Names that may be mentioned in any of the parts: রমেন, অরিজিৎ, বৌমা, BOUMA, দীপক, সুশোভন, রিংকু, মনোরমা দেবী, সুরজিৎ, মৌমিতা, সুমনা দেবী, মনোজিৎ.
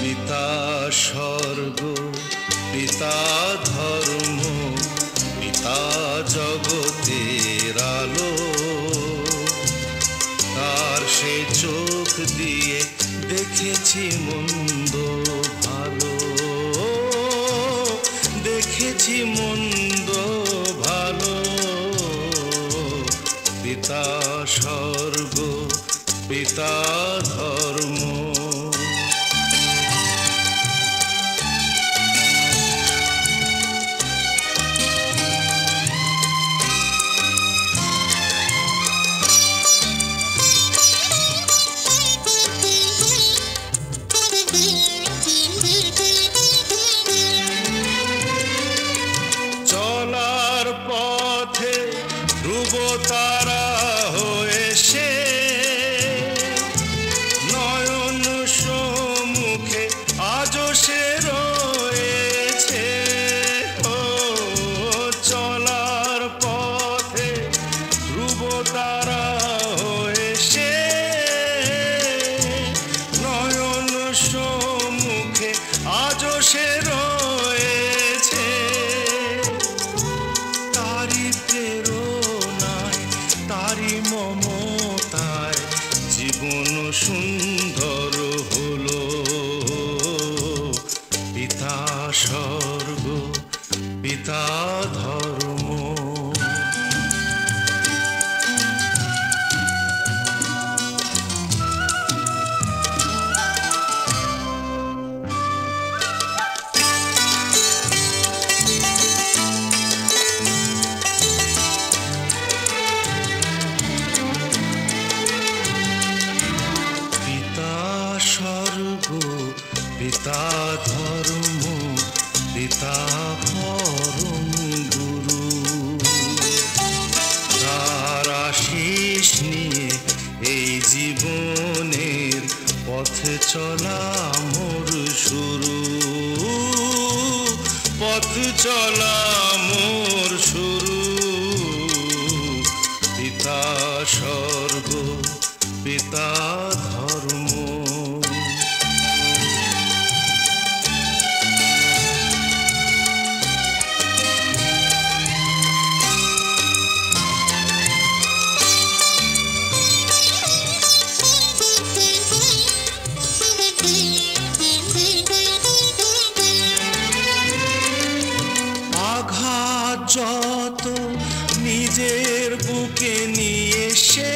পিতা স্বর্গ, পিতা ধর্ম, পিতা জগতের আলো। তার সে চোখ দিয়ে দেখেছি মন্দ ভালো, দেখেছি মন্দ ভালো। পিতা স্বর্গ, পিতা ধর্ম। তারা হয়ে সে নয়ন সম্মুখে আজও সে রয়েছে। চলার পথে ধ্রুব তারা হয়ে সে নয়ন সম্মুখে আজও সে রয়েছে। তারি তারি মমতায় জীবন সুন্দর হলো। পিতা স্বর্গ, পিতা ধর্ম। পিতা ধর্ম, পিতা পরম গুরু। তার আশীষ নিয়ে এই জীবনের পথে চলা মোর শুরু, পথ চলা মোর শুরু। পিতা স্বর্গ, পিতা ধর্ম। যত নিজের বুকে নিয়ে সে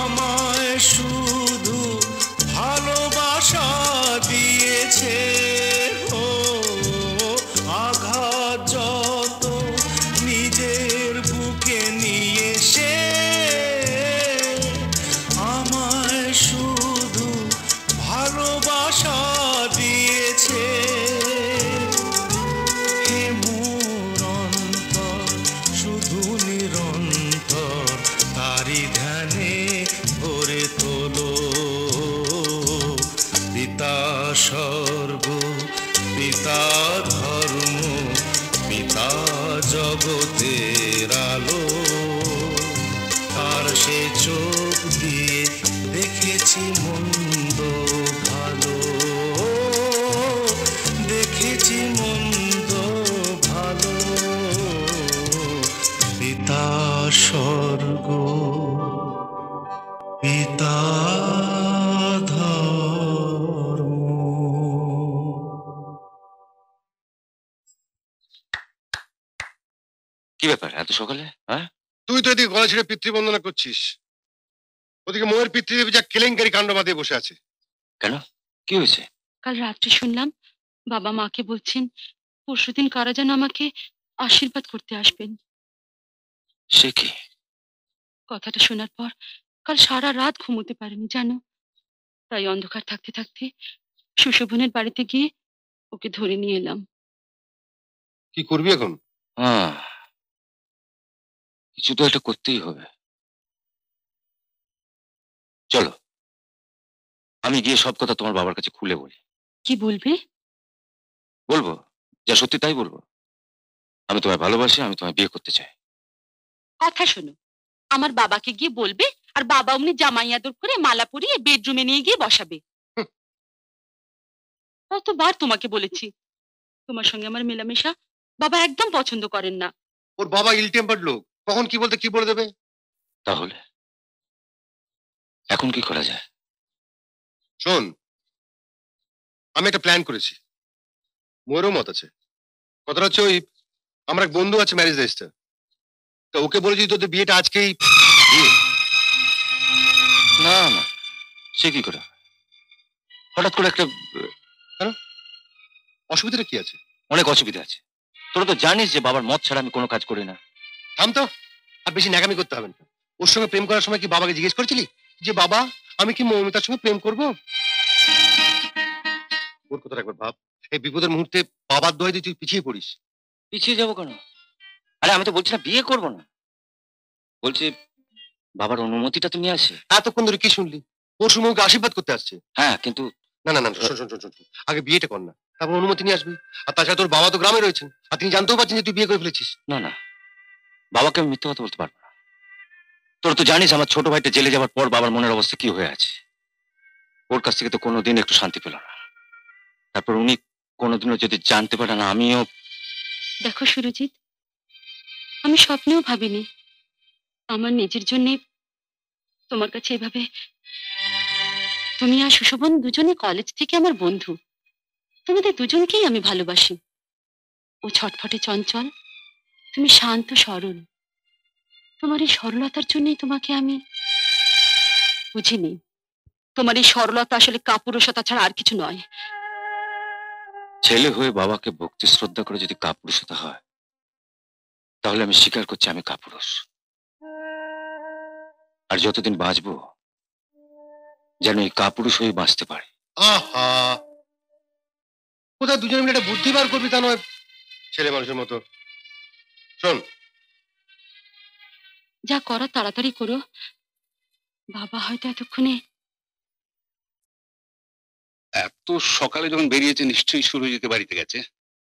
আমায় শুধু ভালোবাসা দিয়েছে। ও আঘাত যত নিজের বুকে নিয়ে সে আমায় শুধু ভালোবাসা দিয়েছে। পিতা স্বর্গ, পিতা ধর্ম, পিতা জগতের আলো। তার সে চোখ দিয়ে দেখেছি মন্দ ভালো, দেখেছি মন্দ ভালো। পিতা স্বর্গ, পিতা কি ব্যাপার এত সকালে? তুই তো এদিকে গলা ছেড়ে পিতৃবন্দনা করছিস, ওদিকে মোয়ের পিতৃদেব যা কেলেঙ্কারি কাণ্ড বাঁধিয়ে বসে আছে। কেন, কি হয়েছে? কাল রাত্রে শুনলাম বাবা মাকে বলছেন পরশুদিন কারা যেন আমাকে আশীর্বাদ করতে আসবেন। সে কি? কথাটা শোনার পর কাল সারা রাত ঘুমোতে পারিনি জানো। তাই অন্ধকার থাকতে থাকতে সুশোভনের বাড়িতে গিয়ে ওকে ধরে নিয়ে এলাম। কি করবি এখন? কিছু তো একটা করতেই হবে। চলো আমি গিয়ে সব কথা তোমার বাবার কাছে খুলে বলি। কি বলবে? বলবো যা সত্যি তাই বলবো। আমি তোমায় ভালোবাসি, আমি তোমায় বিয়ে করতে চাই। কথা শোনো, আমার বাবাকে গিয়ে বলবে, আর বাবা অমনি জামাই আদর করে মালা পরিয়ে বেডরুমে নিয়ে গিয়ে বসাবে। কতবার তোমাকে বলেছি, তোমার সঙ্গে আমার মেলামেশা বাবা একদম পছন্দ করেন না। ওর বাবা ইলটেম্পার্ড লোক, কখন কি বলতে কি বলে দেবে। তাহলে এখন কি করা যায়? শোন, আমি একটা প্ল্যান করেছি, মোরও মত আছে। কথাটা হচ্ছে ওই আমার এক বন্ধু আছে ম্যারেজ রেজিস্টার, তো ওকে বলেছি তোদের বিয়েটা আজকেই। না না, সে কি করে হঠাৎ করে একটা? অসুবিধাটা কি আছে? অনেক অসুবিধা আছে। তোরা তো জানিস যে বাবার মত ছাড়া আমি কোনো কাজ করি না। থাম তো, আর বেশি ন্যাকামি করতে হবে না। ওর সঙ্গে প্রেম করার সময় কি বাবাকে জিজ্ঞেস করেছিলি যে বাবা আমি কি মৌমিতার সঙ্গে প্রেম করবো? ওর কথাটা একবার ভাব। এই বিপদের মুহূর্তে বাবার দোহাই দিয়ে তুই পিছিয়ে পড়িস। পিছিয়ে যাবো কেন? আরে আমি তো বলছি না বিয়ে করবো না, বলছি বাবার অনুমতিটা তুমি আসে। এতক্ষণ ধরে কি শুনলি? ওর সময় ওকে আশীর্বাদ করতে আসছে। হ্যাঁ কিন্তু না না না, আগে বিয়েটা কর না, তারপর অনুমতি নিয়ে আসবি। আর তাছাড়া তোর বাবা তো গ্রামে রয়েছেন, আর তিনি জানতেও পারছেন যে তুই বিয়ে করে ফেলেছিস। না না, বাবাকে আমি মিথ্যে কথা বলতে পারবো না। তোর তো জানিস আমার ছোট ভাইটা জেলে যাওয়ার পর বাবার মনের অবস্থা কি হয়ে আছে। ওর কাছ থেকে তো কোনোদিন একটু শান্তি পেল না। তারপর উনি কোনোদিনও যদি জানতে পারে না আমিও। দেখো সুরজিৎ, আমি স্বপ্নেও ভাবিনি আমার নিজের জন্য তোমার কাছে এভাবে। তুমি আর সুশোভন দুজনে কলেজ থেকে আমার বন্ধু, তোমাদের দুজনকেই আমি ভালোবাসি। ও ছটফটে চঞ্চল, তুমি শান্ত সরল। তোমার এই সরলতার জন্যই তোমাকে আমি বুঝিনি। তোমার এই সরলতা আসলে কাপুরুষতা ছাড়া আর কিছু নয়। ছেলে হয়ে বাবাকে ভক্তি শ্রদ্ধা করে যদি কাপুরুষতা হয়, তাহলে আমি স্বীকার করছি আমি কাপুরুষ। আর যতদিন বাঁচবো যেন এই কাপুরুষ হয়ে বাঁচতে পারে। আহা, কোথায় দুজনে মিলে একটা বুদ্ধি বার করবি তা নয় ছেলে মানুষের মতো। শোন, যা করা তাড়াতাড়ি করো, বাবা হয়তো এতক্ষণে। এত সকালে যখন বেরিয়েছে নিশ্চয়ই সুরজিতের বাড়িতে গেছে।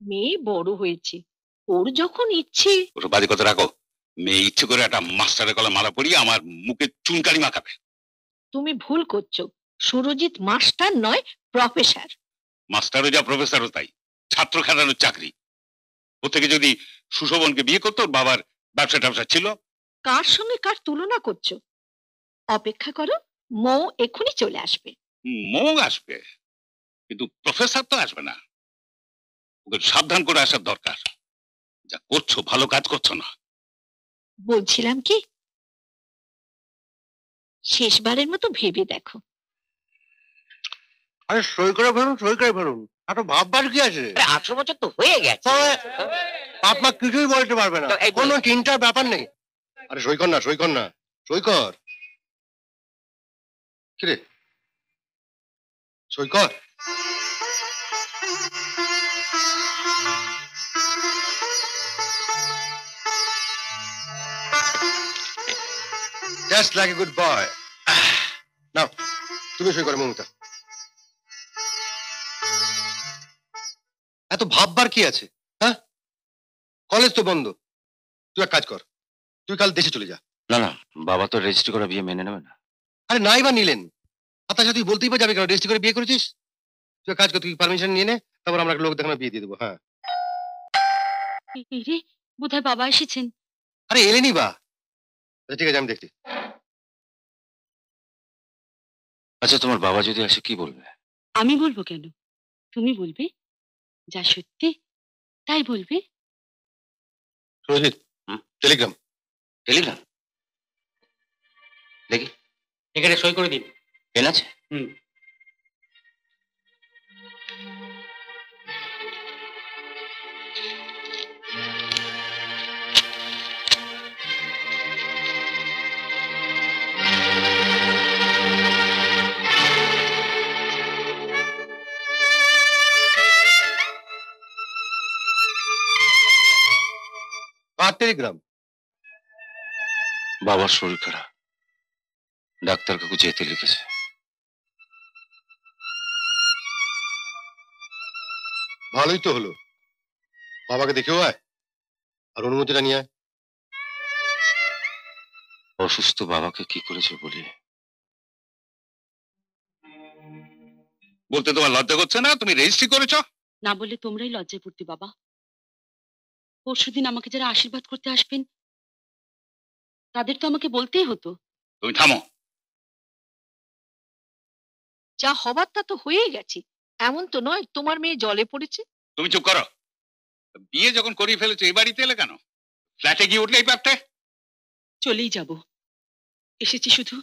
মেয়ে বড় হয়েছে, ওর যখন ইচ্ছে। ওর বাড়ির কথা রাখো, মেয়ে ইচ্ছে করে একটা মাস্টারের গলায় মালা পরিয়ে আমার মুখে চুনকালি মাখাবে। তুমি ভুল করছো, সুরজিৎ মাস্টার নয়, প্রফেসর। মাস্টারও যা প্রফেসরও তাই, ছাত্র খেলানোর চাকরি। ও থেকে যদি সুশোভনকে বিয়ে করতো, ওর বাবার ব্যবসা ট্যাবসা ছিল। কার সঙ্গে কার তুলনা করছো? অপেক্ষা করো, মৌ এখনই চলে আসবে। মৌ আসবে, কিন্তু প্রফেসর তো আসবে না। ওকে সাবধান করে আসার দরকার। যা করছো ভালো কাজ করছো না। বলছিলাম কি, শেষবারের মতো ভেবে দেখো। আরে সই করে ভরুন, সই করে ভরুন, এত ভাববার কি আছে? 18 বছর তো হয়ে গেছে, বাপমা কিছুই বলতে পারবে না, কোনো চিন্তার ব্যাপার নেই। আরে সই কর না, সই কর না, সই কর। কিরে সই কর। Just like a good boy. Now, তুমি সই করো মমতা। এত ভাববার কি আছে? হ্যাঁ, কলেজ তো বন্ধ। তুই এক কাজ কর, তুই কাল দেশে চলে যা। না না, বাবা তো রেজিস্ট্রি করে বিয়ে মেনে নেবে না। আরে নাই বা নিলেন, আপনার সাথে বলতেই বা যাবে কেন? রেজিস্ট্রি করে বিয়ে করেছিস। তুই এক কাজ কর, তুই পারমিশন নিয়ে নে, তারপর আমরা লোক দেখানো বিয়ে দিয়ে দেবো। হ্যাঁ, বোধহয় বাবা এসেছেন। আরে এলেনি বা। ঠিক আছে, আমি দেখছি। আচ্ছা, তোমার বাবা যদি আসে কি বলবে? আমি বলবো কেন, তুমি বলবে। যা সত্যি তাই বলবে। টেলিগ্রাম। টেলিগ্রাম দেখি, এখানে সই করে দিন। পেন আছে? টেলিগ্রাম। বাবার শরীর খারাপ, ডাক্তার কাকু যেতে লিখেছে। ভালোই তো হলো, বাবাকে দেখেও আয়, আর অনুমতিটা নিয়ে আয়। অসুস্থ বাবাকে কি করেছে বলি, বলতে তোমার লজ্জা হচ্ছে না? তুমি রেজিস্ট্রি করেছো না বলে তোমরাই লজ্জায় পড়তি বাবা। পরশুদিন আমাকে যারা আশীর্বাদ করতে আসবেন তাদের তো আমাকে বলতেই হতো। তুমি থামো, যা হবার তা তো হয়েই গেছে, এমন তো নয় তোমার মেয়ে জলে পড়েছে। তুমি চুপ করো। বিয়ে যখন করিয়ে ফেলেছো এই বাড়িতে এলে কেন? ফ্ল্যাটে গিয়ে উঠলেই পারতে। চলেই যাব, এসেছি শুধু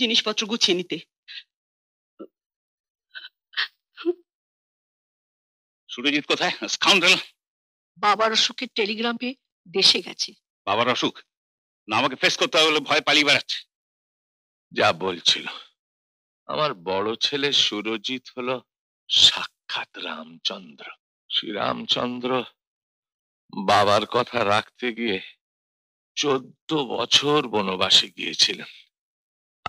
জিনিসপত্র গুছিয়ে নিতে। সুরজিৎ কোথায়? স্কাউন্ডাল। বাবার অসুখের টেলিগ্রাম পেয়ে দেশে গেছে। বাবার অসুখ না আমাকে ফেস করতে হবে বলে ভয় পালিয়ে বেড়াচ্ছে। যা বলছিল আমার বড় ছেলে সুরজিৎ হলো সাক্ষাৎ রামচন্দ্র। শ্রী রামচন্দ্র বাবার কথা রাখতে গিয়ে 14 বছর বনবাসে গিয়েছিলেন,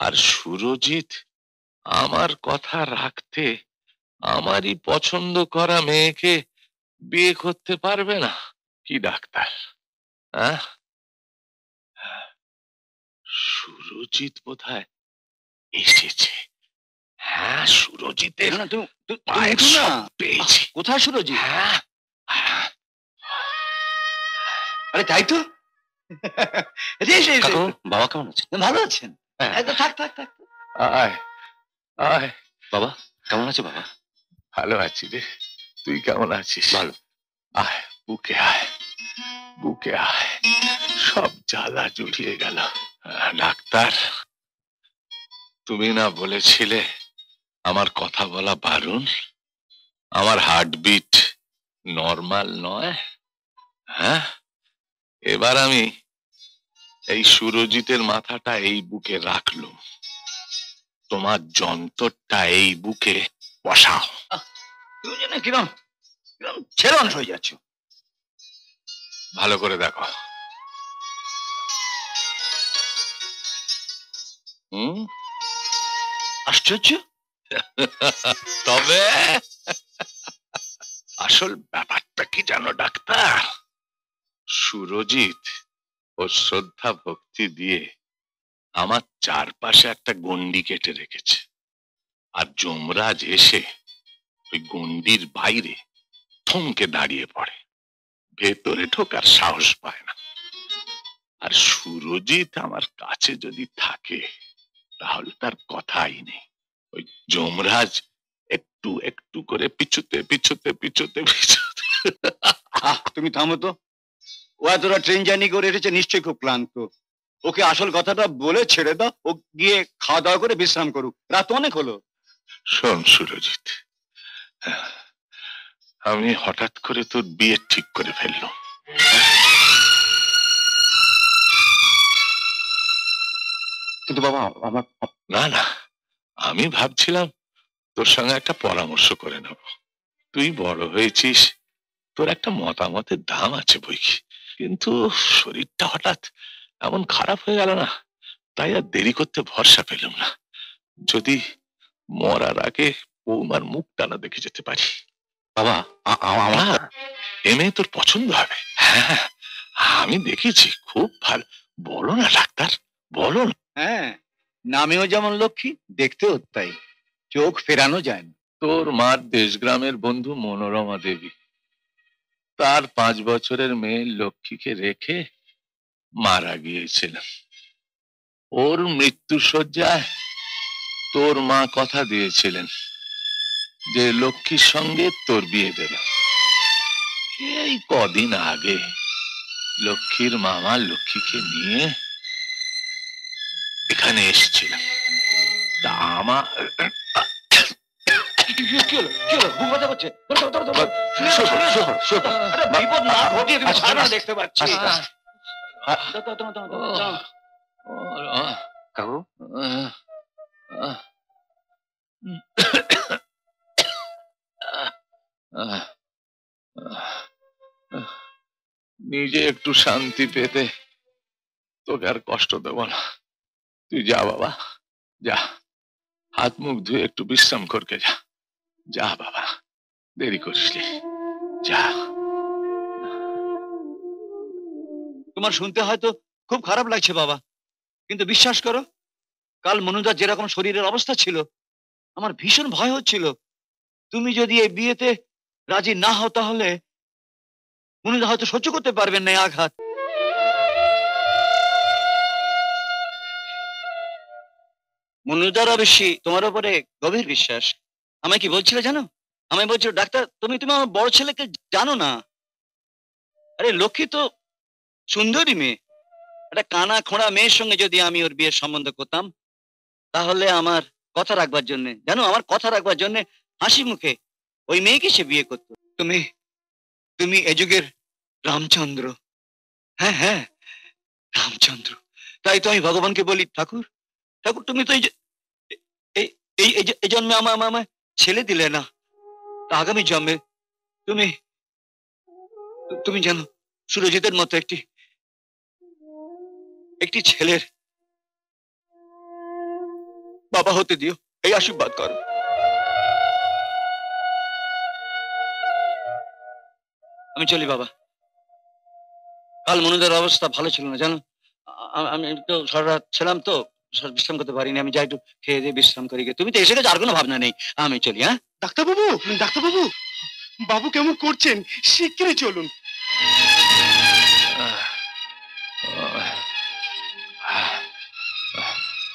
আর সুরজিৎ আমার কথা রাখতে আমারই পছন্দ করা মেয়েকে বিয়ে করতে পারবে না। কি ডাক্তার! হ্যাঁ, সুরজিৎ কোথায় এসেছে? হ্যাঁ, সুরজিৎ পেয়েছি। কোথায় সুরজিৎ? হ্যাঁ, আরে তাই তো। বাবা কেমন আছেন? ভালো আছেন? থাক থাক থাক। আয় আয়। বাবা কেমন আছে? বাবা ভালো আছি রে, তুই কেমন আছিস? ভালো। আয় বুকে আয়, বুকে আয়। সব জ্বালা জুড়িয়ে গেল। ডাক্তার, তুমি না বলেছিলে আমার কথা বলা বারণ, আমার হার্টবিট নরমাল নয়? হ্যাঁ, এবার আমি এই সুরজিতের মাথাটা এই বুকে রাখলুম, তোমার যন্ত্রটা এই বুকে বসাও। তুমি জানো কিরম কিরম ছেড়ন হয়ে যাচ্ছ। ভালো করে দেখো। আশ্চর্য। তবে আসল ব্যাপারটা কি জানো ডাক্তার? সুরজিৎ ও শ্রদ্ধা ভক্তি দিয়ে আমার চারপাশে একটা গন্ডি কেটে রেখেছে, আর যমরাজ এসে ওই গন্ডির বাইরে থমকে দাঁড়িয়ে পড়ে, ভেতরে ঢোকার সাহস পায় না। আর সুরজিৎ আমার কাছে যদি থাকে তাহলে তার কথাই নেই। ওই যমরাজ একটু একটু করে পিছুতে পিছুতে পিছুতে পিছুতে। তুমি থামো তো। ও তোরা ট্রেন জার্নি করে এসেছে, নিশ্চয়ই খুব ক্লান্ত। ওকে আসল কথাটা বলে ছেড়ে দাও, ও গিয়ে খাওয়া দাওয়া করে বিশ্রাম করুক, রাত অনেক হলো। শোন সুরজিৎ, আমি হঠাৎ করে তোর বিয়ে ঠিক করে ফেললাম। কিন্তু বাবা আমার। না না, আমি ভাবছিলাম তোর সঙ্গে একটা পরামর্শ করে নেব। তুই বড় হয়েছিস, তোর একটা মতামতের দাম আছে বইকি, কিন্তু শরীরটা হঠাৎ এমন খারাপ হয়ে গেল না, তাই আর দেরি করতে ভরসা পেলাম না। যদি মরার আগে বৌমার মুখ টানা দেখে যেতে পারি। বাবা আমার এমএ তোর পছন্দ হবে। হ্যাঁ আমি দেখেছি, খুব ভালো। বলো না ডাক্তার, বলো না। হ্যাঁ, নামেও যেমন লক্ষ্মী, দেখতেও তাই, চোখ ফেরানো যায় না। তোর মার দেশগ্রামের বন্ধু মনোরমা দেবী তার 5 বছরের মেয়ে লক্ষ্মীকে রেখে মারা গিয়েছিলেন। ওর মৃত্যুশয্যায় তোর মা কথা দিয়েছিলেন যে লক্ষ্মীর সঙ্গে তোর বিয়ে দেবে। এই কদিন আগে লক্ষ্মীর মামা লক্ষ্মীকে নিয়ে এখানে এসেছিলেন। তা আমার নিজে একটু শান্তি পেতে তোকে আর কষ্ট দেব না। তুই যা বাবা, যা হাত মুখ ধুয়ে একটু বিশ্রাম করকে যা। যা বাবা, দেরি করিস নে, যা। তোমার শুনতে হয়তো খুব খারাপ লাগছে বাবা, কিন্তু বিশ্বাস করো, কাল মনুদার যেরকম শরীরের অবস্থা ছিল আমার ভীষণ ভয় হচ্ছিল তুমি যদি এই বিয়েতে রাজি না হও তাহলে মুনিদা হয়তো সহ্য করতে পারবেন না আঘাত। মুনিদার বেশি তোমার উপরে গভীর বিশ্বাস। আমায় কি বলছিল জানো? আমায় বলছিল ডাক্তার তুমি তোমার বড় ছেলেকে জানো না। আরে লক্ষ্মী তো সুন্দরী মেয়ে, একটা কানা খোঁড়া মেয়ের সঙ্গে যদি আমি ওর বিয়ের সম্বন্ধ করতাম তাহলে আমার কথা রাখবার জন্য, জানো, আমার কথা রাখবার জন্য হাসি মুখে ওই মেয়েকে সে বিয়ে করতো। তুমি তুমি এ যুগের রামচন্দ্র। হ্যাঁ হ্যাঁ রামচন্দ্র। তাই তো আমি ভগবানকে বলি ঠাকুর ঠাকুর তুমি তো এই জন্মে আমার ছেলে দিলে না, আগামী জন্মে তুমি তুমি জানো সুরজিতের মতো একটি একটি ছেলের বাবা হতে দিও, এই আশীর্বাদ করো। আমি চলি বাবা। কাল মনুদের অবস্থা ভালো ছিল না জানো, আমি তো সারা রাত ছিলাম তো বিশ্রাম করতে পারিনি। আমি যাই একটু খেয়ে দিয়ে বিশ্রাম করি। তুমি তো এসে গেছো, আর কোনো ভাবনা নেই, আমি চলি। হ্যাঁ ডাক্তারবাবু, ডাক্তারবাবু, বাবু কেমন করছেন? শিগগিরই চলুন।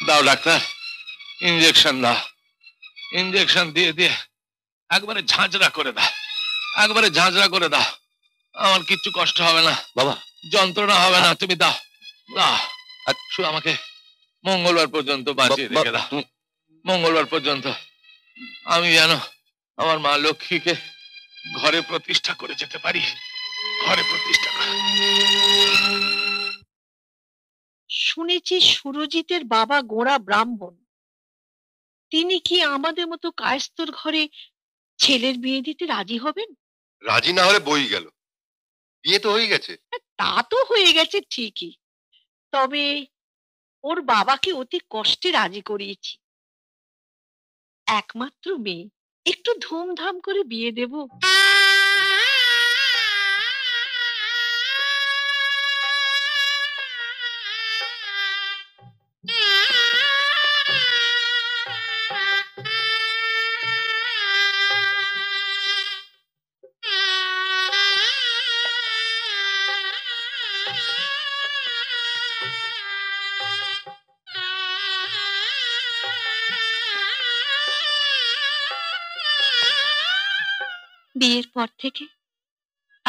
দাও ডাক্তার ইঞ্জেকশন দাও। ইঞ্জেকশন দিয়ে দিয়ে একবারে ঝাঁঝরা করে দাও, একবারে ঝাঁঝরা করে দাও। আমার কিচ্ছু কষ্ট হবে না বাবা, যন্ত্রণা হবে না। তুমি দাও দাও। আচ্ছা আমাকে মঙ্গলবার পর্যন্ত বাঁচিয়ে রেখে দাও। মঙ্গলবার পর্যন্ত আমি যেন আমার মা লক্ষ্মীকে ঘরে প্রতিষ্ঠা করে যেতে পারি, ঘরে প্রতিষ্ঠা করে। শুনেছি সুরজিতের বাবা গোড়া ব্রাহ্মণ, তিনি কি আমাদের মতো কায়স্থর ঘরে ছেলের বিয়ে দিতে রাজি হবেন? রাজি না হলে বই গেল, বিয়ে তো হয়ে গেছে। তা তো হয়ে গেছে ঠিকই, তবে ওর বাবাকে অতি কষ্টে রাজি করিয়েছি। একমাত্র মেয়ে, একটু ধুমধাম করে বিয়ে দেব। বিয়ের পর থেকে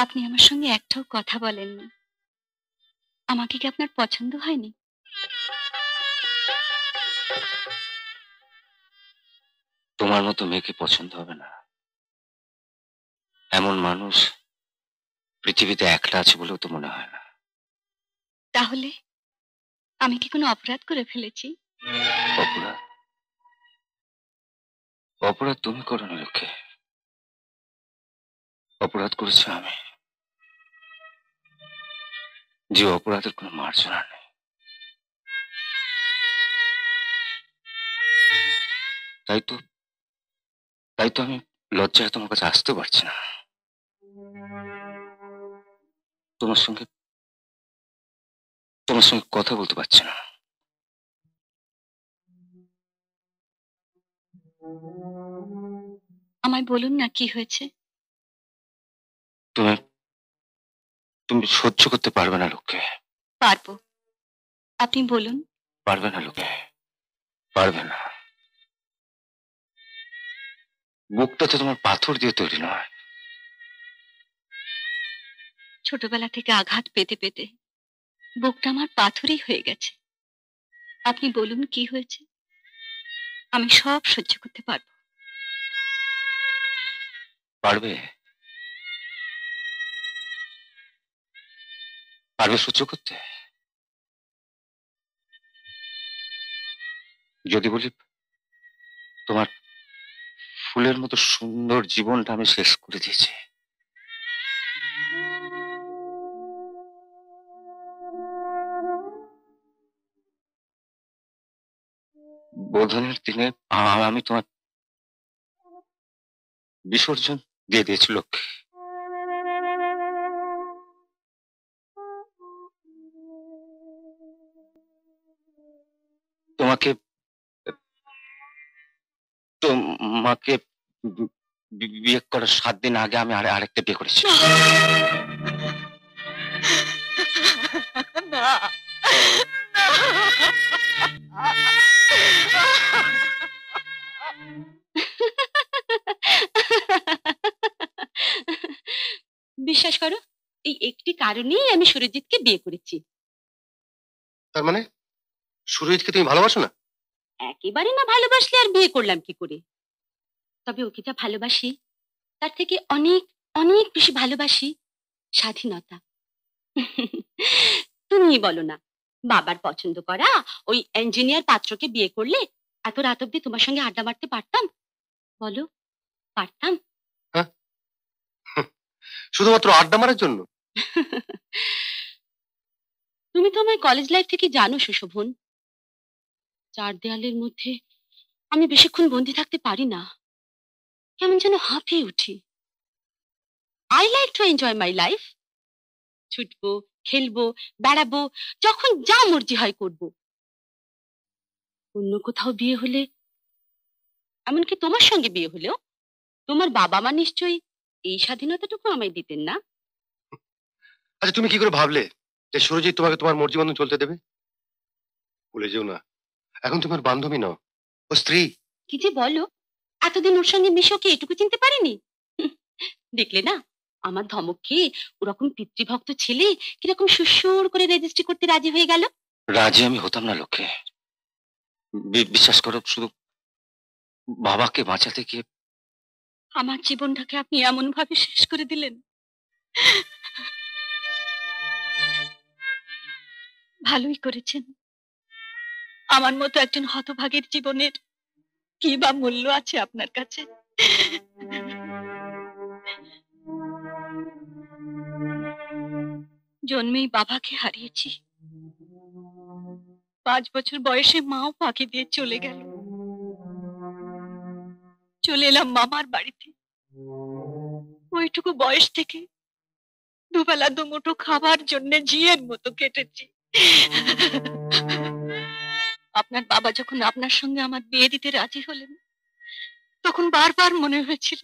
আপনি আমার সঙ্গে একটাও কথা বলেননি। আমাকে কি আপনার পছন্দ হয়নি? তোমার মতো মেয়েকে পছন্দ হবে না এমন মানুষ পৃথিবীতে একটা আছে বলেও তো মনে হয় না। তাহলে আমি কি কোনো অপরাধ করে ফেলেছি? অপরাধ অপরাধ তুমি করো না লক্ষ্মী, অপরাধ করেছি আমি, যে অপরাধের কোনো মার্জনা নেই। তাই তো আমি লজ্জায় তোমার কাছে আসতে পারছি না। তোমার সঙ্গে কথা বলতে পারছি না। আমায় বলুন না কি হয়েছে। তুমি সহ্য করতে পারবে না লোকে। পারবো, আপনি বলুন। পারবে না লোকে, পারবে না। বুকটা তো তোমার পাথর দিয়ে তৈরি নয়। ছোটবেলা থেকে আঘাত পেতে পেতে বুকটা আমার পাথরই হয়ে গেছে। আপনি বলুন কি হয়েছে, আমি সব সহ্য করতে পারবো। পারবে, পারবে সহ্য করতে? যদি বলি তোমার ফুলের মতো সুন্দর জীবনটা আমি শেষ করে দিয়েছি, বোধনের দিনে আমি তোমার বিসর্জন দিয়ে দিয়েছি লক্ষ্মী। তোমাকে तो माँ के বিয়ে করার 7 দিন আগে আমি আরেকটা বিয়ে করেছি। না বিশ্বাস করো এই একটি কারণেই আমি সুরজিৎকে বিয়ে করেছি। তার মানে সুরজিৎকে তুমি ভালোবাসো না? একেবারে না, ভালোবাসলে আর বিয়ে করলাম কি করে? তবে ওকে যা ভালোবাসি তার থেকে অনেক অনেক বেশি ভালোবাসি স্বাধীনতা। তুমি বলো না, বাবার পছন্দ করা ওই ইঞ্জিনিয়ার পাত্রকে বিয়ে করলে এত রাত অবধি তোমার সঙ্গে আড্ডা মারতে পারতাম? বলো পারতাম? শুধুমাত্র আড্ডা মারার জন্য? তুমি তো আমার কলেজ লাইফ থেকে জানো সুশোভন, চার দেয়ালের মধ্যে আমি বেশিক্ষণ বন্দি থাকতে পারি না, কেমন যেন হাঁপিয়ে উঠি। I like to enjoy my life. ছুটবো, খেলবো, বেড়াবো, যখন যা মর্জি হয় করবো। অন্য কোথাও বিয়ে হলে, এমনকি তোমার সঙ্গে বিয়ে হলেও তোমার বাবা মা নিশ্চয়ই এই স্বাধীনতাটুকু আমায় দিতেন না। আচ্ছা তুমি কি করে ভাবলে যে সুরজিৎ তোমাকে তোমার মর্জি মতন চলতে দেবে? ভুলে যেও না এখন তোমার বান্ধবী নও, ও স্ত্রী। কি যে বলো, এতদিন ওর সঙ্গে মিশোকে এটুকু চিনতে পারিনি। দেখলে না আমার ধমক খেয়ে ওরকম পিতৃভক্ত ছেলে কিরকম সুসুর করে রেজিস্ট্রি করতে রাজি হয়ে গেল? রাজি আমি হতাম না লক্ষ্মী, বিশ্বাস করো। শুধু বাবাকে বাঁচাতে গিয়ে আমার জীবনটাকে আপনি এমন ভাবে শেষ করে দিলেন। ভালোই করেছেন, আমার মতো একজন হতভাগীর জীবনের কি বা মূল্য আছে আপনার কাছে? জন্মেই বাবাকে হারিয়েছি, 5 বছর বয়সে মাও ফাঁকি দিয়ে চলে গেল। চলে এলাম মামার বাড়িতে, ওইটুকু বয়স থেকে দুবেলা দুমুঠো খাবার জন্য জিয়ের মতো কেটেছি। আপনার বাবা যখন আপনার সঙ্গে আমার বিয়ে দিতে রাজি হলেন, তখন বারবার মনে হয়েছিল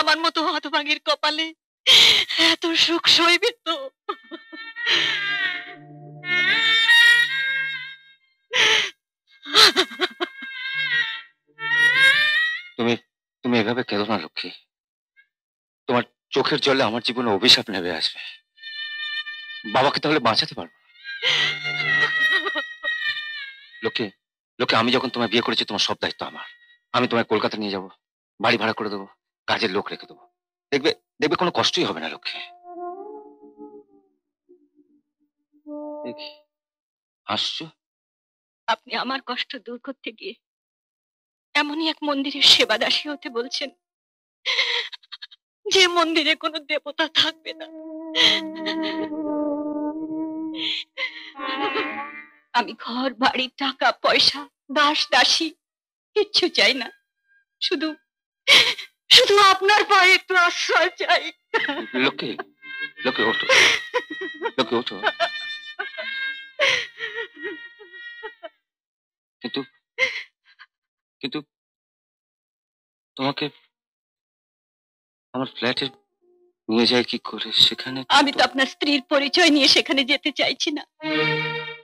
আমার মতো হতভাগীর কপালে এত সুখ সইবে তো? তুমি তুমি এভাবে কেঁদো না লক্ষ্মী, তোমার চোখের জলে আমার জীবনে অভিশাপ নেমে আসবে। বাবাকে তাহলে বাঁচাতে পারবো লোকে লোকে। আমি যখন তোমায় বিয়ে করেছি তোমার সব দায়িত্ব আমার। আমি তোমায় কলকাতা নিয়ে যাব, বাড়ি ভাড়া করে দেবো, কাজের লোক রেখে দেবো, দেখবে দেখবে কোনো কষ্টই হবে না লোকে। দেখি হাসছো? আপনি আমার কষ্ট দূর করতে গিয়ে এমনই এক মন্দিরের সেবা দাসী হতে বলছেন যে মন্দিরে কোনো দেবতা থাকবে না। আমি ঘর, বাড়ি, টাকা, পয়সা, দাস দাসী কিচ্ছু চাই না, শুধু শুধু আপনার পায়ে একটু আশ্রয় চাই। লোকে লোকে ওঠো, লোকে ওঠো। কিন্তু কিন্তু তোমাকে আমার ফ্ল্যাটে নিয়ে যাই কি করে? সেখানে আমি তো আপনার স্ত্রীর পরিচয় নিয়ে সেখানে যেতে চাইছি না।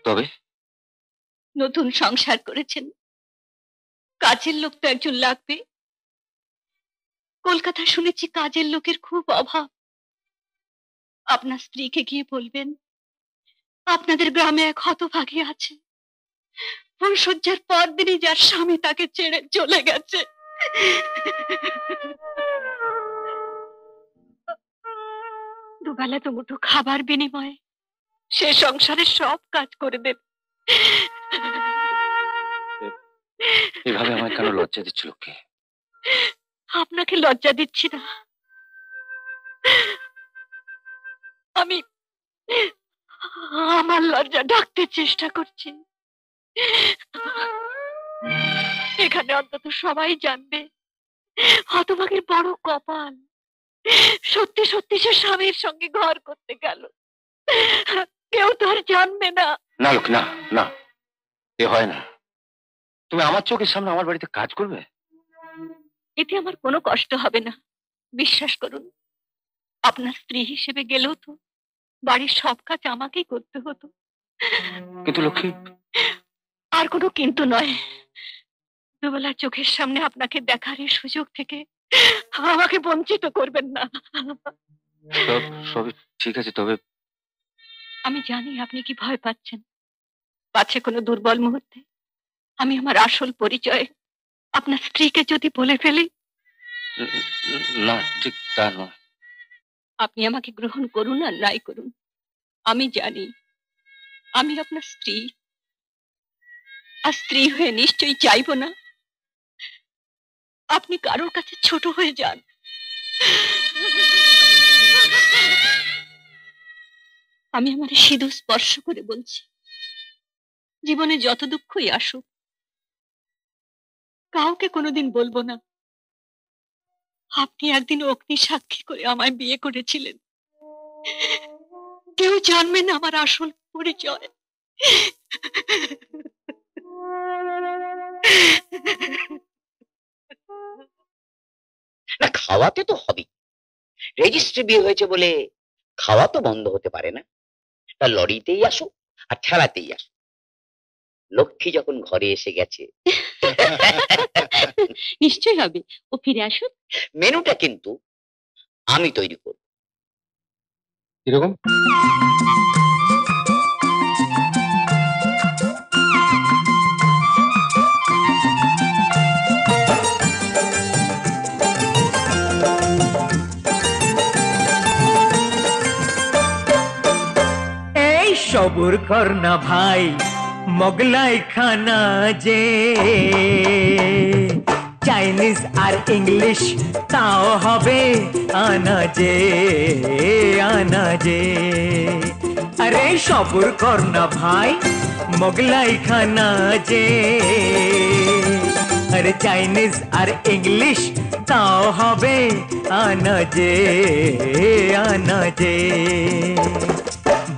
তবে নতুন সংসার করেছেন, কাজের লোক তো একজন লাগবে। কলকাতা শুনেছি কাজের লোকের খুব অভাব। আপনার স্ত্রীকে গিয়ে বলবেন আপনাদের গ্রামে এক হতভাগী আছে, পুরুষজ্জার পরদিনই যার স্বামী তাকে ছেড়ে চলে গেছে। দুবেলা তো মুঠো খাবার বিনিময়ে সে সংসারে সব কাজ করে দেবে। এভাবে আমায় কেন লজ্জা দিচ্ছিল কে? আপনাকে লজ্জা দিচ্ছি না, আমি আমার লজ্জা ঢাকতে চেষ্টা করছি। এখানে অন্তত সবাই জানবে হতভাগীর বড় কপাল, সত্যি সত্যি সে স্বামীর সঙ্গে ঘর করতে গেল। কেউ তো আর জানবে না। না লোক, না না, এ হয় না। তুমি আমার চোখের সামনে আমার বাড়িতে কাজ করবে? এতে আমার কোনো কষ্ট হবে না, বিশ্বাস করুন। আপনার স্ত্রী হিসেবে গেলেও তো বাড়ির সব কাজ আমাকেই করতে হতো। কিন্তু লক্ষ্মী, আর কোনো কিন্তু নয়। দুবেলা চোখের সামনে আপনাকে দেখার এই সুযোগ থেকে আমাকে বঞ্চিত করবেন না। সব ঠিক আছে, তবে আমি জানি আপনি কি ভয় পাচ্ছেন। পাচ্ছে কোনো দুর্বল মুহূর্তে আমি আমার আসল পরিচয় আপনার স্ত্রীকে যদি বলে ফেলি। না, ঠিক তা নয়। আপনি আমাকে গ্রহণ করুন আর নাই করুন, আমি জানি আমি আপনার স্ত্রী। আর স্ত্রী হয়ে নিশ্চয়ই চাইব না আপনি কারোর কাছে ছোট হয়ে যান। আমি আমার সিঁদুর স্পর্শ করে বলছি, জীবনে যত দুঃখই আসুক কাউকে কোনোদিন বলবো না আপনি একদিন অগ্নি সাক্ষী করে আমায় বিয়ে করেছিলেন। কেউ জানবে না আমার আসল পরিচয়। না, খাওয়াতে তো হবে। রেজিস্ট্রি বিয়ে হয়েছে বলে খাওয়া তো বন্ধ হতে পারে না। তা লরিতেই আসো আর ঠেলাতেই আসো। লক্ষ্মী যখন ঘরে এসে গেছে নিশ্চয় হবে। ও ফিরে আসুক, মেনুটা কিন্তু আমি তৈরি করব। এরকম সবুর কর না ভাই, মোগলাই খানা যে চাইনিজ আর ইংলিশ তাও হবে আনাজে আনাজে। আরে সবুর কর না ভাই, মোগলাই খানা যে আরে চাইনিজ আর ইংলিশ তাও হবে আনাজে আনাজে।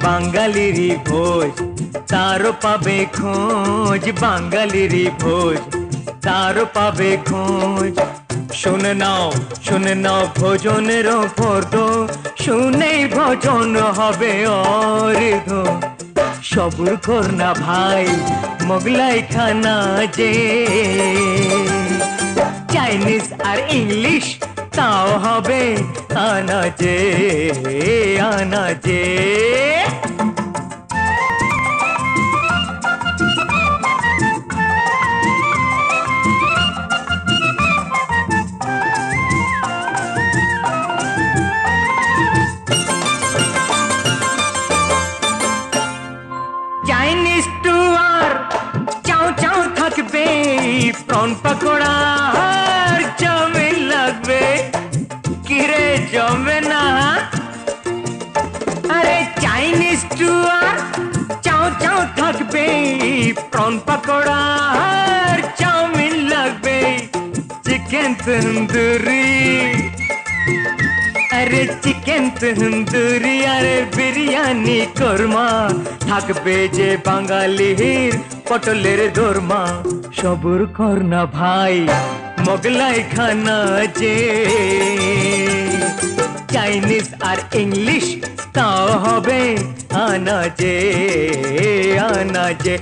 বাঙালিরই ভোজ তারও পাবে খোঁজ, বাঙালিরই ভোজ তারও পাবে খোঁজ। শুনে নাও ভোজনের ফর্দ, শুনেই ভোজন হবে অর্ধ। সবুর কর না ভাই, মোগলাই খানা যে চাইনিজ আর ইংলিশ তাও হবে আনাজে আনাজে। চাইনিজ টুয়ার চাও চাও থাকবে, প্রন পকোড়া জমে লাগবে। কিরে জমবে না? আরে চাইনিজ টুয়ার চাও চাও থাকবে, প্রন পকোড়া চাউমিন লাগবে, চিকেন তন্দুরি। আরে চিকেন তন্দুরি আর বিরিয়ানি কোরমা থাকবে যে বাঙালির পটলের দোরমা। সবুর কর না ভাই, মোগলাই খানা যে চাইনিজ আর ইংলিশ তাও হবে আনাজে আনাজে।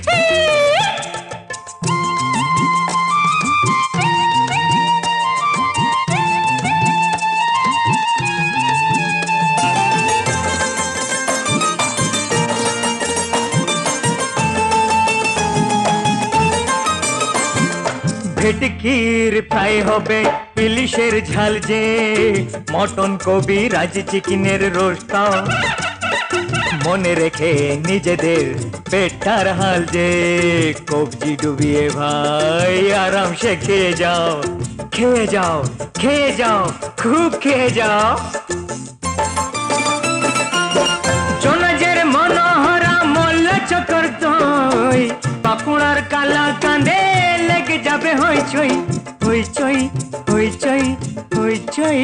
ভেটকির ফ্রাই হবে ইলিশের ঝাল যে, মটন কবিরাজ চিকেনের রোস্ট। মনে রেখে নিজেদের পেটার হাল যে, কবজি ডুবিয়ে ভাই আরামসে খেয়ে যাও খেয়ে যাও খেয়ে যাও খুব খেয়ে যাও। জোনাজের মনোহরা মল্ল চকর দই, পাকুড়ার কালা কাঁদে লেগে যাবে হইচই হইচই হইচই হইচই।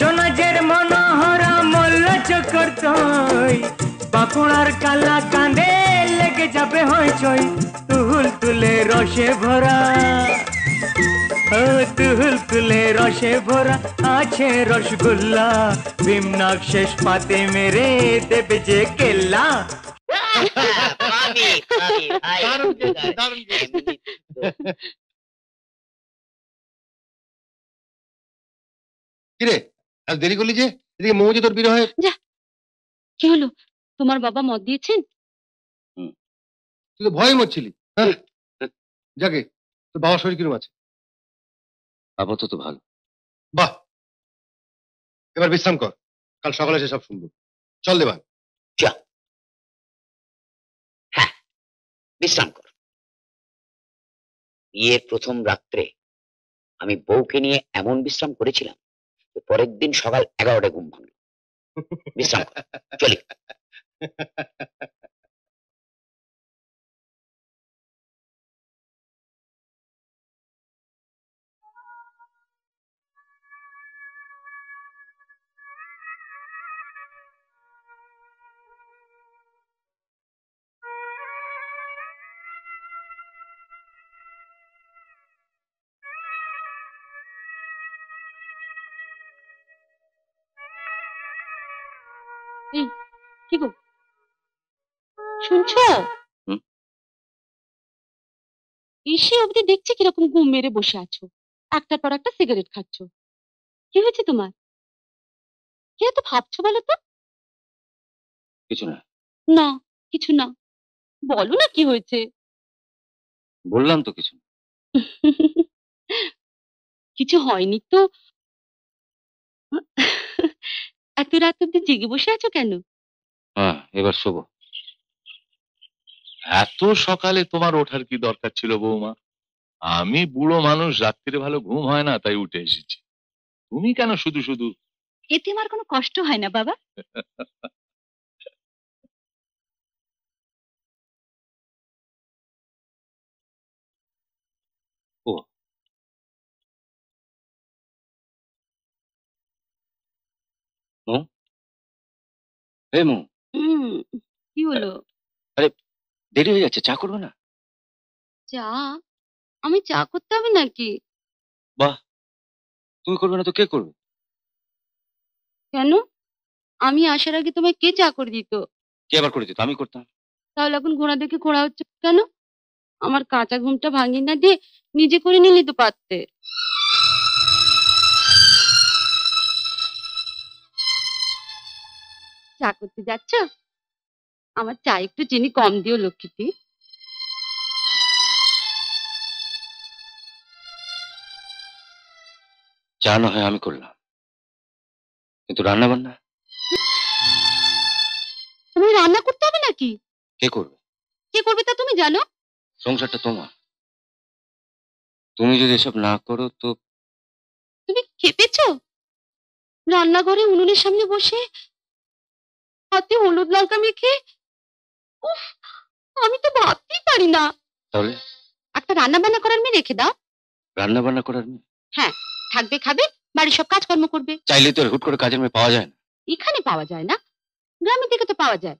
জোনাজের মনোহরা মল্ল চকর দই, পাকুড়ার কালা কাঁদে লেগে যাবে হইচই। তুহু तुहुल तुले रोशे भरा, ओ तुहुल तुले रोशे भरा आछे रसगुल्ला, भीमनाक्षेश पाते मेरे ते बिजे केला। भाभी भाभी आई दारुण किरे आज देरी कर लीजिए। এদিকে মৌজি তোর বিরহে যা কি হলো? তোমার বাবা মদ দিয়েছেন? তুই তো ভয় মরছিলি। হ্যাঁ যাকে তোর বাবা শরীর কিরকম আছে? আপাতত ভালো। বাহ এবার বিশ্রাম কর, কাল সকালে এসে সব শুনবো। চল দেবা যা। হ্যাঁ বিশ্রাম কর। বিয়ের প্রথম রাত্রে আমি বউকে নিয়ে এমন বিশ্রাম করেছিলাম पर दिन सकाल 11टा घुम भांगल। विश्राम चली। এত রাত অবধি জেগে বসে আছো কেন? হ্যাঁ এবার শুভ। এত সকালে তোমার ওঠার কি দরকার ছিল বৌমা? আমি বুড়ো মানুষ, রাত্রিরে ভালো ঘুম হয় না, তাই উঠে এসেছি। তুমি কেন শুধু শুধু? এতে আমার কোনো কষ্ট হয় না বাবা। ও মু এই মু কি হলো? আরে देरी हो जाए, चा करबो ना? चा आमी चा करते हबे नाकि? बाह तुई करबे ना तो के करबे? केन आमी आसार आगे तुम्हें के चा करे दितो? के आबार करे दितो? आमी करताम। ताहले एखन घोड़ा देखे घोड़ा होच्छे केन? आमार काचा घुमटा भांगिए ना दिये निजे करे निले तो पारते। चा करते जाच्छो? আমার চা একটু চিনি কম দিও লক্ষ্মীটি। চা না হয় আমি করলাম, কিন্তু রান্না বান্না? তুমি রান্না করতে হবে নাকি? কে করবে? কে করবে তা তুমি জানো? সংসারটা তোমার, তুমি যদি এসব না করো তো। তুমি খেপেছো? রান্নাঘরে উনুনের সামনে বসে হাতে হলুদ লঙ্কা মেখে উফ আমি তো ভাবতেই পারি না। তাহলে একটা রান্না বান্না করার মেয়ে রেখে দাও। রান্না বান্না করার মেয়ে? হ্যাঁ থাকবে, খাবে, বাড়ির সব কাজকর্ম করবে। চাইলে তো হুট করে কাজের মেয়ে পাওয়া যায় না। এখানে পাওয়া যায় না, গ্রামের দিকে তো পাওয়া যায়।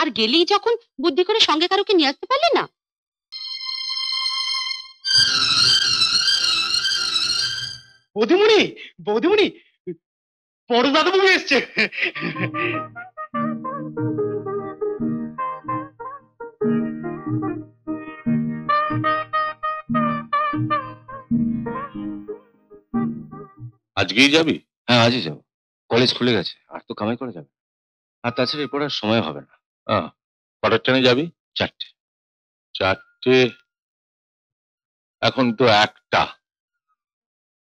আর গেলেই যখন বুদ্ধি করে সঙ্গে কারোকে নিয়ে আসতে পারলে না। বৌদিমণি বৌদিমণি বড় দাদু বলে এসছে। আজকেই যাবি? হ্যাঁ আজই যাব, কলেজ খুলে গেছে আর তো কামাই করা যাবে, আর তাছাড়া এরপর আর সময় হবে না। হ্যাঁ কটার ট্রেনে যাবি? চারটে। চারটে? এখন তো একটা।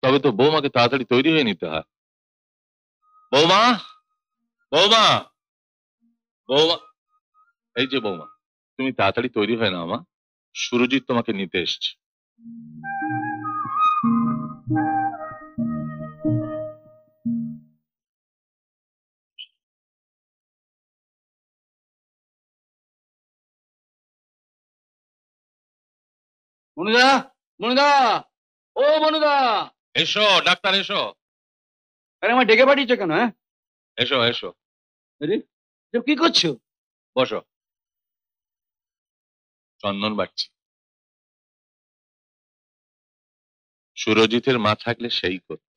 তবে তো বৌমাকে তাড়াতাড়ি তৈরি হয়ে নিতে হয়। বৌমা বৌমা বৌমা, এই যে বৌমা তুমি তাড়াতাড়ি তৈরি হয় না। আমা সুরজিৎ তোমাকে নিতে এসছে। মনুদা মনুদা ও মনুদা এসো, ডাক্তার এসো। আরে আমার ডেকে পাঠিয়েছো কেন? হ্যাঁ এসো এসো। আরে তুমি কি করছো? বসো। চন্দন বাটছি। সুরজিতের মা থাকলে সেই করত।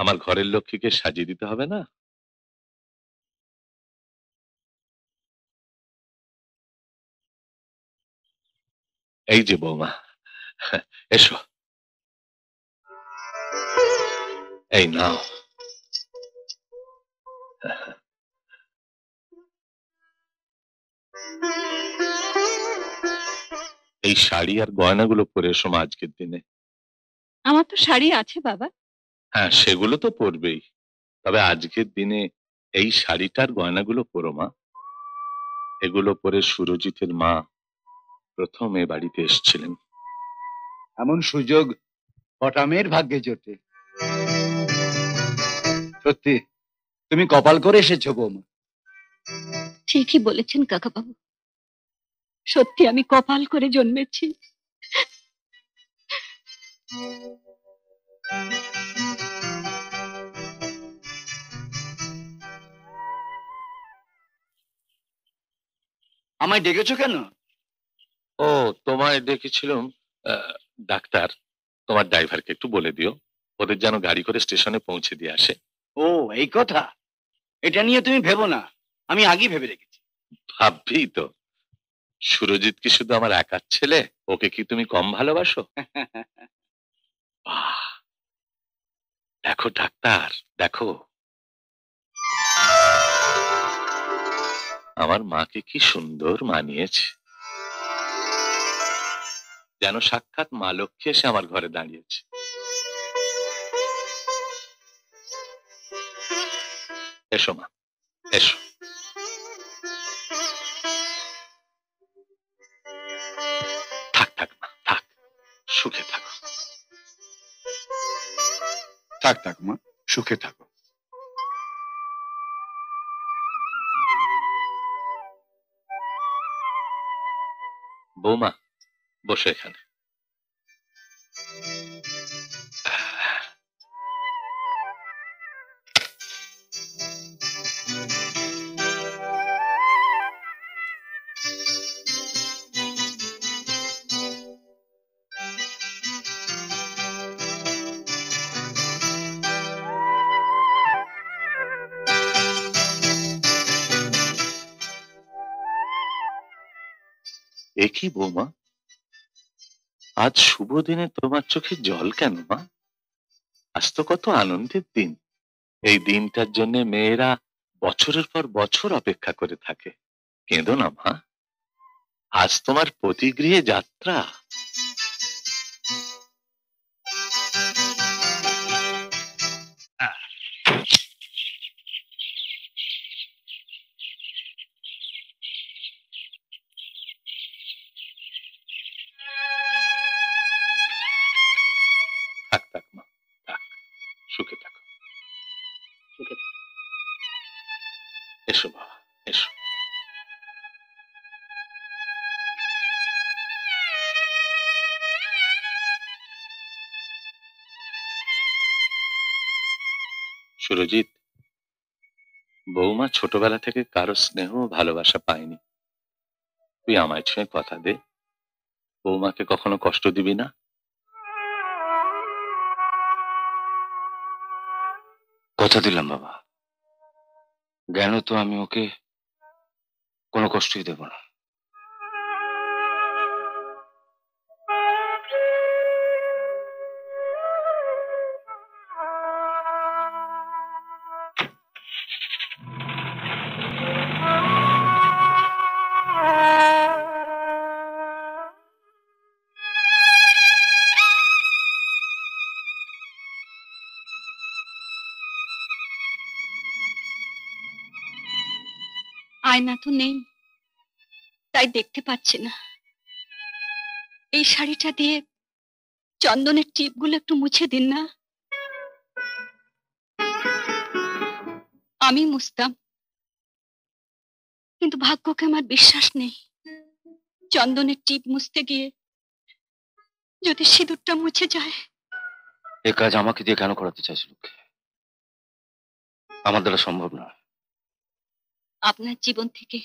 আমার ঘরের লক্ষ্মীকে সাজিয়ে দিতে হবে না? এই যে বৌমা, এসো, এই নাও। এই শাড়ি আর গয়নাগুলো পরে এসো মা আজকের দিনে। আমার তো শাড়ি আছে বাবা। হ্যাঁ, সেগুলো তো পরবেই, তবে আজকের দিনে এই শাড়িটার গয়নাগুলো পরো মা। এগুলো পরে সুরজিতের মা প্রথম এ বাড়িতে এসেছিলেন। এমন সুযোগ হঠামের ভাগ্যে জোটে। সত্যি তুমি কপাল করে এসেছো বৌমা। ঠিকই বলেছেন কাকা বাবু, সত্যি আমি কপাল করে জন্মেছি। আমায় ডেকেছো কেন? ও, তোমায় ডেকেছিলাম। ডাক্তার তোমার ড্রাইভারকে একটু বলে দিও ওদের যেন গাড়ি করে স্টেশনে পৌঁছে দিয়ে আসে। ও এই কথা, এটা নিয়ে তুমি ভেবো না, আমি আগেই ভেবে রেখেছি। ভাববি তো, সুরজিৎ কি শুধু আমার একার ছেলে? ওকে কি তুমি কম ভালোবাসো? দেখো ডাক্তার, দেখো আমার মাকে কি সুন্দর মানিয়েছে, যেন সাক্ষাৎ মা লক্ষ্মী এসে আমার ঘরে দাঁড়িয়েছে। এসো মা, এসো। থাক থাক মা, থাক, সুখে থাকো। থাক থাক মা, সুখে থাকো। বৌমা বসে এখানে। দেখি বৌমা, আজ শুভ দিনে তোমার চোখে জল কেন মা? আজ তো কত আনন্দের দিন। এই দিনটার জন্য মেয়েরা বছরের পর বছর অপেক্ষা করে থাকে। কেঁদো না মা, আজ তোমার পতিগৃহে যাত্রা। এসো বাবা, এসো। সুরজিৎ, বৌমা ছোটবেলা থেকে কারো স্নেহ ভালোবাসা পায়নি। তুই আমায় ছুঁয়ে কথা দে, বৌমাকে কখনো কষ্ট দিবি না। কথা দিলাম বাবা, জ্ঞান তো আমি ওকে কোনো কষ্টই দেব না। আয়না তো নেই, তাই দেখতে পাচ্ছি না। এই শাড়িটা দিয়ে চন্দনের টিপগুলো একটু মুছে দিন না। আমি মুছতাম, কিন্তু ভাগ্যকে আমার বিশ্বাস নেই। চন্দনের টিপ মুছতে গিয়ে যদি সিঁদুরটা মুছে যায়। এ কাজ আমাকে দিয়ে কেন করাতে চাইছিল? আমার দ্বারা সম্ভব না। আপনার জীবন থেকে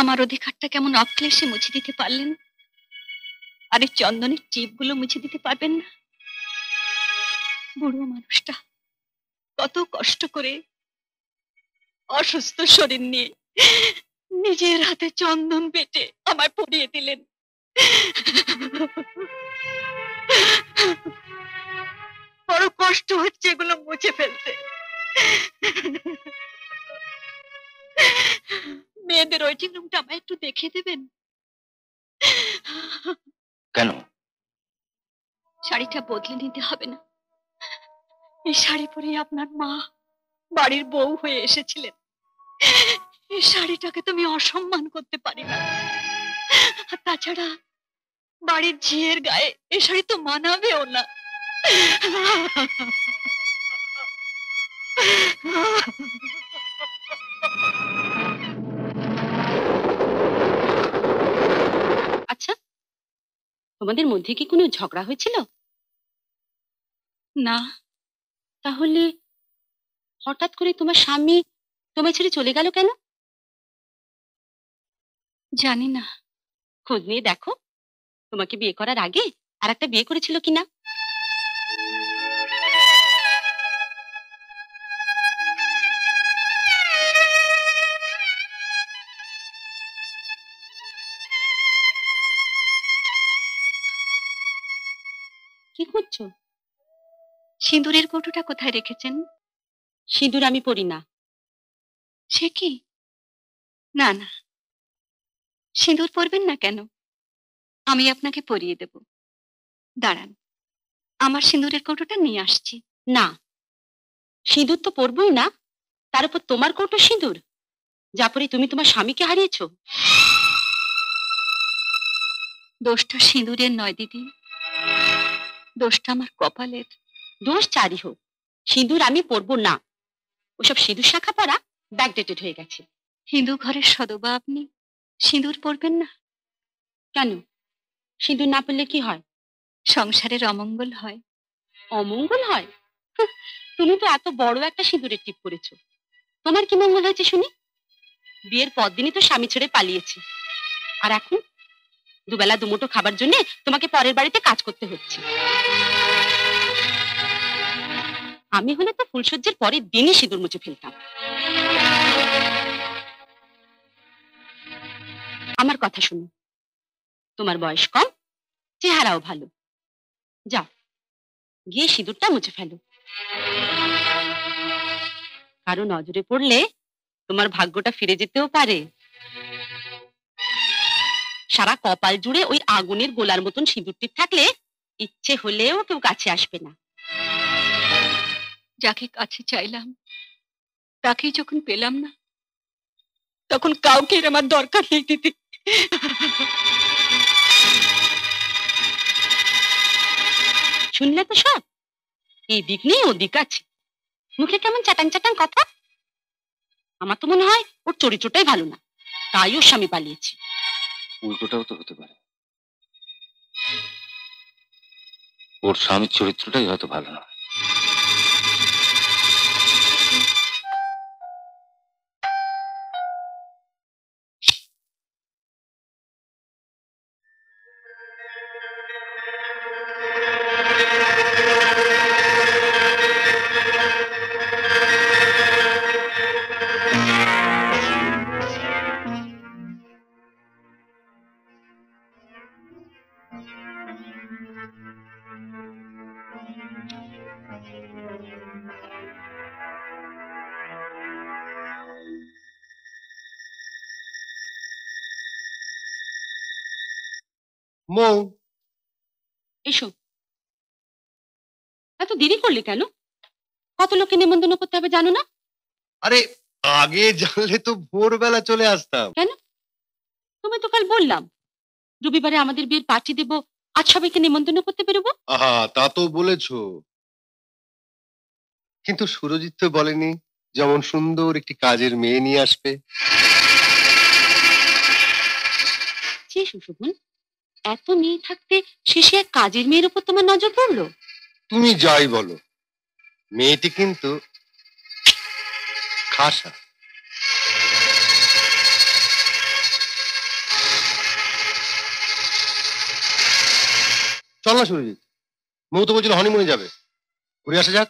আমার অধিকারটা কেমন অক্লেশে মুছে দিতে পারলেন। अरे चंदन चीप गुलो मुझे दीते पारबेन ना बुढ़ो मानुषटा कत कष्ट करे असुस्थ शरीर निये निजेर हाथे चंदन बेटे आमाय पड़िये दिलेन। बड़ कष्ट होच्छे एगुलो मुछे फेलते। मेयेदेर ओइटिंग रूमटा आमाय एकटु देखिये देबेन? কেন শাড়িটা বদলে নিতে হবে না? এই শাড়ি পরে আপনার মা বাড়ির বউ হয়ে এসেছিলেন। এই শাড়িটাকে তুমি অসম্মান করতে পারিনা। আর তাছাড়া বাড়ির ঝিয়ের গায়ে এই শাড়ি তো মানাবেও না। আচ্ছা তোমাদের মধ্যে কি কোনো ঝগড়া হয়েছিল? না। তাহলে হঠাৎ করে তোমার স্বামী তোমায় ছেড়ে চলে গেল কেন? জানি না। খোঁজ নিয়ে দেখো তোমাকে বিয়ে করার আগে আরেকটা বিয়ে করেছিল কিনা। কি করছো? সিঁদুরের কৌটোটা কোথায় রেখেছেন? সিঁদুর আমি পরি না। সে কি? না না, সিঁদুর পরবেন না কেন? আমি আপনাকে পরিয়ে দেব। দাঁড়ান, আমার সিঁদুরের কৌটোটা নিয়ে আসছি। না, সিঁদুর তো পরবই না। তার উপর তোমার কৌটো সিঁদুর, যা পরে তুমি তোমার স্বামীকে হারিয়েছো। দোষটা সিঁদুরের নয় দিদি, দোষটা আমার কপালের। দোষ চারি হোক, সিঁদুর আমি পরবো না। ওসব সিঁদুর শাখা পরা ব্যাকডেটেড হয়ে গেছে। হিন্দু ঘরের সদবা আপনি সিঁদুর পরবেন না কেন? সিঁদুর না পরলে কি হয়? সংসারের অমঙ্গল হয়। অমঙ্গল হয়? তুমি তো এত বড় একটা সিঁদুরের টিপ পরেছ, তোমার কি মঙ্গল হয়েছে শুনি? বিয়ের পরদিনই তো স্বামী ছেড়ে পালিয়েছি, আর এখন দুবেলা দুমুঠো খাবার জন্য তোমাকে পরের বাড়িতে কাজ করতে হচ্ছে। আমি হলে তো ফুলসজ্জার পরের দিনই সিঁদুর মুছে ফেলতাম। আমার কথা শুনো, তোমার বয়স কম, চেহারাও ভালো, যাও গিয়ে সিঁদুরটা মুছে ফেলো। কারো নজরে পড়লে তোমার ভাগ্যটা ফিরে যেতেও পারে। সারা কপাল জুড়ে ওই আগুনের গোলার মতন সিঁদুরটি থাকলে ইচ্ছে হলেও কেউ কাছে আসবে না। যাকে কাছে চাইলাম তাকেই যখন পেলাম না, তখন কাউকে আমার দরকার নেই দিদি। শুনলে তো সব, এই দিক নেই ওদিক আছে। মুখে কেমন চাটান চাটান কথা। আমার তো মনে হয় ওর চরিত্রটাই ভালো না, তাই ওর স্বামী পালিয়েছে। উল্টোটাও তো হতে পারে, ওর স্বামীর চরিত্রটাই হয়তো ভালো না। এসো, এত দেরি করলে কেন? কত লোককে নিমন্ত্রণ করতে হবে জানো না? আরে আগে জানলে তো ভোরবেলা চলে আসতাম। কেন? তোমায় তো কাল বললাম রবিবারে আমাদের বিয়ের পার্টি দেব, আজ সবাইকে নিমন্ত্রণ করতে বেরোবো। আহা, তা তো বলেছো, কিন্তু সুরজিৎ তো বলেনি যেমন সুন্দর একটি কাজের মেয়ে নিয়ে আসবে। সুশোভন, এত মেয়ে থাকতে শেষে এক কাজের মেয়ের উপর তোমার নজর পড়লো? তুমি যাই বলো, মেয়েটি কিন্তু খাসা। चल ना सुरजित मऊ तो बोल हनीमुने जाबे घुरे आसा जाक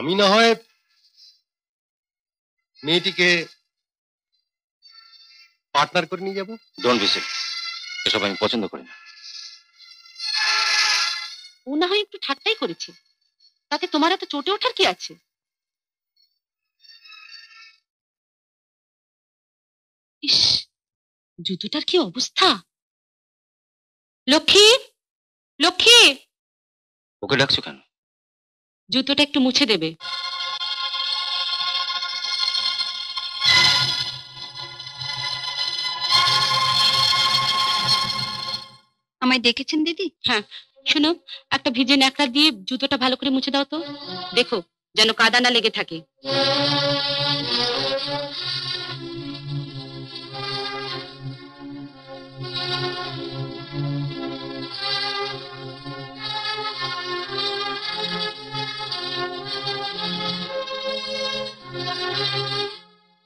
आमी ना हय मेटिके पार्टनार करे निये जाबो डोंट बी सिक एसब आमी पसंद करी ना ও না হয় একটু ঠাট্টাই করেছে তাতে তোমার এত চটে ওঠার কি আছে ইস জুতোটার কি অবস্থা লক্ষ্মী লক্ষ্মী ওকে ডাকছো কেন জুতোটা একটু মুছে দেবে আমায় দেখেছেন দিদি হ্যাঁ सुनो एक भिजे न्याकड़ा दिए जूतोटा भालो करे मुछे दाओ तो देखो जेनो कादा ना लेगे थाके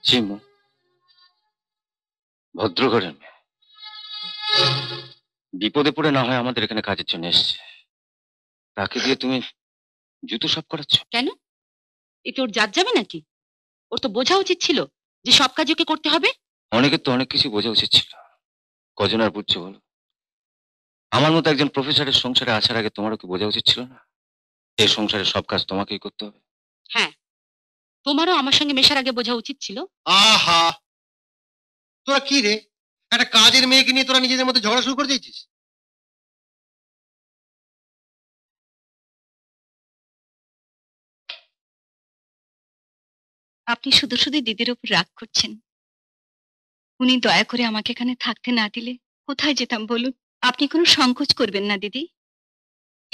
चिमू भद्र घरेर मेये বিপদে পড়ে না হয় আমাদের এখানে কাজের জন্য এসেছে তাকে দিয়ে তুমি জুতো সব করাচ্ছ কেন এতে ওর জাত যাবে নাকি ওর তো বোঝা উচিত ছিল যে সব কাজ ওকে করতে হবে অনেকের তো অনেক কিছু বোঝা উচিত ছিল কজন আর বুঝছো বলো আমার মতো একজন প্রফেসরের সংসারে আসার আগে তোমারও কি বোঝা উচিত ছিল না এই সংসারে সব কাজ তোমাকেই করতে হবে হ্যাঁ তোমারও আমার সঙ্গে মেশার আগে বোঝা উচিত ছিল আহা তোরা কি রে একটা কাজের মেয়েকে নিয়ে তোরা নিজেদের মধ্যে ঝগড়া শুরু করে দিয়েছিস আপনি শুধু শুধু দিদির উপর রাগ করছেন উনি দয়া করে আমাকে এখানে থাকতে না দিলে কোথায় যেতাম বলুন আপনি কোনো সংকোচ করবেন না দিদি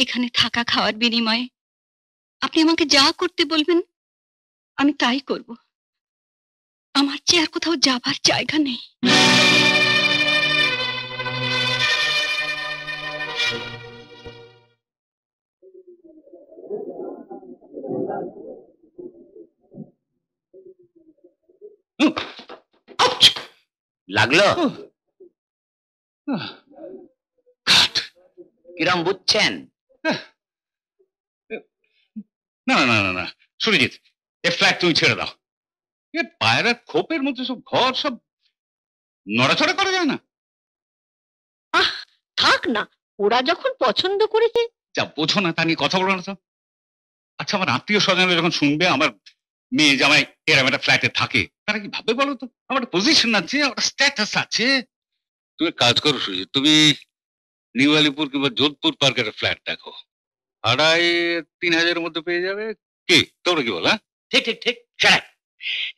এখানে থাকা খাওয়ার বিনিময়ে আপনি আমাকে যা করতে বলবেন আমি তাই করব আমার চেয়ে আর কোথাও যাবার জায়গা নেই লাগলো কিরম বুঝছেন না না না না সুরজিৎ এ ফ্ল্যাট তুমি ছেড়ে দাও এ পায়রা খোপের মধ্যে সব ঘর সব নড়াচড়া করা যায় না আহ থাক না ওরা যখন পছন্দ করেছে যা বোঝো না তা নিয়ে কথা বলো না তো আচ্ছা আমার আত্মীয় স্বজনরা যখন শুনবে আমার মেয়ে জামাই এরকম একটা ফ্ল্যাটে থাকে তারা কি ভাবে বলো তো আমার পজিশন আছে আমার স্ট্যাটাস আছে তুমি কাজ করো সুজিত তুমি নিউ আলিপুর কিংবা যোধপুর পার্কের ফ্ল্যাট দেখো আড়াই 3000 এর মধ্যে পেয়ে যাবে কি তোমরা কি বলো ঠিক ঠিক ঠিক চল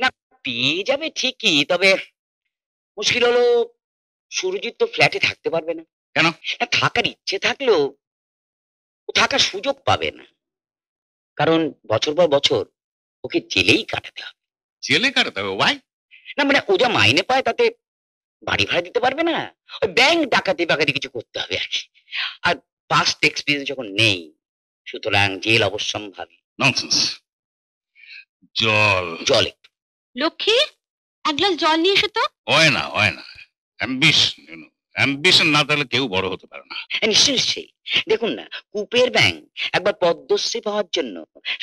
না পেয়ে যাবে ঠিকই তবে মুশকিল হলো সুরজিৎ তো ফ্ল্যাটে থাকতে পারবে না কেন থাকার ইচ্ছে থাকলেও ও থাকার সুযোগ পাবে না কারণ বছর পর বছর ওকে জেলেই কাটাতে হবে জেলে কাটাতে হবে ভাই না মানে ও যা মাইনে পায় তাতে বাড়ি ভাড়া দিতে পারবে না ওই ব্যাংক ডাকাতি বাকাতি কিছু করতে হবে আর কি আর পাস্ট এক্সপিরিয়েন্স যখন নেই সুতরাং জেল অবশ্যম্ভাবী ননসেন্স জল জল একটু লক্ষ্মী এক গ্লাস জল নিয়ে এসো তো হয় না অ্যাম্বিশন ইউ নো অ্যাম্বিশন না থাকলে কেউ বড় হতে পারে না নিশ্চয়ই দেখুন না কুপের ব্যাং একবার পদ্মশ্রী পাওয়ার জন্য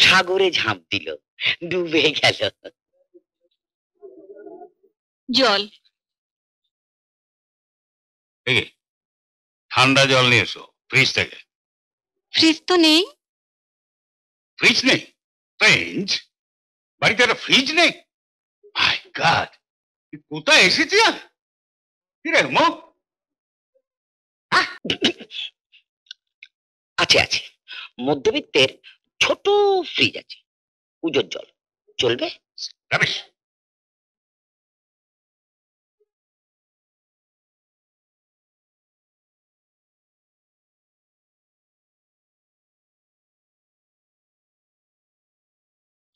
সাগরে ঝাঁপ দিল ডুবে গেল জল ঠান্ডা জল নিয়ে এসো ফ্রিজ থেকে ফ্রিজ তো নেই ফ্রিজ নেই ফ্রিজ বাড়িতে একটা ফ্রিজ নেই মাই গড কোথায় এসেছি আর কি রে মো আছে আছে মধ্যবিত্তের ছোট ফ্রিজ আছে উজোর জল চলবে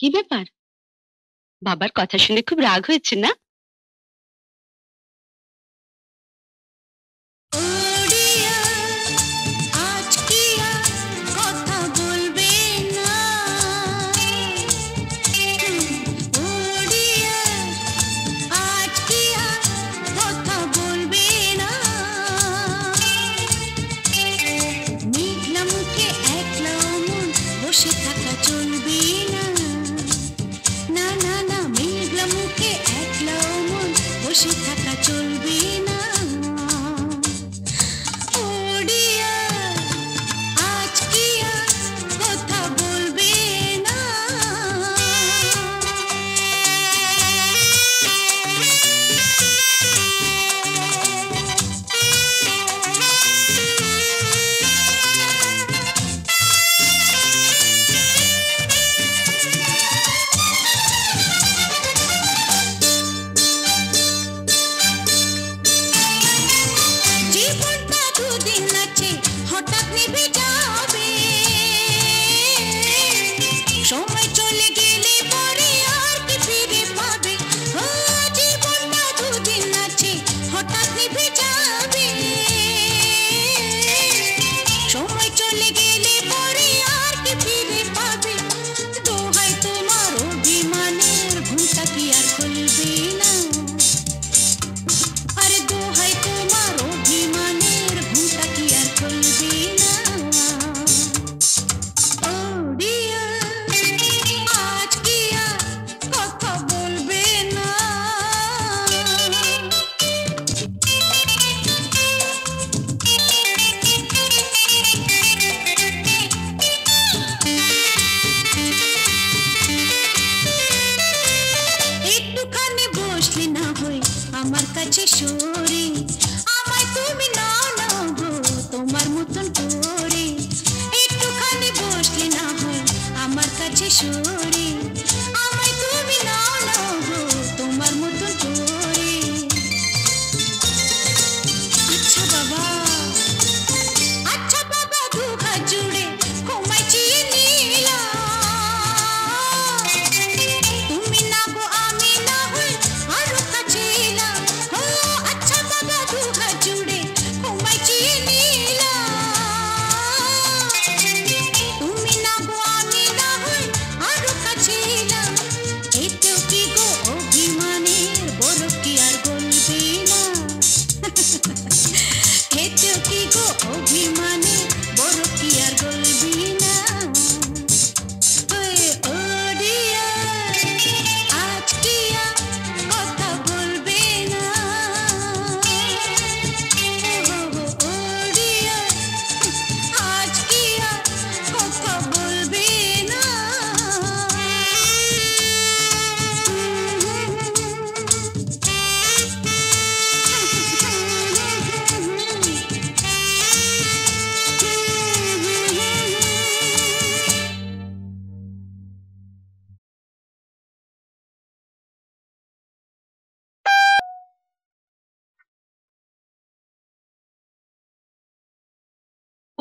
কি ব্যাপার বাবার কথা শুনে খুব রাগ হয়েছে না বসে থাকা চলবে না, না না না মেঘলা মুখে একলা মন বসে থাকা চলবে না।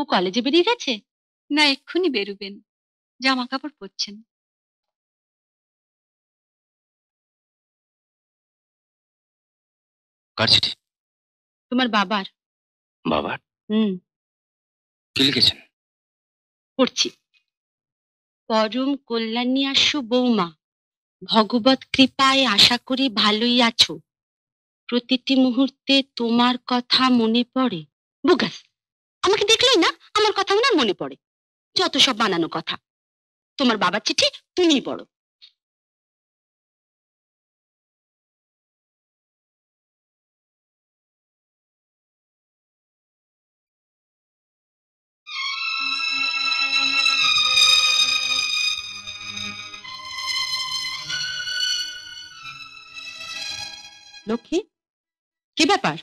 ও কলেজে বেরিয়ে গেছে না, এক্ষুনি বেরোবেন, জামা কাপড় পরছেন। কার চিঠি? তোমার বাবার। বাবার? কি লিখেছেন? পড়ছি। পরম কল্যাণী আসো বৌমা, ভগবত কৃপায় আশা করি ভালোই আছো। প্রতিটি মুহূর্তে তোমার কথা মনে পড়ে। বুগাস, আমাকে দেখলেই না আমার কথা ওনার মনে পড়ে, যত সব বানানো কথা। তোমার বাবার চিঠি তুমিই পড়ো। লক্ষ্মী, কি ব্যাপার?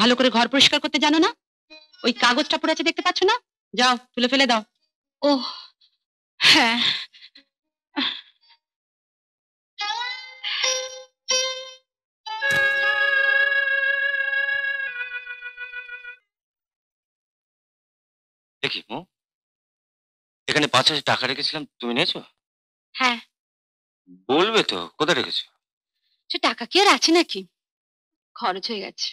ভালো করে ঘর পরিষ্কার করতে জানো না? ওই কাগজটা পড়ে আছে, দেখতে পাচ্ছ না? যাও তুলে ফেলে দাও। ও হ্যাঁ, দেখি এখানে 5000 টাকা রেখেছিলাম, তুমি নিয়েছো? হ্যাঁ। বলবে তো কোথায় রেখেছো? টাকা কি আর আছে নাকি, খরচ হয়ে গেছে।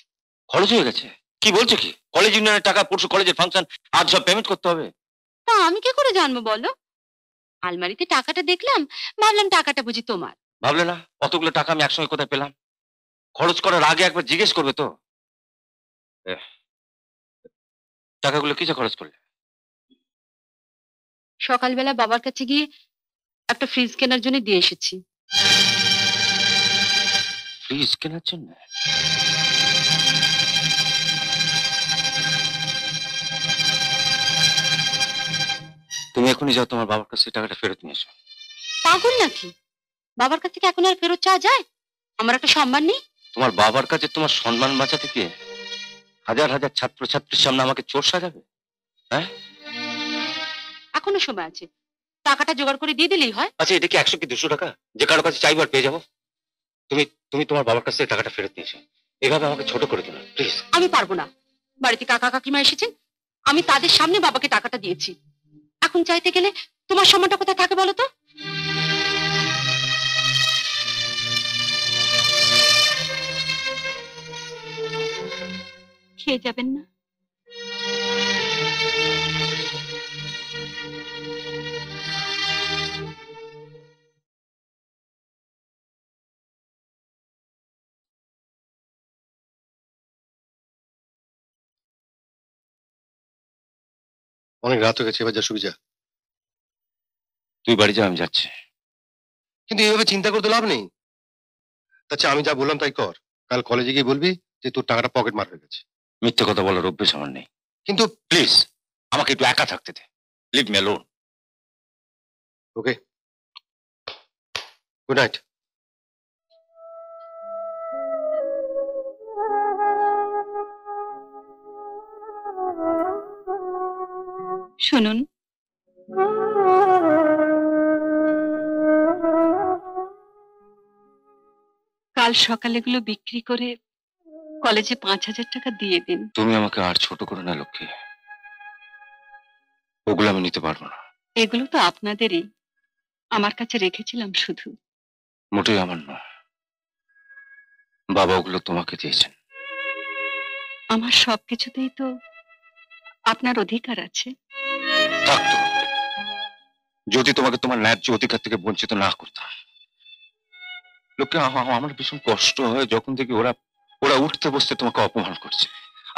খরচ হয়ে গেছে? কি বলছো কি? কলেজ ইউনিয়নের টাকা, পরশু কলেজের ফাংশন, আজ সব পেমেন্ট করতে হবে। তা আমি কি করে জানবো বলো? আলমারিতে টাকাটা দেখলাম, ভাবলাম টাকাটা বুঝি তোমার। ভাবলে না? কতগুলো টাকা আমি একসঙ্গে কোথায় পেলাম? খরচ করার আগে একবার জিজ্ঞেস করবে তো। টাকাগুলো কিসে খরচ করলে? সকাল বেলা বাবার কাছে গিয়ে একটা ফ্রিজ কেনার জন্য দিয়ে এসেছি। ফ্রিজ কেনার জন্য? তুমি এখনই যাও, তোমার বাবার কাছে টাকাটা ফেরত নিয়ে এসো। পাগল নাকি? বাবার কাছে কি এখন আর ফেরত চাওয়া যায়? আমার একটা সম্মান নেই? তোমার বাবার কাছে তোমার সম্মান বাঁচাতে গিয়ে হাজার হাজার ছাত্রছাত্রীর সামনে আমাকে চোর সাজাবে? হ্যাঁ, এখনো সময় আছে, টাকাটা জোগাড় করে দিয়ে দিলেই হয়। আচ্ছা, এটা কি 100 কি 200 টাকা যে কারো কাছে চাইবার পেয়ে যাবো? তুমি তুমি তোমার বাবার কাছে টাকাটা ফেরত নিয়ে এসো। এভাবে আমাকে ছোট করে দিও না প্লিজ। আমি পারবো না, বাড়িতে কাকা কাকিমা এসেছেন, আমি তাদের সামনে বাবাকে টাকাটা দিয়েছি। এখন চাইতে গেলে তোমার সম্মানটা কোথায় থাকে বলো তো? খেয়ে যাবেন না? অনেক রাত হয়ে গেছে, এবার যা, শুয়ে যা। তুই বাড়ি যা, আমি যাচ্ছি। কিন্তু এইভাবে চিন্তা করতে লাভ নেই। আচ্ছা, আমি যা বললাম তাই কর। কাল কলেজে গিয়ে বলবি যে তোর টাকাটা পকেট মার হয়ে গেছে। মিথ্যে কথা বলার অভ্যেস আমার নেই, কিন্তু প্লিজ আমাকে একটু একা থাকতে দে। Leave me alone. Okay, good night. শুনুন, কাল সকালে গুলো বিক্রি করে কলেজে 5000 টাকা দিয়ে দিন। তুমি আমাকে আর ছোট করে না লক্ষ্মী, ওগুলো আমি নিতে পারবো না। এগুলো তো আপনাদেরই, আমার কাছে রেখেছিলাম শুধু। মোটেই আমার নয়, বাবা ওগুলো তোমাকে দিয়েছেন। আমার সবকিছুতেই তো আপনার অধিকার আছে। থাকতো যদি তোমাকে তোমার ন্যায্য অধিকার থেকে বঞ্চিত না করতাম। লোকে আমার ভীষণ কষ্ট হয় যখন থেকে ওরা উঠতে বসতে তোমাকে অপমান করছে,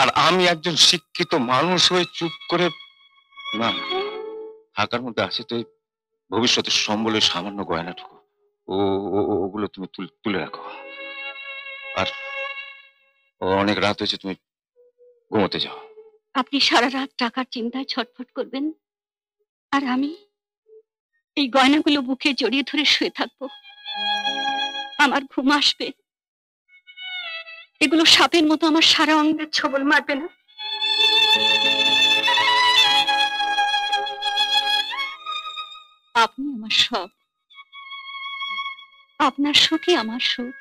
আর আমি একজন শিক্ষিত মানুষ হয়ে চুপ করে না। থাকার মধ্যে আছে তো ভবিষ্যতের সম্বলে সামান্য গয়নাটুকু, ওগুলো তুমি তুলে রাখো। আর অনেক রাত হয়েছে, তুমি ঘুমোতে যাও। আপনি সারা রাত টাকার চিন্তায় ছটফট করবেন, আর আমি এই গয়নাগুলো বুকে জড়িয়ে ধরে শুয়ে থাকবো। আমার ঘুম আসবে? এগুলো সাপের মতো আমার সারা অঙ্গের ছবল মারবে না? আপনি আমার সব, আপনার সুখই আমার সুখ,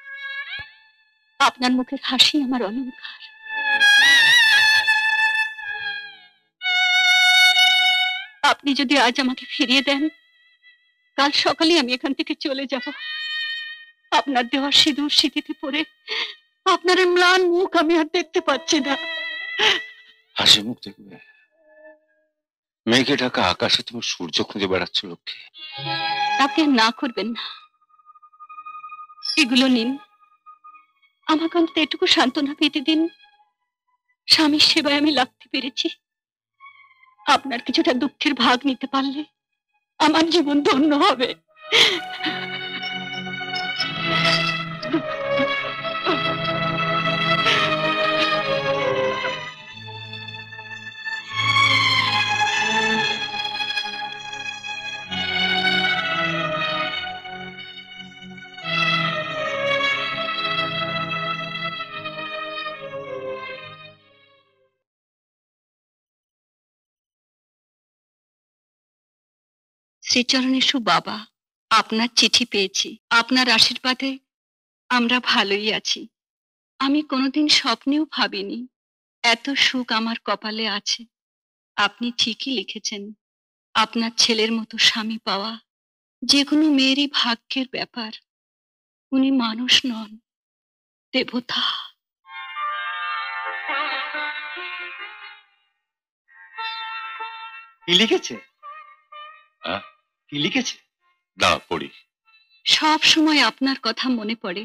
আপনার মুখের হাসি আমার অলংকার। আপনি যদি আজ আমাকে ফিরিয়ে দেন, কাল সকালে আমি এখান থেকে চলে যাব। আপনার দেওয়া সিঁদুর সিঁথিতে পড়ে আপনার ম্লান মুখ আমি আর দেখতে পাচ্ছি না। হাসি মুখ দেখবে, মেঘে ঢাকা আকাশে তুমি সূর্য খুঁজে বেড়াচ্ছ লক্ষ্মী। আপনি না করবেন না, এগুলো নিন, আমাকে অন্তত এটুকু সান্ত্বনা পেতে দিন। স্বামীর সেবায় আমি লাগতে পেরেছি, আপনার কিছুটা দুঃখের ভাগ নিতে পারলে আমার জীবন ধন্য হবে। শ্রীচরণেশু বাবা, আপনার চিঠি পেয়েছি। আপনার আশীর্বাদে আমরা ভালোই আছি। আমি কোনোদিন স্বপ্নেও ভাবিনি এত সুখ আমার কপালে আছে। আপনি ঠিকই লিখেছেন, আপনার ছেলের মতো স্বামী পাওয়া যে কোনো মেয়েরই ভাগ্যের ব্যাপার। উনি মানুষ নন, দেবতা। কি লিখেছে? লিখেছে না পড়ি। সব সময় আপনার কথা মনে পড়ে,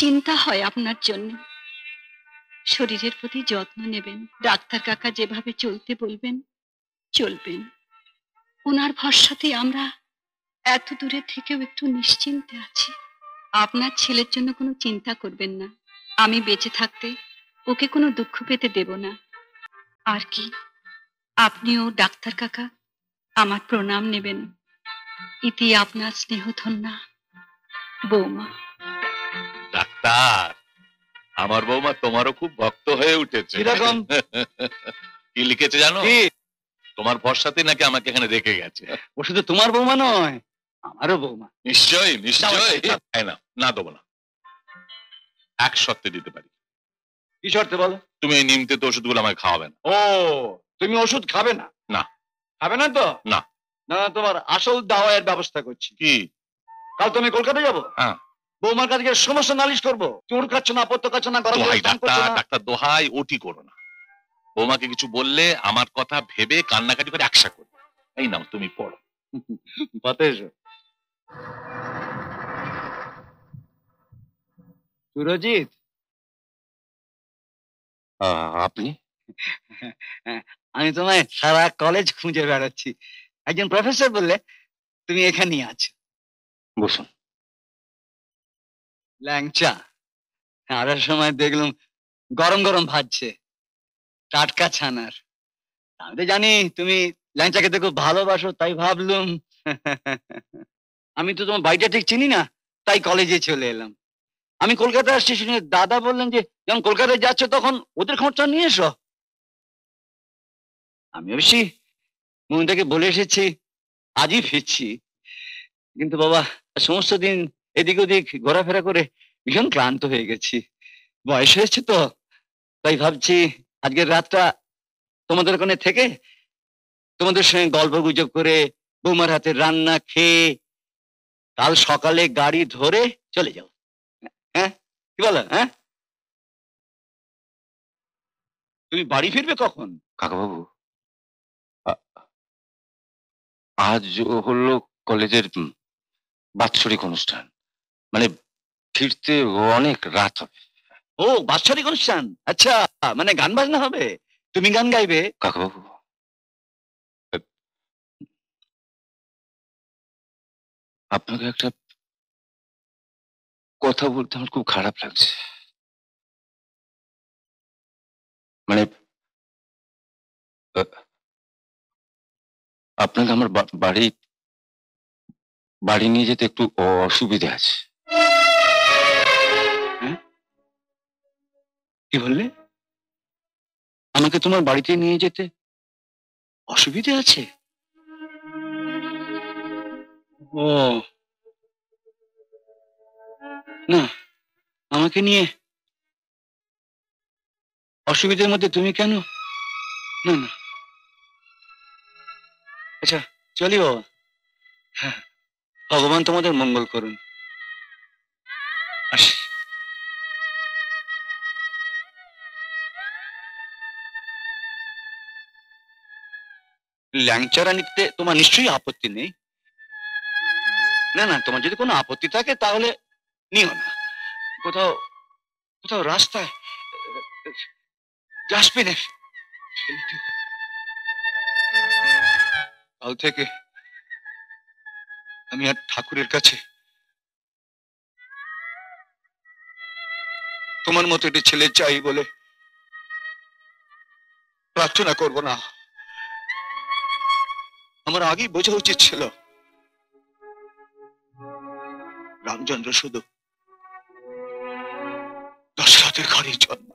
চিন্তা হয় আপনার জন্য। শরীরের প্রতি যত্ন নেবেন, ডাক্তার কাকা যেভাবে চলতে বলবেন চলবেন। ওনার ভরসাতেই আমরা এত দূরে থেকেও একটু নিশ্চিন্তে আছি। আপনার ছেলের জন্য কোনো চিন্তা করবেন না, আমি বেঁচে থাকতে ওকে কোনো দুঃখ পেতে দেব না। আর কি আপনিও ডাক্তার কাকা আমার প্রণাম নেবেন। ইতি আপনার স্নেহধন্যা বৌমা। ডাক্তার, আমার বৌমা তোমারও খুব ভক্ত হয়ে উঠেছে। এরকম কি লিখেছে জানো? তোমার ভরসাতে নাকি আমাকে এখানে রেখে গেছে। ও শুধু তোমার বৌমা নয়, আমারও বৌমা। নিশ্চয়ই নিশ্চয়ই। না দেবো না, এক শর্তে দিতে পারি। কি শর্তে বলো? তুমি নিয়মিত তো ওষুধগুলো আমাকে খাওয়াবে না। ও তুমি ওষুধ খাবে না? না। খাবে না তো? না না, তোমার আসল দাওয়ায়ের ব্যবস্থা করছি। কি? কাল তুমি কলকাতা যাবো? হ্যাঁ। বৌমার কাছে সমস্যা নালিশ করবো। চোর খাচ্ছ না, পত্র খাচ্ছ না, গরম ডাক্তার দোহাই ওটি করো না। বৌমাকে কিছু বললে আমার কথা ভেবে কান্নাকাটি করে একসা করবে। এই নাও তুমি পড়ো। সুরজিৎ, আপনি? আমি তোমায় সারা কলেজ খুঁজে বেড়াচ্ছি। একজন প্রফেসর বললে তুমি এখানেই আছো। বসুন। ল্যাংচা আর সময় দেখলাম গরম গরম ভাজছে টাটকা ছানার। আমি তো জানি তুমি ল্যাংচা খেতে খুব ভালোবাসো, তাই ভাবলুম। আমি তো তোমার বাড়িটা ঠিক চিনি না, তাই কলেজে চলে এলাম। আমি কলকাতা আসছি শুনে দাদা বললেন যে যখন কলকাতায় যাচ্ছ তখন ওদের খরচা নিয়ে এসো। আমি অবশ্যই মমিতাকে বলে এসেছি আজই ফিরছি, কিন্তু বাবা সমস্ত দিন এদিক ওদিক ঘোরাফেরা করে ভীষণ ক্লান্ত হয়ে গেছি। বয়স হয়েছে তো, তাই ভাবছি আজকের রাতটা তোমাদের ওখানে থেকে তোমাদের সঙ্গে গল্প গুজব করে বৌমার হাতে রান্না খেয়ে কাল সকালে গাড়ি ধরে চলে যাও। হ্যাঁ, কি বলো? হ্যাঁ। তুমি বাড়ি ফিরবে কখন কাকাবাবু? আজ হলো কলেজের বাৎসরিক অনুষ্ঠান, মানে ফিরতে অনেক রাত হবে। ও বাৎসরিক অনুষ্ঠান, আচ্ছা, মানে গান বাজনা হবে। তুমি গান গাইবে কাকাবাবু? আপনাকে একটা কথা বলতে আমার খুব খারাপ লাগছে, মানে আপনাকে আমার বাড়ি নিয়ে যেতে একটু অসুবিধা আছে। কি বললে? আমাকে তোমার বাড়িতে নিয়ে যেতে অসুবিধা আছে? ও না, আমাকে নিয়ে অসুবিধার মধ্যে তুমি কেন? না না, আচ্ছা চলি বাবা। হ্যাঁ, ভগবান তোমাদের মঙ্গল করুন। আসি। ল্যাংচারা নিতে তোমার নিশ্চয়ই আপত্তি নেই? না না, তোমার যদি কোনো আপত্তি থাকে তাহলে নিও না। কোথাও কোথাও রাস্তায় যাসবে না। কাল থেকে আমি আর ঠাকুরের কাছে তোমার মতো একটি ছেলে চাই বলে প্রার্থনা করব না। আমার আগেই বোঝা উচিত ছিল রামচন্দ্র শুধু দশরথের ঘরেই জন্ম।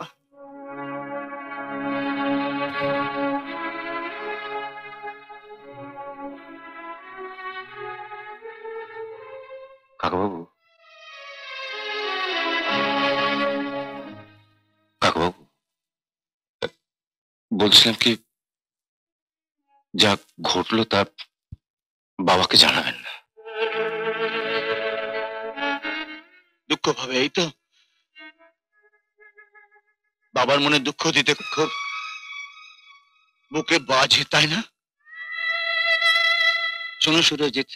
কাকাবাবু কাকাবাবু বলছিলাম কি, যা ঘটলো তার বাবাকে জানাবেন না। দুঃখ ভাবে এই তো বাবার মনে দুঃখ দিতে খুব বুকে বাজে, তাই না? শোনো সুরজিৎ,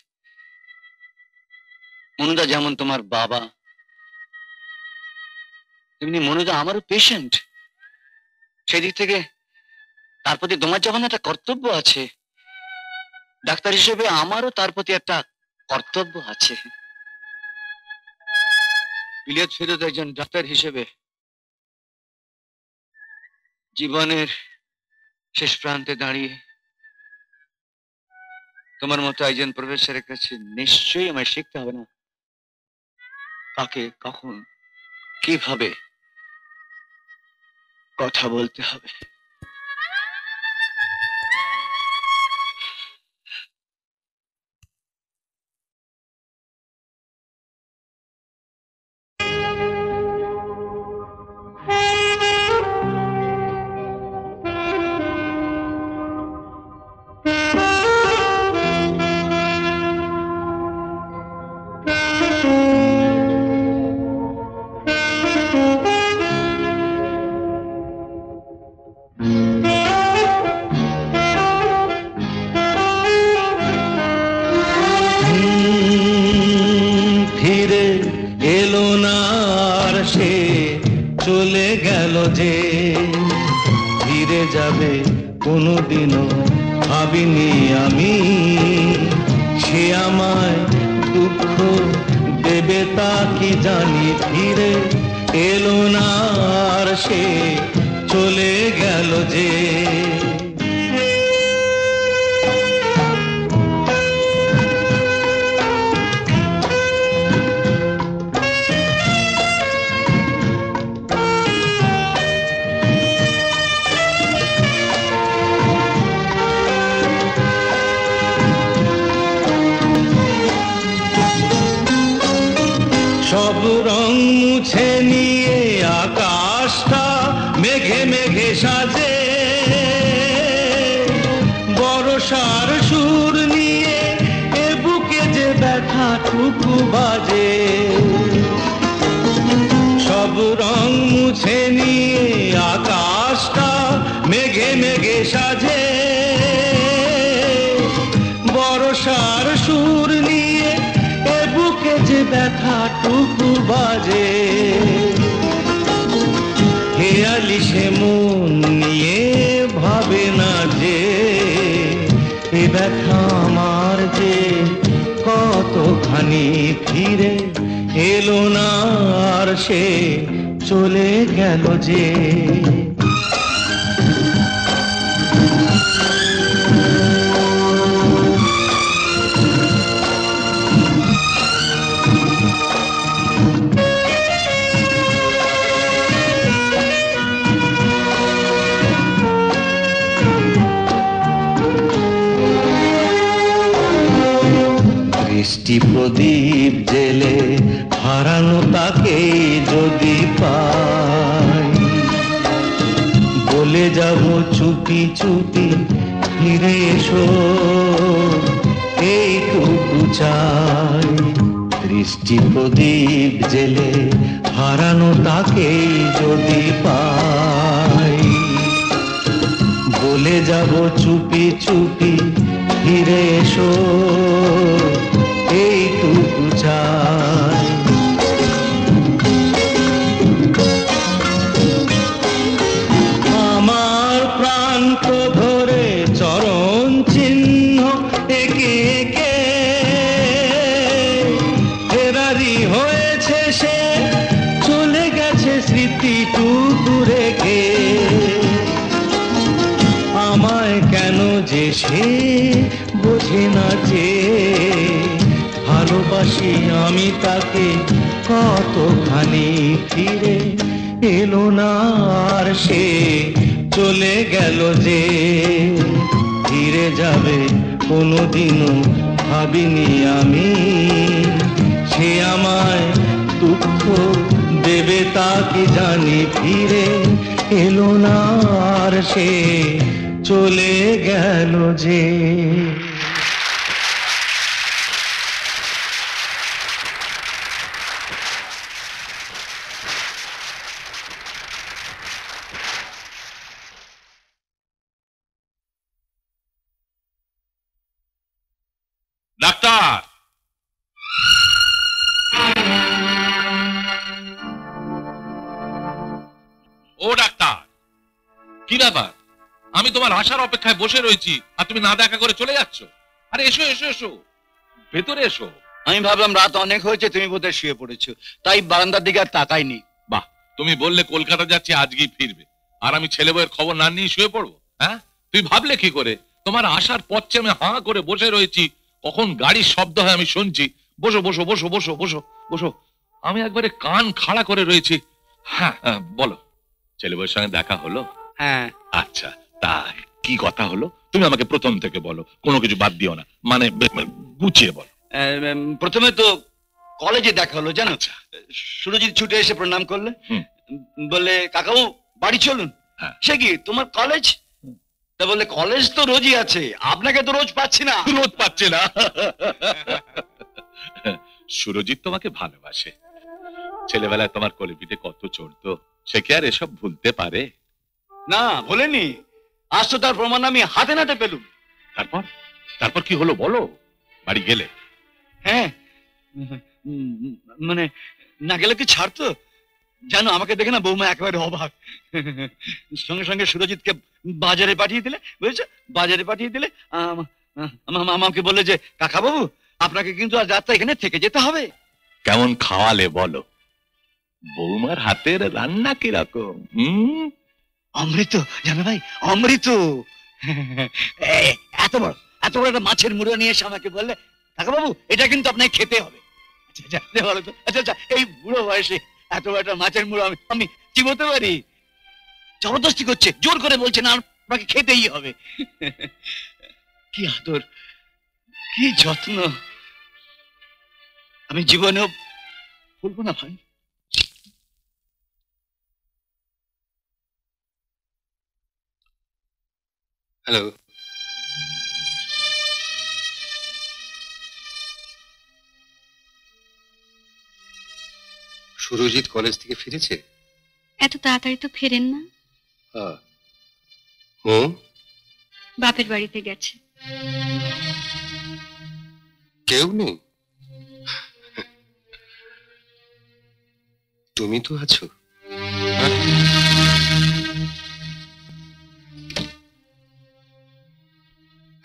মনুদা যেমন তোমার বাবা, তেমনি মনুদা আমারও পেশেন্ট। সেদিক থেকে তারপরে তোমার যখন একটা কর্তব্য আছে, ডাক্তার হিসেবে আমারও তার প্রতি একটা কর্তব্য আছে। ইলিয়াস ফেরত একজন ডাক্তার হিসেবে জীবনের শেষ প্রান্তে দাঁড়িয়ে তোমার মতো একজন প্রফেসরের কাছে নিশ্চয়ই আমায় শিখতে হবে না কাকে কখন কিভাবে কথা বলতে হবে। अरे एसो एसो एसो ভেতরে এসো। আমি ভাবলাম রাত অনেক হয়েছে তুমি বোধহয় শুয়ে পড়েছো, তাই বারান্দার দিকে আর তাকাইনি। বাহ, তুমি বললে কলকাতা যাচ্ছি আজকেই ফিরবে, আর আমি ছেলে বউয়ের খবর না নিয়ে শুয়ে পড়বো? হ্যাঁ, তুমি ভাবলে কি করে? তোমার আসার পথে আমি হাঁ করে বসে রয়েছি, কখন গাড়ির শব্দ হয় আমি শুনছি। বসো বসো বসো বসো বসো বসো, আমি একবারে কান খাড়া করে রয়েছি। হ্যাঁ বলো, ছেলে বউয়ের সঙ্গে দেখা হলো? হ্যাঁ। আচ্ছা তাই, কি কথা হলো? তুমি আমাকে প্রথম থেকে বলো, কোনো কিছু বাদ দিও না, মানে গুছিয়ে বলো। প্রথমে তো কলেজে দেখা হলো জানো, সুরজিৎ ছুটে এসে প্রণাম করলে, বলে কাকাবু বাড়ি চলুন। সে কি তোমার কলেজ? তা বলে কলেজ তো রোজই আছে, আপনাকে তো রোজ পাচ্ছি না। রোজ পাচ্ছে না? সুরজিৎ তোমাকে ভালোবাসে, ছেলেবেলায় তোমার কলিপিতে কত চড়তো, সে কি আর এসব ভুলতে পারে? না ভুলেনি, আজ তো তার প্রমাণ আমি হাতে নাতে পেলুম। তারপর তারপর কি হলো বলো? বাড়ি গেলে? হ্যাঁ, মানে না গেলে কি ছাড়তো? জানো আমাকে দেখে না বৌমা একেবারে অবাক। সঙ্গে সঙ্গে সুরজিৎকে বাজারে পাঠিয়ে দিলে, বুঝেছো, বাজারে পাঠিয়ে দিলে। আমাকে বলে যে কাকাবাবু আপনাকে কিন্তু আর রাতটা এখানে থেকে যেতে হবে। কেমন খাওয়ালে বলো? বৌমার হাতের রান্না কিরকম? অমৃত জানো ভাই, অমৃত। এত বড় একটা মাছের মুড়ো নিয়ে এসে আমাকে বললে কাকাবাবু এটা কিন্তু আপনাকে খেতে হবে। আচ্ছা আচ্ছা, এই বুড়ো বয়সে এত বড় একটা মাছের মুড়ো আমি চিবোতে পারি? জবরদস্তি করছে, জোর করে বলছে না আপনাকে খেতেই হবে। কি আদর, কি যত্ন, আমি জীবনেও ভুলবো না ভাই। হ্যালো, সুরজিৎ কলেজ থেকে ফিরেছে? এত তাড়াতাড়ি তো ফেরেন না। হ্যাঁ, ও বাপের বাড়িতে গেছে। কেউ নেই? তুমি তো আছো।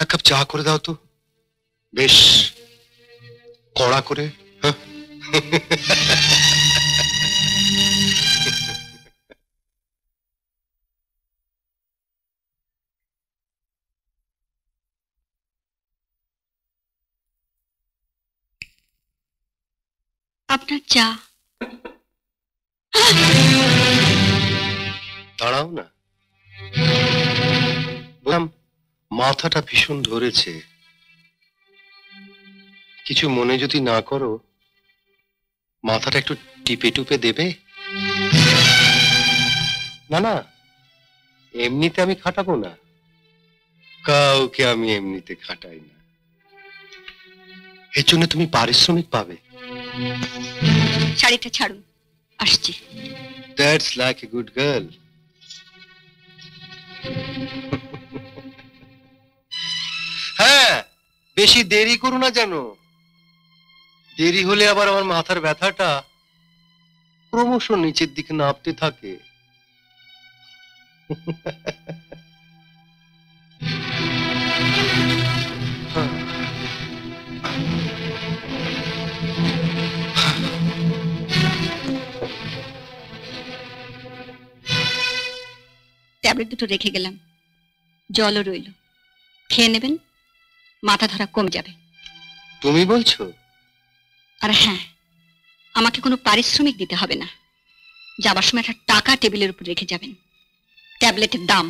এক কাপ চা করে দাও তো, বেশ কড়া করে। হ্যাঁ, আপনার চা। দাঁড়াও না, মাথাটা ভীষণ ধরেছে, কিছু মনে যদি না করো মাথাটা একটু টিপে টুপে দেবে? না না, এমনিতে আমি খাটাবো না, কাউকে আমি এমনিতে খাটাই না, এর জন্য তুমি পারিশ্রমিক পাবে। শাড়িটা ছাড়ুন, আসছি। That's like a good girl. হ্যাঁ, বেশি দেরি করো না জানো, দেরি হলে আবার আমার মাথার ব্যথাটা ক্রমশ নিচের দিকে নামতে থাকে। ট্যাবলেট দুটো রেখে গেলাম, জলও রইল, খেয়ে নেবেন, মাথা ধরা কমে যাবে। তুমি বলছো? আর হ্যাঁ, আমাকে কোনো পারিশ্রমিক দিতে হবে না, যাবার সময় একটা টাকা টেবিলের উপর রেখে যাবেন, ট্যাবলেটের দাম।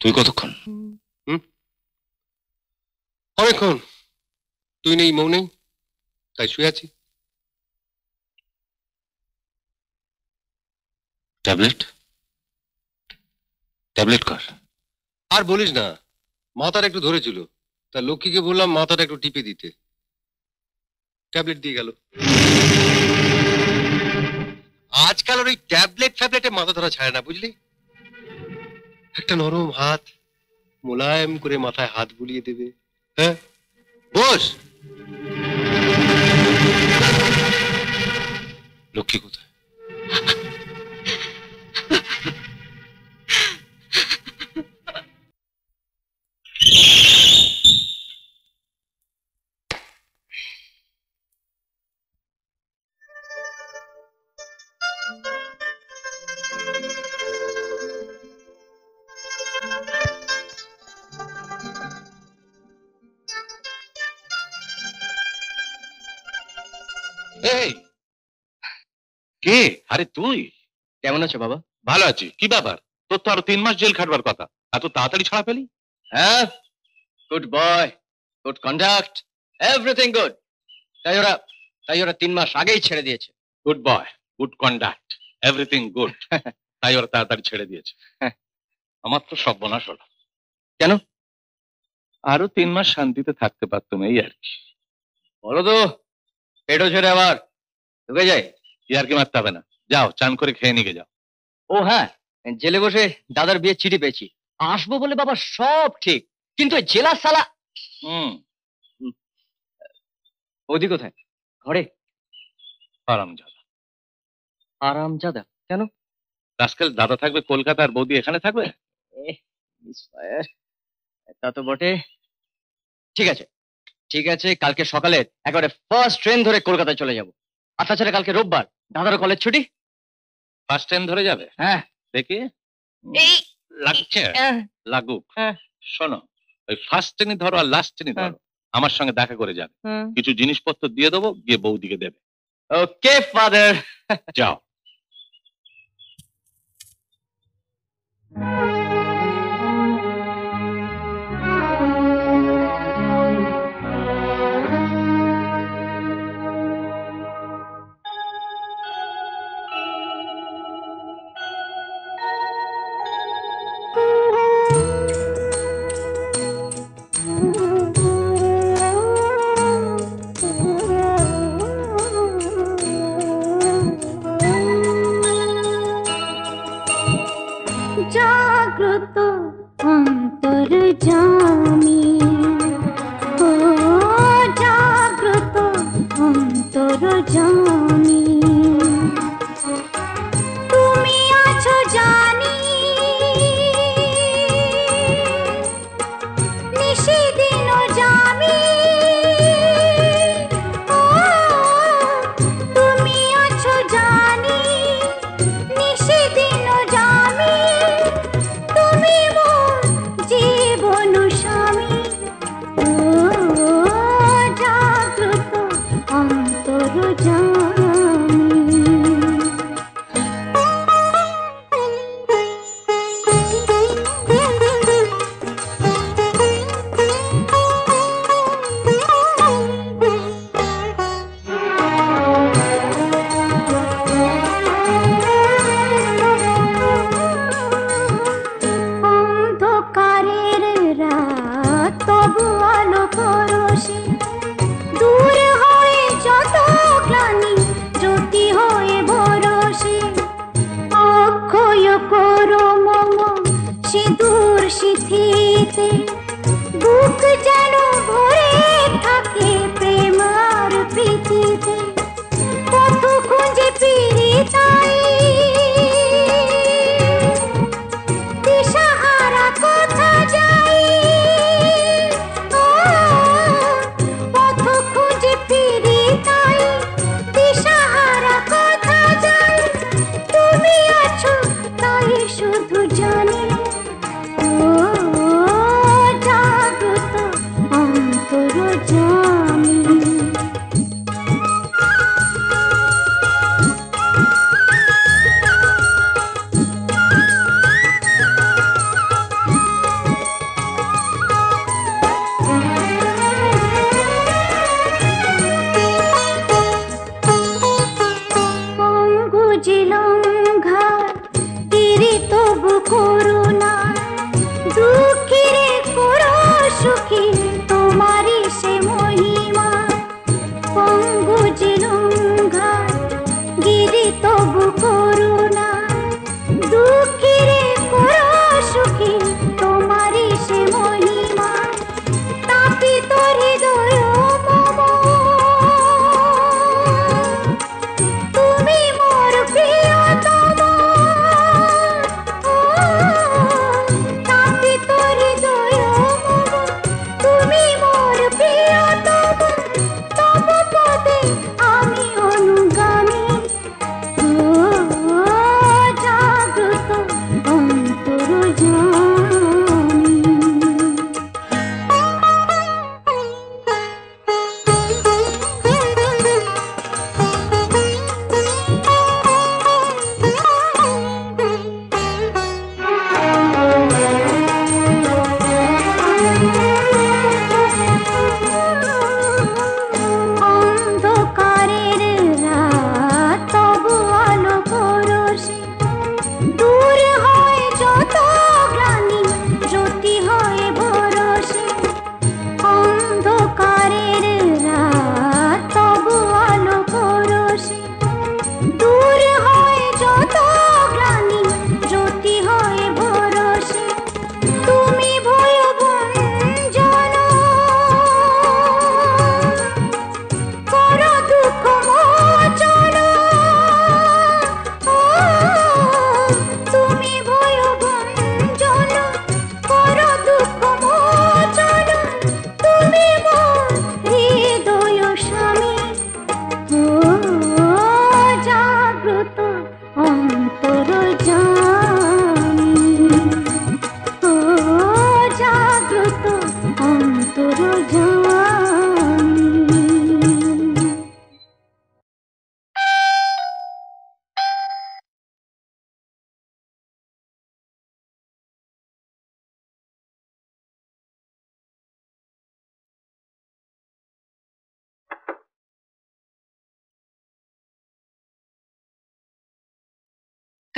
তুই কতক্ষণ? অনেকক্ষণ। তুই নেই, মৌ নেই, তাই শুয়ে আছি। ট্যাবলেট ট্যাবলেট কর। আর বলিস না, মাথাটা একটু ধরেছিল, তা লক্ষ্মীকে বললাম মাথাটা একটু টিপে দিতে, ট্যাবলেট দিয়ে গেল। আজকাল ওই ট্যাবলেট ফ্যাবলেটে মাথা ধরা ছাড়ে না, বুঝলি? একটা নরম হাত মোলায়েম করে মাথায় হাত বুলিয়ে দেবে। হ্যাঁ বস। के अरे तू केमन आछो बाबा? ভালো আছি। কি ব্যাপার তোর তো আর 3 মাস জেল খাটবার কথা, এত তাড়াতাড়ি ছাড়া পেলি? হ্যাঁ, good boy, good conduct, everything good. তাই ওরা 3 মাস আগেই ছেড়ে দিয়েছে। Good boy, good conduct, everything good. তাই ওরা তাড়াতাড়ি ছেড়ে দিয়েছে। আমার তো সর্বনাশ হলো। কেন? আরো 3 মাস শান্তিতে থাকতে পারতাম এই আর কি। বলো তো পেটো ছেড়ে আবার ঢুকে যায়? ইয়ার কি মারতে হবে না, যাও চান করে খেয়ে নিয়ে যাও। ও হ্যাঁ, জেলে বসে দাদার বিয়ের চিঠি পেয়েছি, আসবো বলে বাবা সব ঠিক, কিন্তু জেলা সালা। ওদি কোথায়? ঘরে। আরামজাদা। আরামজাদা কেন? আজকাল দাদা থাকবে কলকাতা আর বৌদি এখানে থাকবে। তা তো বটে। ঠিক আছে কালকে সকালে একেবারে ফার্স্ট ট্রেন ধরে কলকাতা চলে যাব। আর তাছাড়া কালকে রোববার দাদার কলেজ ছুটি। ফার্স্ট ট্রেন ধরে যাবে? হ্যাঁ। দেখি এই লাগছে লাগুক। শোনো, ওই ফার্স্ট ট্রেনই ধরো আর লাস্ট ট্রেনই ধরো, আমার সঙ্গে দেখা করে যাবে, কিছু জিনিসপত্র দিয়ে দেবো, গিয়ে বৌদিকে দেবে। ওকে ফাদার, যাও।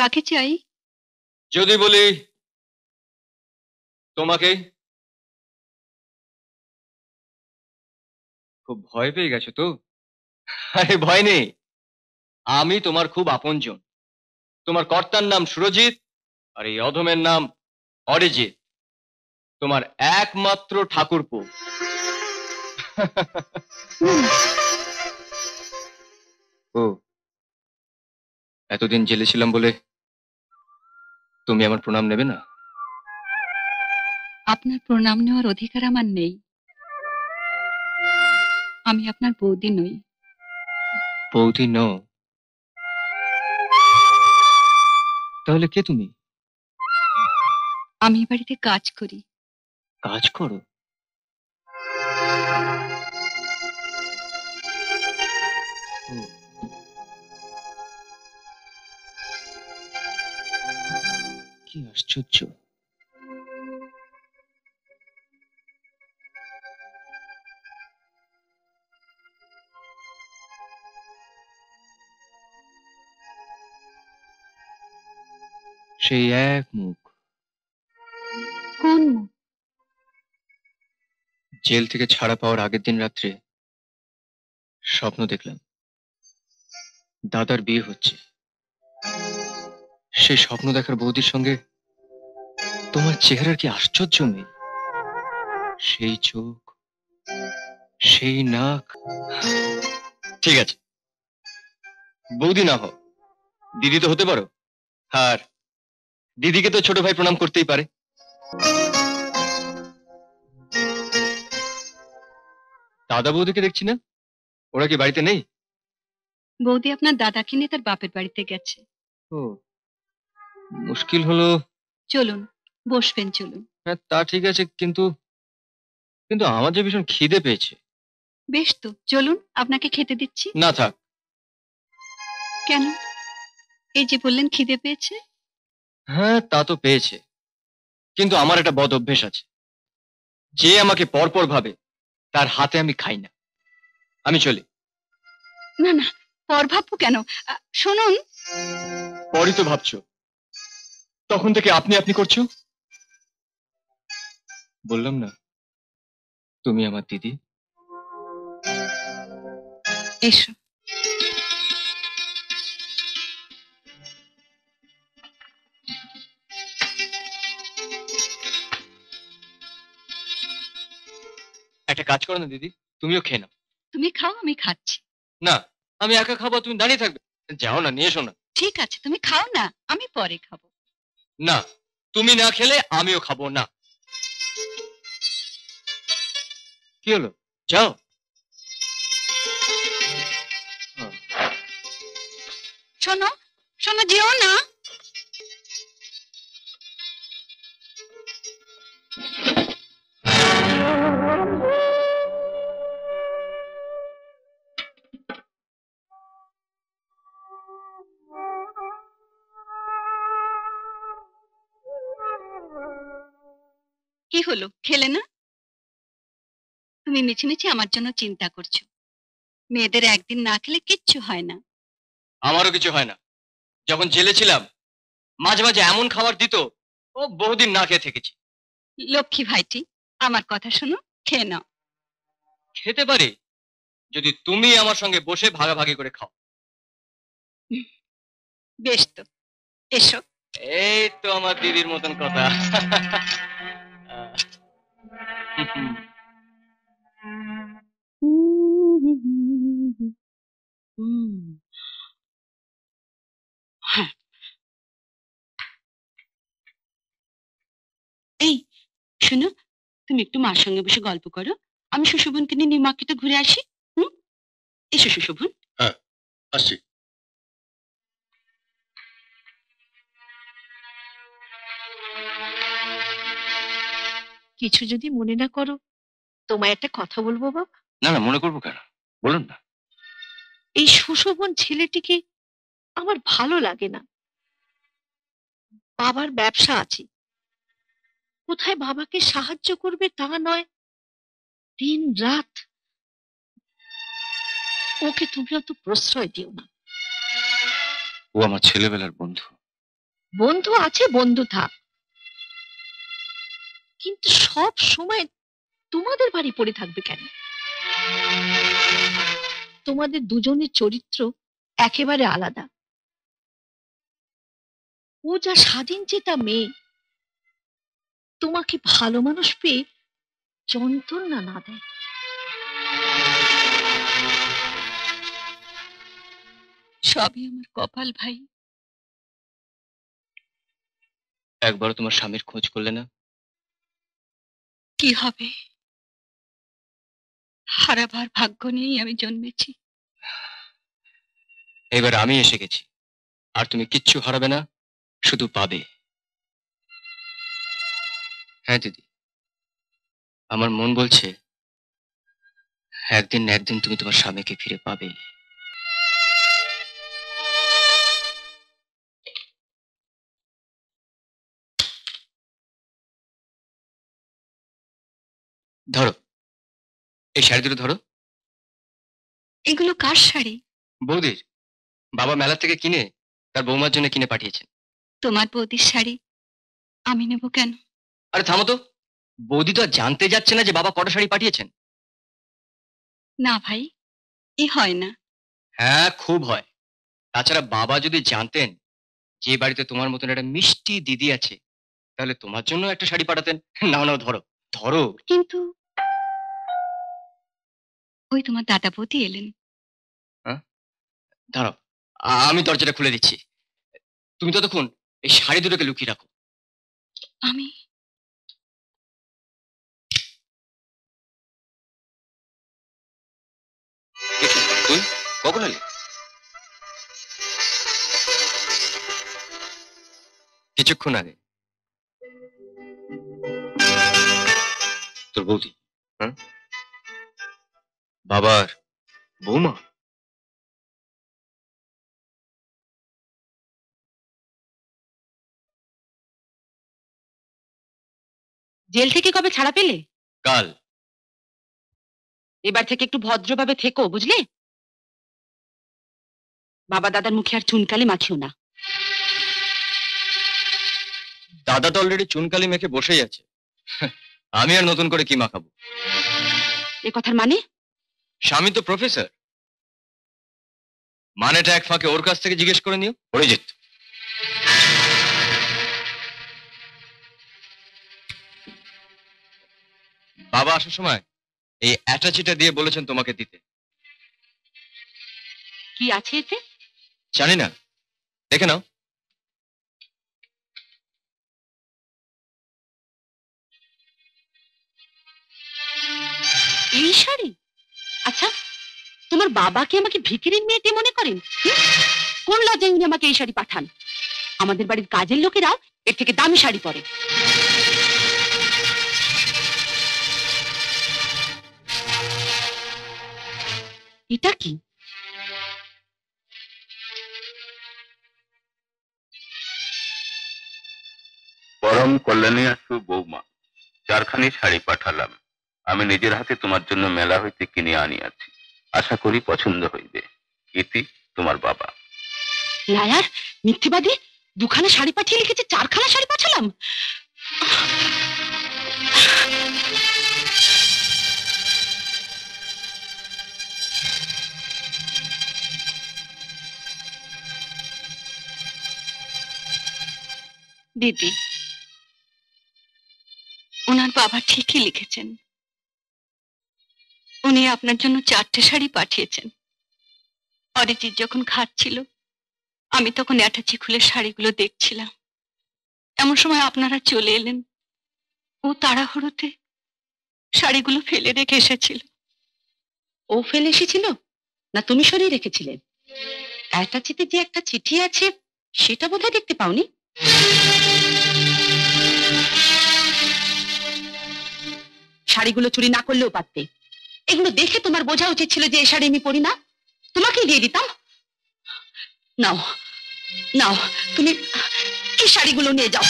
काके चाई? जोधी बोली তোমাকে খুব ভয় পেয়ে গেছো তো? আরে ভয় নেই, আমি তোমার খুব আপনজন। তোমার কর্তার নাম সুরজিৎ আর এই অধমের নাম অরিজিৎ, তোমার একমাত্র ঠাকুরপো। ও এতদিন জেলে ছিলাম বলে তুমি আমার প্রণাম নেবে না? আপনার প্রণাম নেওয়ার অধিকার আমার নেই, আমি আপনার বৌদি নই। বৌদি ন? তাহলে কে তুমি? আমি বাড়িতে কাজ করি। কাজ করো? কি আশ্চর্য! সেই এক মুখ। কোন মুখ? জেল থেকে ছাড়া পাওয়ার আগের দিন রাত্রে স্বপ্ন দেখলাম দাদার বিয়ে হচ্ছে। সেই স্বপ্ন দেখার বৌদির সঙ্গে তোমার চেহারার কি আশ্চর্য মেয়ে! সেই চোখ, সেই নাক। ঠিক আছে, বৌদি না হোক দিদি তো হতে পারো। আর দিদিকে তো ছোট ভাই প্রণাম করতেই পারে। দাদা বৌদিকে দেখছি না, ওরা কি বাড়িতে নেই? বৌদি আপনার দাদাকে নিয়ে তার বাপের বাড়িতে গেছে। ও মুশকিল হলো। চলুন বসবেন, চলুন। হ্যাঁ তা ঠিক আছে, কিন্তু কিন্তু আমার যে ভীষণ খিদে পেয়েছে। বেশ তো, চলুন আপনাকে খেতে দিচ্ছি। না থাক। কেন? এই যে বললেন খিদে পেয়েছে। হ্যাঁ তা তো পেয়েছে, কিন্তু আমার একটা বদ অভ্যেস আছে, যে আমাকে পরপর ভাবে তার হাতে আমি খাই না। আমি চলি। না না, পর ভাববো কেন? শুনুন। পরই তো ভাবছো, তখন থেকে আপনি আপনি করছো। বললাম না তুমি আমার দিদি। এসো। একটা কাজ করো না দিদি, তুমিও খেয়ে নাও। তুমি খাও, আমি খাচ্ছি। না আমি একা খাবো, তুমি দাঁড়িয়ে থাকবে। যাও না, নিয়ে এসো না। ঠিক আছে তুমি খাও না, আমি পরে খাবো। না তুমি না খেলে আমিও খাবো না। কি হলো? যাও। শোনো শোনো, যেও না। কি হলো, খেলে না? তুমি মিছে মিছে আমার জন্য চিন্তা করছো। মেয়েদের একদিন না খেলে কিচ্ছু হয় না। আমারও কিছু হয় না। যখন জেলে ছিলাম মাঝে মাঝে এমন খাবার দিত, ও বহুদিন না খেয়ে থেকেছি। লক্ষ্মী ভাইটি আমার কথা শোনো, খেয়ে নাও। খেতে পারি যদি তুমি আমার সঙ্গে বসে ভাগাভাগি করে খাও। বেশ তো, এসো। এই তো আমার দিদির মতন কথা। এই শোনো, তুমি একটু মার সঙ্গে বসে গল্প করো, আমি সুশোভনকে নিয়ে নিমাকে তো ঘুরে আসি। হুম, এসো সুশোভন। হ্যাঁ আসছি। কিছু যদি মনে না করো, তোমায় একটা কথা বলবো বাবা। না না, মনে করবো কেন, বলুন না। এই সুশোভন ছেলেটিকে আমার ভালো লাগে না। বাবার ব্যবসা আছে, কোথায় বাবাকে সাহায্য করবে তা নয়, দিন রাত। ওকে তুমি অত প্রশ্রয় দিও না, ও আমার ছেলেবেলার বন্ধু। बंधु आछे बंधु था किन्तु सब समय तुम्हादेर बाड़ी पड़े थाकबे केन? तुम्हादेर दुजोनेर चरित्र एकेबारे आलादा। ओ जा स्वाधीन चेता मेये तुम्हें भालो मानुष पे जंत्रणा ना दे। सबई आमार कपाल भाई। एक बार तुम्हार स्वामीर खोज करले ना? की हबे? हाराबार भाग्य निये आमी जन्मेछि। एबार आमी एसे गेछि आर तुमी किच्छु हाराबे ना, शुधु पाबे। हाँ दीदी, आमार मन बोलछे एकदिन ना एकदिन तुमी तुम्हार स्वामीके फिरे पाबे। धरो এই শাড়িগুলো, ধরো। এগুলো কার শাড়ি? বৌদির। বাবা মেলা থেকে কিনে তার বৌমার জন্য কিনে পাঠিয়েছেন। তোমার বৌদির শাড়ি আমি নেব কেন? আরে থামো তো, বৌদি তো জানতে যাচ্ছে না যে বাবা কত শাড়ি পাঠিয়েছেন। না ভাই, এই হয় না। হ্যাঁ খুব হয়। তাছাড়া বাবা যদি জানতেন যে বাড়িতে তোমার মতন একটা মিষ্টি দিদি আছে তাহলে তোমার জন্য একটা শাড়ি পাঠাতেন। নাও নাও, ধরো ধরো। কিন্তু ওই তোমার দাদা বৌদি এলেন। হ্যাঁ দাঁড়াও, আমি দরজাটা খুলে দিচ্ছি। তুমি ততক্ষণ এই শাড়ি দুটোকে লুকিয়ে রাখো। আমি তুই কখন এলি? কিছুক্ষণ আগে। তোর বৌদি? হ্যাঁ। বাবার বৌমা? জেল থেকে কবে ছাড়া পেলে? কাল। এবার থেকে একটু ভদ্রভাবে থেকো, বুঝলে? বাবা দাদার মুখে আর চুনকালি মাখিও না। দাদা তো অলরেডি চুনকালি মেখে বসেই আছে। আমি আর নতুন করে কি মাখাবো? এ কথার মানে? স্বামী তো প্রফেসর। মানেটা এক ফাঁকে ওর কাছ থেকে জিজ্ঞেস করে নিও। অরিজিৎ, বাবা আসার সময় এই অ্যাটাচিটা দিয়ে বলেছেন তোমাকে দিতে। কি আছে এতে? জানি না, দেখে নাও। এই শাড়ি? আচ্ছা, তোমার বাবা কি আমাকে ভিখিরির মেয়েটি মনে করেন? কোন লজ্জায় উনি আমাকে এই শাড়ি পাঠান? আমাদের বাড়ির কাজের লোকেরাও এর থেকে দামি শাড়ি পরে। এটা কি? পরম কল্যাণী আসু বৌমা, চারখানি শাড়ি পাঠালাম। আমি নিজের হাতে তোমার জন্য মেলা হইতে কিনে আনিয়াছি, আশা করি পছন্দ হইবে। ইতি তোমার বাবা। লায়ার, মিথ্যাবাদী! দুখানা শাড়ি পাঠিয়ে লিখেছে চারখানা শাড়ি পাঠালাম। দিদি, ওনার বাবা ঠিকই লিখেছেন। উনি আপনার জন্য চারটে শাড়ি পাঠিয়েছেন। অরিজিৎ যখন খাচ্ছিল আমি তখন অ্যাটাচি খুলে শাড়িগুলো দেখছিলাম। এমন সময় আপনারা চলে এলেন। ও তাড়াহুড়োতে শাড়িগুলো ফেলে রেখে এসেছিল। ও ফেলে এসেছিল না তুমি সরিয়ে রেখেছিলেন? অ্যাটাচিতে যে একটা চিঠি আছে সেটা বোধহয় দেখতে পাওনি। শাড়িগুলো চুরি না করলেও পারতে। এগুলো দেখে তোমার বোঝা উচিত ছিল যে এই শাড়ি আমি পরি না, তোমাকেই দিয়ে দিতাম। নাও নাও, তুমি এই শাড়িগুলো নিয়ে যাও।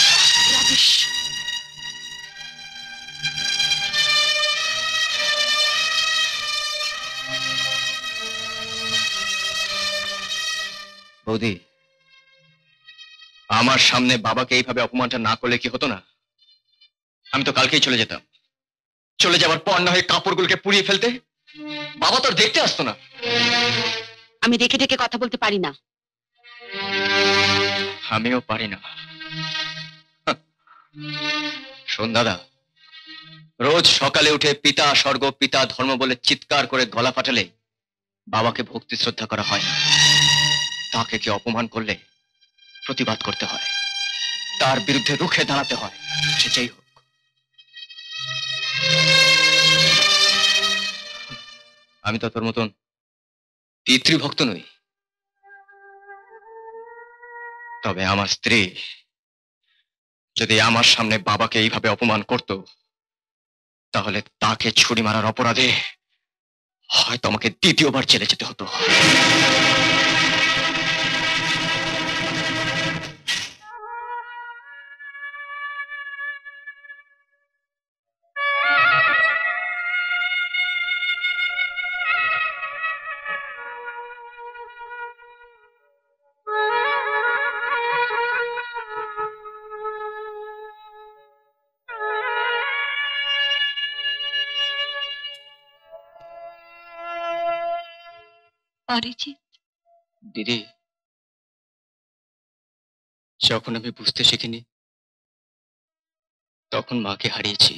বৌদি, आमार सामने बाबा के एइभावे अपमानटा ना करले कि हतो ना? आमी तो कालकेई चले जेताम। चले जावार पर ना हय कापड़गुलोके पुड़िये फेलते बाबा तो देखते आसतो ना। आमी देखे देखे कथा बोलते पारी ना। आमिओ पारी ना। शोन दादा, रोज सकाले उठे पिता स्वर्ग पिता धर्म बोले चित्कार करे गला फाटाले बाबा के भक्ति श्रद्धा करा हय। ताके कि अपमान करले प्रतिबाद करते हैं, तार बिरुद्धे रुखे दाड़ाते हैं। से चाई होक आमी तो तोर मतन पितृभक्त नई, तबे आमार स्त्री यदि आमार सामने बाबा के एइभावे अपमान करत ताहले ताके छुरी मारार अपराधे हयतो आमाके द्वितीयबार जेले जेते हतो। दीदी जख बुझते शिखिनी तक मा के हारिए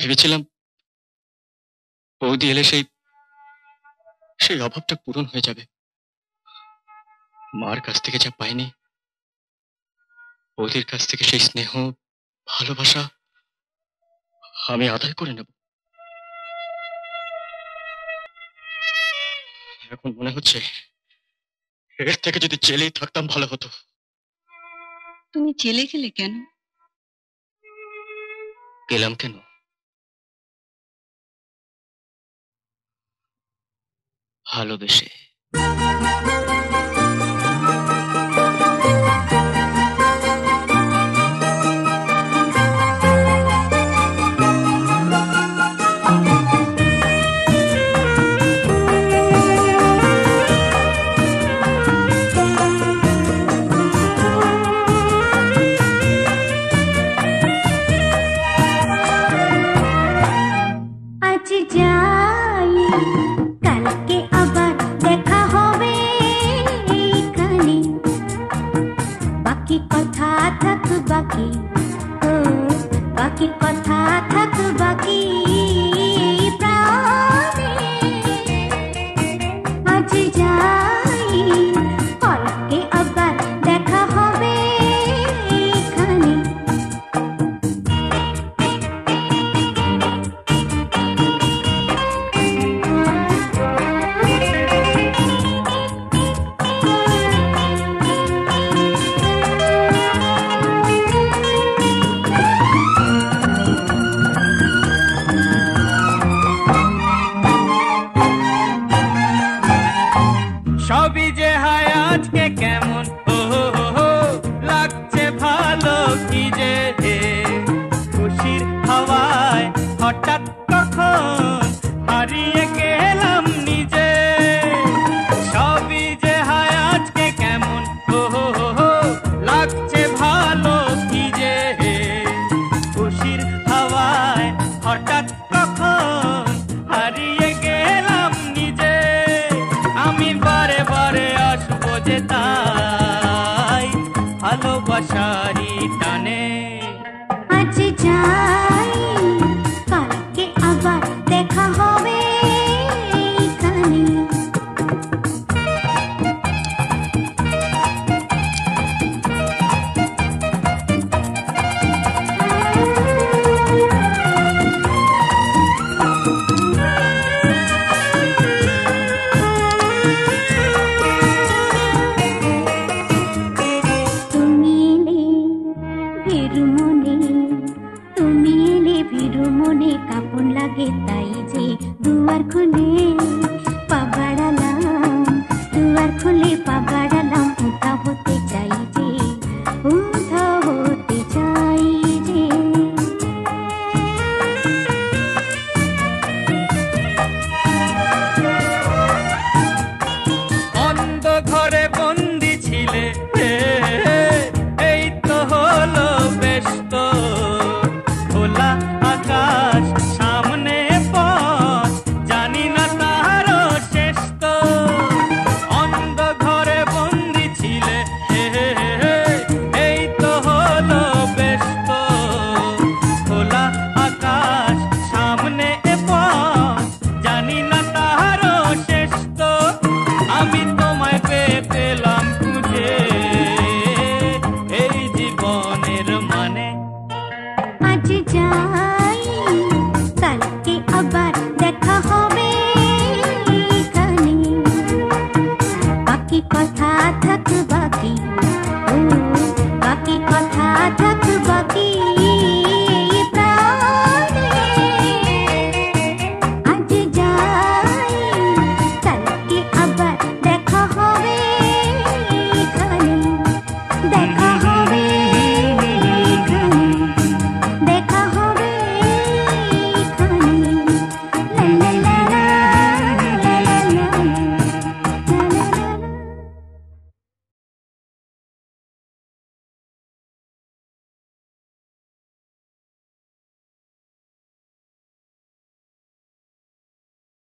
भेवेल बौदी एले से अभाव पूरण हो जाए। मार काछ थेके जा पाइनी बौदिर काछ थेके सेई स्नेह भालोबासा आमी आदाय करे नेब। मन होच्छे एर थेके जोदि जेलेई थाकताम भालो हतो। तुमी जेले गेले केन? गेलाम केन? भालोबेसे। बाकी कथा थक बाकी आज जाई कलके आबार देखा होबे एखाने।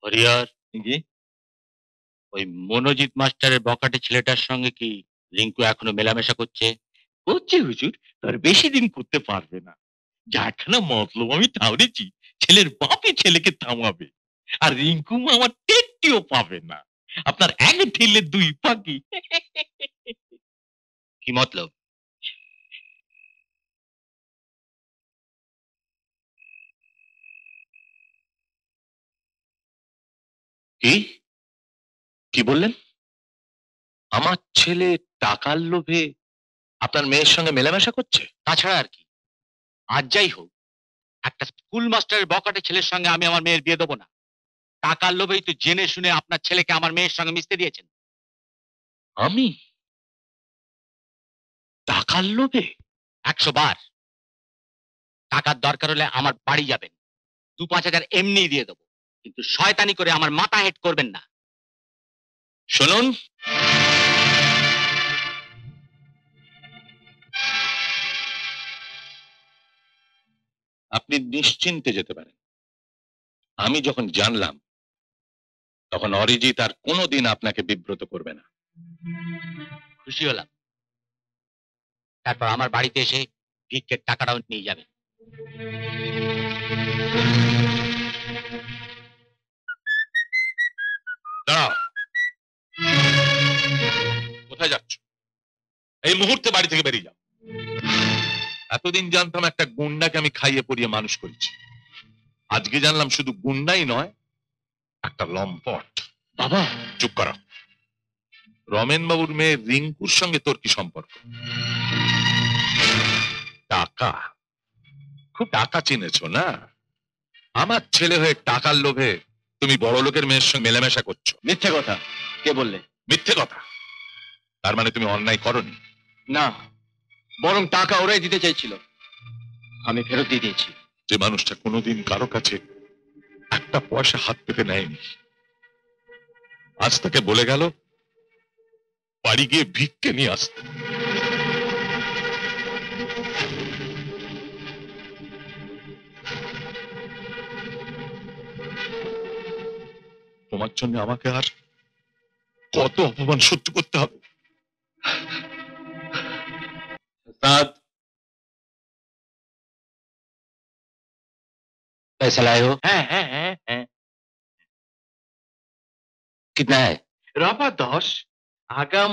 हरिहर जी ওই মনোজিৎ মাস্টারের বকাটে ছেলেটার সঙ্গে কি রিংকু এখনো মেলামেশা করছে? করছে হুজুর, তার বেশি দিন করতে পারবে না। যাখানা মতলব আমি তাওড়েছি ছেলের বাপি ছেলেকে থামাবে, আর রিংকু মামা টেটটিও পাবে না। আপনার এক ঢিলে দুই পাখি। কি মতলব? কি কি বললেন? আমার ছেলে টাকার লোভে আপনার মেয়ের সঙ্গে মেলামেশা করছে? তাছাড়া আর কি। আজ যাই হোক, একটা স্কুল মাস্টারের বকাটে ছেলের সঙ্গে আমি আমার মেয়ের বিয়ে দেবো না। টাকার লোভেই তো জেনে শুনে আপনার ছেলেকে আমার মেয়ের সঙ্গে মিশতে দিয়েছেন। আমি টাকার লোভে? 100 বার। টাকার দরকার হলে আমার বাড়ি যাবেন, 2-5 হাজার এমনি দিয়ে দেবো, কিন্তু শয়তানি করে আমার মাথা হেট করবেন না। শুনুন, আপনি নিশ্চিন্তে যেতে পারেন। আমি যখন জানলাম তখন অরিজিৎ আর কোনোদিন আপনাকে বিব্রত করবে না। খুশি হলাম। তারপর আমার বাড়িতে এসে ভিক্ষের টাকাটাও নিয়ে যাবেন। কোথায় যাচ্ছ? এই মুহূর্তে বাড়ি থেকে বেরিয়ে যাও। এতদিন জানতাম একটা গুন্ডাকে আমি খাইয়ে পড়িয়ে মানুষ করেছি, আজকে জানলাম শুধু গুন্ডাই নয়, একটা লম্পট। বাবা, চুপ করো। রমেন বাবুর মেয়ে রিঙ্কুর সঙ্গে তোর কি সম্পর্ক? টাকা? খুব টাকা চিনেছো না? আমার ছেলে হয়ে টাকার লোভে তুমি বড় লোকের মেয়ের সঙ্গে মেলামেশা করছো। মিথ্যে কথা। কে বললে মিথ্যে কথা? তার মানে তুমি অন্যায় করনি? না, বরং টাকা ওরাই দিতে চাইছিল, আমি ফেরত দিয়ে দিয়েছি। যে মানুষটা কোনোদিন কারো কাছে একটা পয়সা হাত পেতে নেয়নি, আজ তাকে বলে গেল বাড়ি গিয়ে ভিক্ষে নিয়ে আসতে। তোমার জন্য আমাকে আর কত অপমান সহ্য করতে হবে? पैसा लाए हो? है। कितना है? राबा 10 आगाम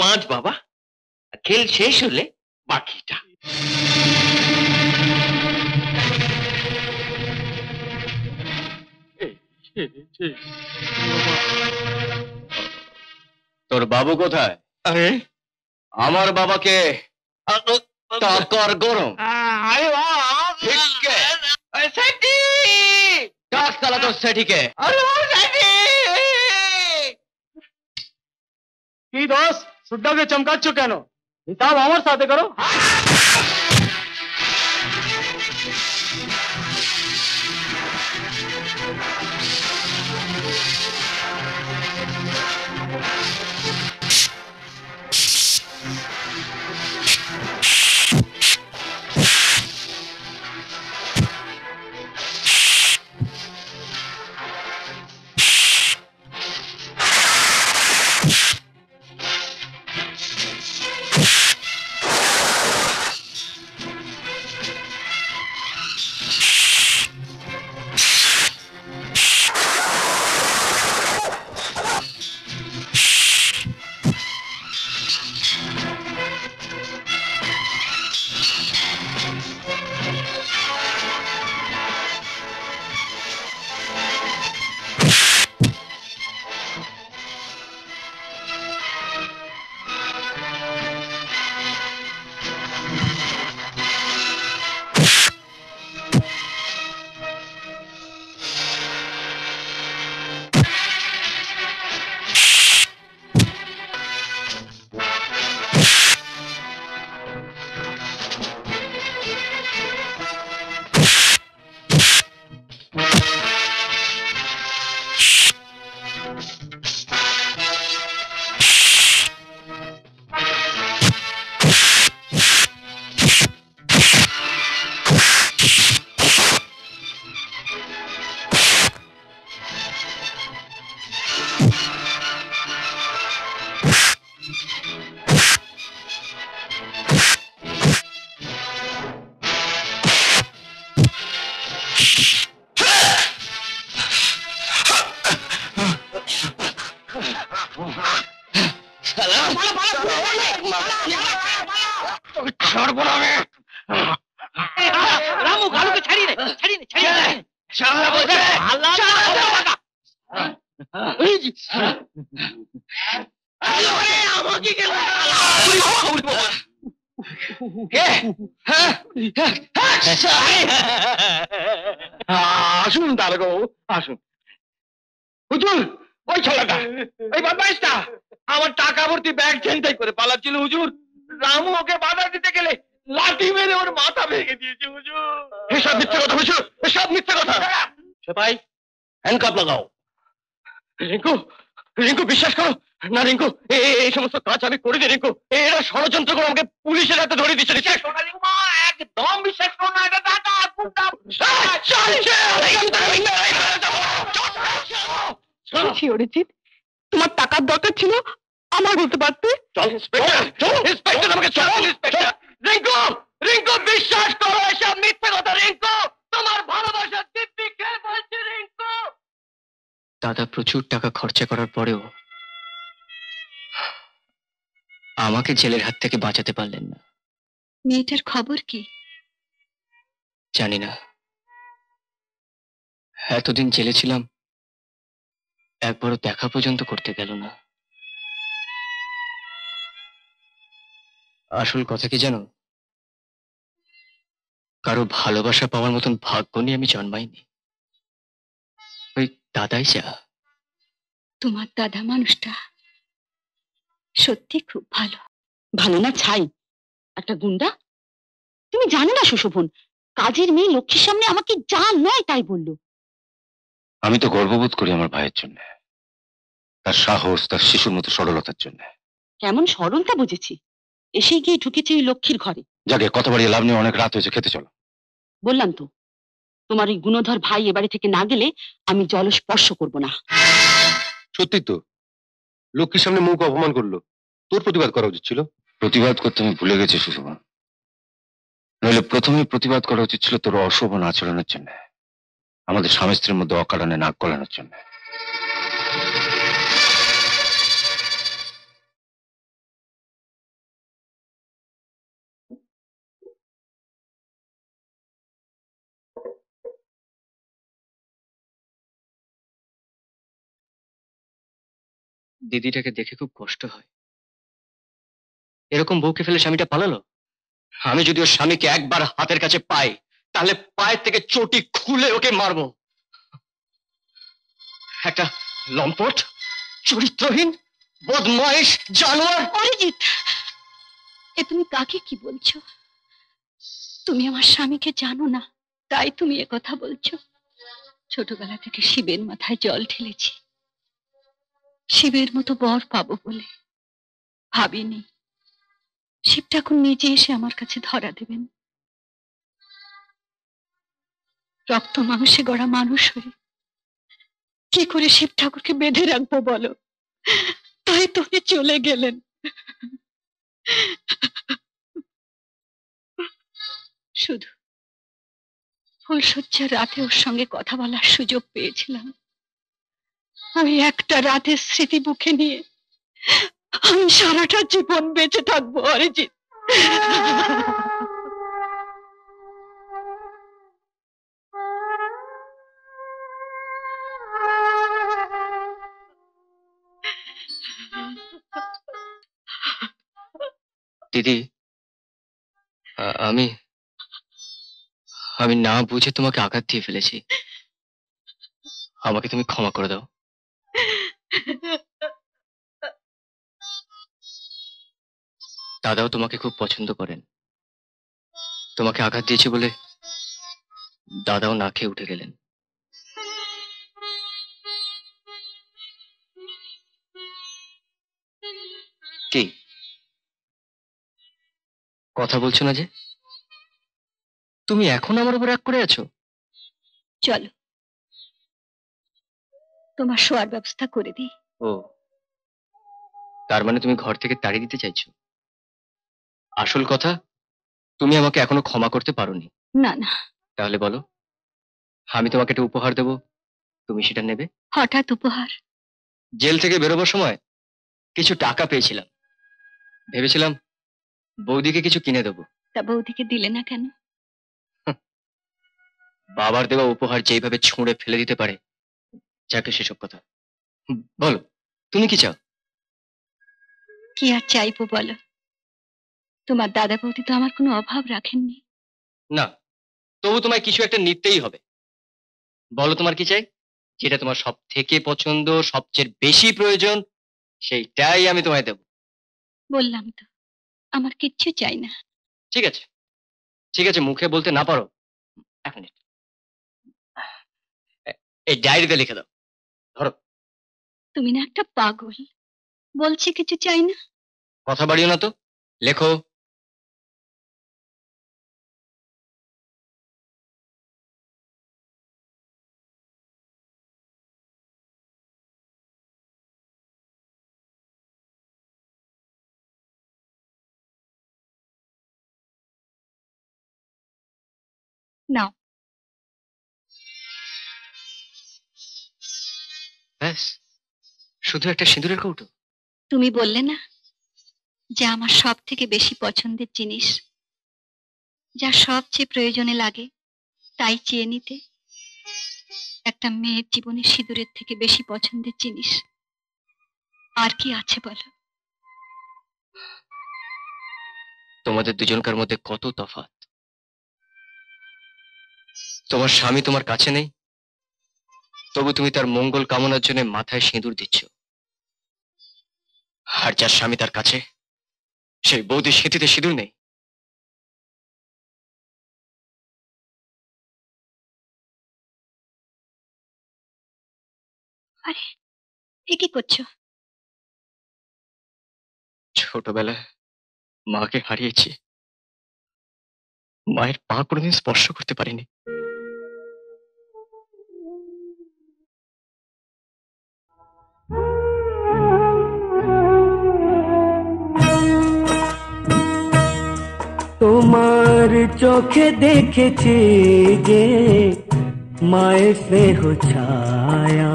5 बाबा। खेल शेष होले बाकीटा। तोर बाबू कोथाय? अरे আমার বাবাকে টাকার গরম। আরে বাবা, ঠিক আছে সেটি কাজ চালা তো সেটিকে। আরে ও সেটি কি দোস সুদ্দাকে চমকাচ্ছ কেন? হিসাব আমার সাথে করো। रामू गालू के छड़ी रे, छड़ी रे, छड़ी रे। शाला बोले, शाला बका। अरे रे आमोगी के क्या? हाँ, हाँ, शाही। आशुन तालगो, आशुन। उजुल, कोई छोड़ा का? ये बाबा इस्ता, आवाज़ ताकाबुर्ती बैग चेंटे करे, पाला चिलू उजुल। रामू होके बाधा देते के ले। लाठी मेरे और माता भेज दीजिए मुझे। हिसाब मिथ्या को था मुझे, हिसाब मिथ्या को था। सिपाही, हैंडकप लगाओ। रिंकू, रिंकू विश्वास करो, ना रिंकू, ये समस्त काज हमें कोड़े दे रिंकू, ये रा शोध जंत्र को हमके पुलिस के रात धोरी दिशा दिशा। शोधा रिंकू माँ, एक दम विश्वास करो ना इधर दादा कुंडा। चल, चल, रिंकू, रिंकू विश्वास करो ऐसा मिथ्या होता रिंकू, तुम्हार ভালোবাসা দিব্যি খেয়ে বলছি रिंकू। দাদা প্রচুর টাকা খরচা করার পরেও আমাকে জেলের হাত থেকে বাঁচাতে পারলেন না। মেয়েটার খবর কি? জানি না। এতদিন জেলে ছিলাম, একবারও দেখা পর্যন্ত করতে গেল না। আসল কথা কি জানো? কারো ভালোবাসা পাওয়ার মতন ভাগ্য নিয়ে আমি জন্মাইনি। ওই দাদাই যা। তোমার দাদা মানুষটা সত্যি খুব ভালো। ভালো না ছাই, একটা গুন্ডা। তুমি জানো না সুশোভন, কাজের মেয়ে লক্ষ্মীর সামনে আমাকে যা নয় তাই বললো। আমি তো গর্ববোধ করি আমার ভাইয়ের জন্য, তার সাহস, তার শিশুর মতো সরলতার জন্য। কেমন সরল তা বুঝেছি। এসে গিয়ে ঢুকেছি লক্ষ্মীর ঘরে। যাকে কত বাড়ি লাভ নিয়ে অনেক রাত হয়েছে, খেতে চলো। বললাম তো, তোমার ওই গুণধর ভাই এ বাড়ি থেকে না গেলে আমি জল স্পর্শ করব না। সত্যি তো, লক্ষ্মীর সামনে মুখ অপমান করলো, তোর প্রতিবাদ করা উচিত ছিল। প্রতিবাদ করতে আমি ভুলে গেছি সুশোভন, নইলে প্রথমে প্রতিবাদ করা উচিত ছিল তোর অশোভন আচরণের জন্য, আমাদের স্বামী স্ত্রীর মধ্যে অকারণে নাক গলানোর জন্য। দিদিটাকে দেখে খুব কষ্ট হয়। এরকম বউকে ফেলে স্বামীটা পালালো। আমি যদি ওর স্বামীকে একবার হাতের কাছে পাই, তাহলে পায়ের থেকে চটি খুলে ওকে মারবো। একটা লম্পট, চরিত্রহীন, বদমাইশ, জানোয়ার। অরিজিৎ, এ তুমি কাকে কি বলছো? তুমি আমার স্বামীকে জানো না, তাই তুমি এ কথা বলছো। ছোটবেলা থেকে শিবের মাথায় জল ঢেলেছি, শিবের মতো বর পাবো বলে ভাবিনি। শিব ঠাকুর নিজে এসে আমার কাছে ধরা দেবেন। রক্ত মাংসে গড়া মানুষ হয়ে কি করে শিব ঠাকুরকে বেঁধে রাখবো বলো? তাই তুমি চলে গেলেন। শুধু ফুলশয্যার রাতে ওর সঙ্গে কথা বলার সুযোগ পেয়েছিলাম। ওই একটা রাতের স্মৃতি বুকে নিয়ে আমি সারাটা জীবন বেঁচে থাকবো অরিজিৎ। দিদি, আমি আমি না বুঝে তোমাকে আঘাত দিয়ে ফেলেছি। আমাকে তুমি ক্ষমা করে দাও। দাদাও তোমাকে খুব পছন্দ করেন। তোমাকে আঘাত দিয়েছি বলে দাদাও না খেয়ে উঠে গেলেন। কি কথা বলছো না যে? তুমি এখন আমার উপর রাগ করে আছো? চলো, তোমার শোয়ার ব্যবস্থা করে দিই। ও, তার মানে তুমি ঘর থেকে তাড়িয়ে দিতে চাইছো? আসল কথা, তুমি আমাকে এখনো ক্ষমা করতে পারোনি। না না। তাহলে বলো, আমি তোমাকে একটা উপহার দেব, তুমি সেটা নেবে? হঠাৎ উপহার? জেল থেকে বেরোবার সময় কিছু টাকা পেয়েছিলাম, भेबेछिलाम बौदी के किछु किने देबो ता बौदी के दिले ना केन बाबार देवा उपहार जेइभाबे छुड़े फेले दिते पारे जाके सेसब कथा बोलो तुमि कि चाओ कि आर चाइबो बोलो तुम्हार दादा बौदी तो आमार कोनो अभाव राखेननि ना तबु तुम्हाय किछु एकटा नितेई होबे बोलो तुम्हार कि चाइ जेटा तुम्हार सबथेके पछन्द सबचेये बेशी प्रयोजन सेइटाई आमि तुम्हाय देब बोललाम तो आमार किच्छु चाइ ना ठीक आछे मुखे बोलते ना पारो एक मिनिट ए डायरीते लिखे दाओ धरो तुमि ना एकटा पागल बोलछि किच्छु चाइ ना कथा बाड़ियो ना तो लेखो ना बस शुद्ध एक सिंदुरेर कौटो तुमी बोलले ना जा आमार सबथेके बेशी पछन्देर जिनिस जा सबचेये प्रयोजने लागे ताई चेये निते एकटा मेयेर जीवने सिंदुरेर थेके बेशी पछन्देर जिनिस आर कि आछे बोलो तोमादेर दुजोनकार मধ্যে কত তফাত तुम्हार स्वामी तुम्हार काछे नहीं तबु तुमी तार मंगल कामनार जोन्नो माथाय सिंदूर दिच्छो आर जार स्वामी तार काछे सेई बौदिर सिंदूरे सिंदूर नेई आरे ए कि करछो छोटबेलाय माके हारियेछि मायेर पा कोनोदिन स्पर्श करते पारिनि तोमार चोखे देखेछि जे मायेर स्नेह छाया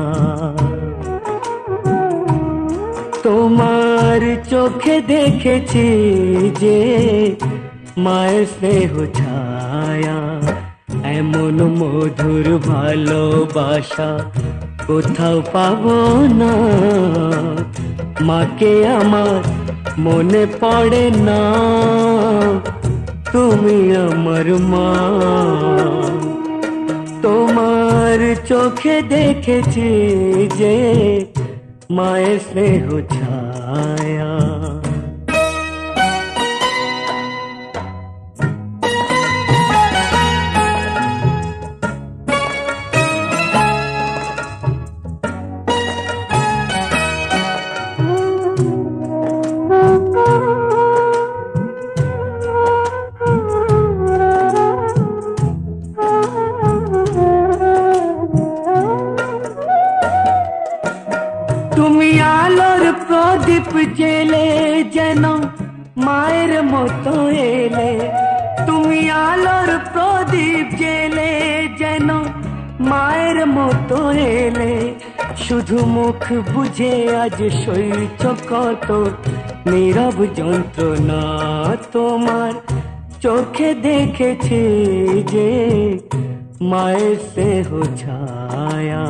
तोमार चोखे देखेछि जे मायेर स्नेह छाया एमन मधुर भालोबासा कोथाओ पाबो ना माके आमार मने पड़े ना तुमी आमार मा तोमार चोखे देखेछि जे मायेर स्नेह छाया बुझे आज सैच कत नीरव जंत्रणा तोमार चोखे देखेछि जे मायेर स्नेह छाया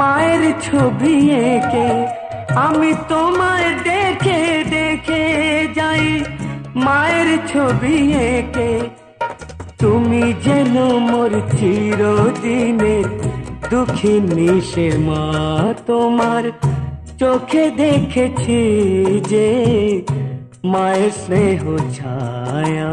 मायर छवि एके आमी तोमाय देखे देखे जाई मायर छवि एके तुमी जेनो मोर चिरदिनेर दुखी निशे मा तोमार चोखे देखेछि जे मायेर स्नेह छाया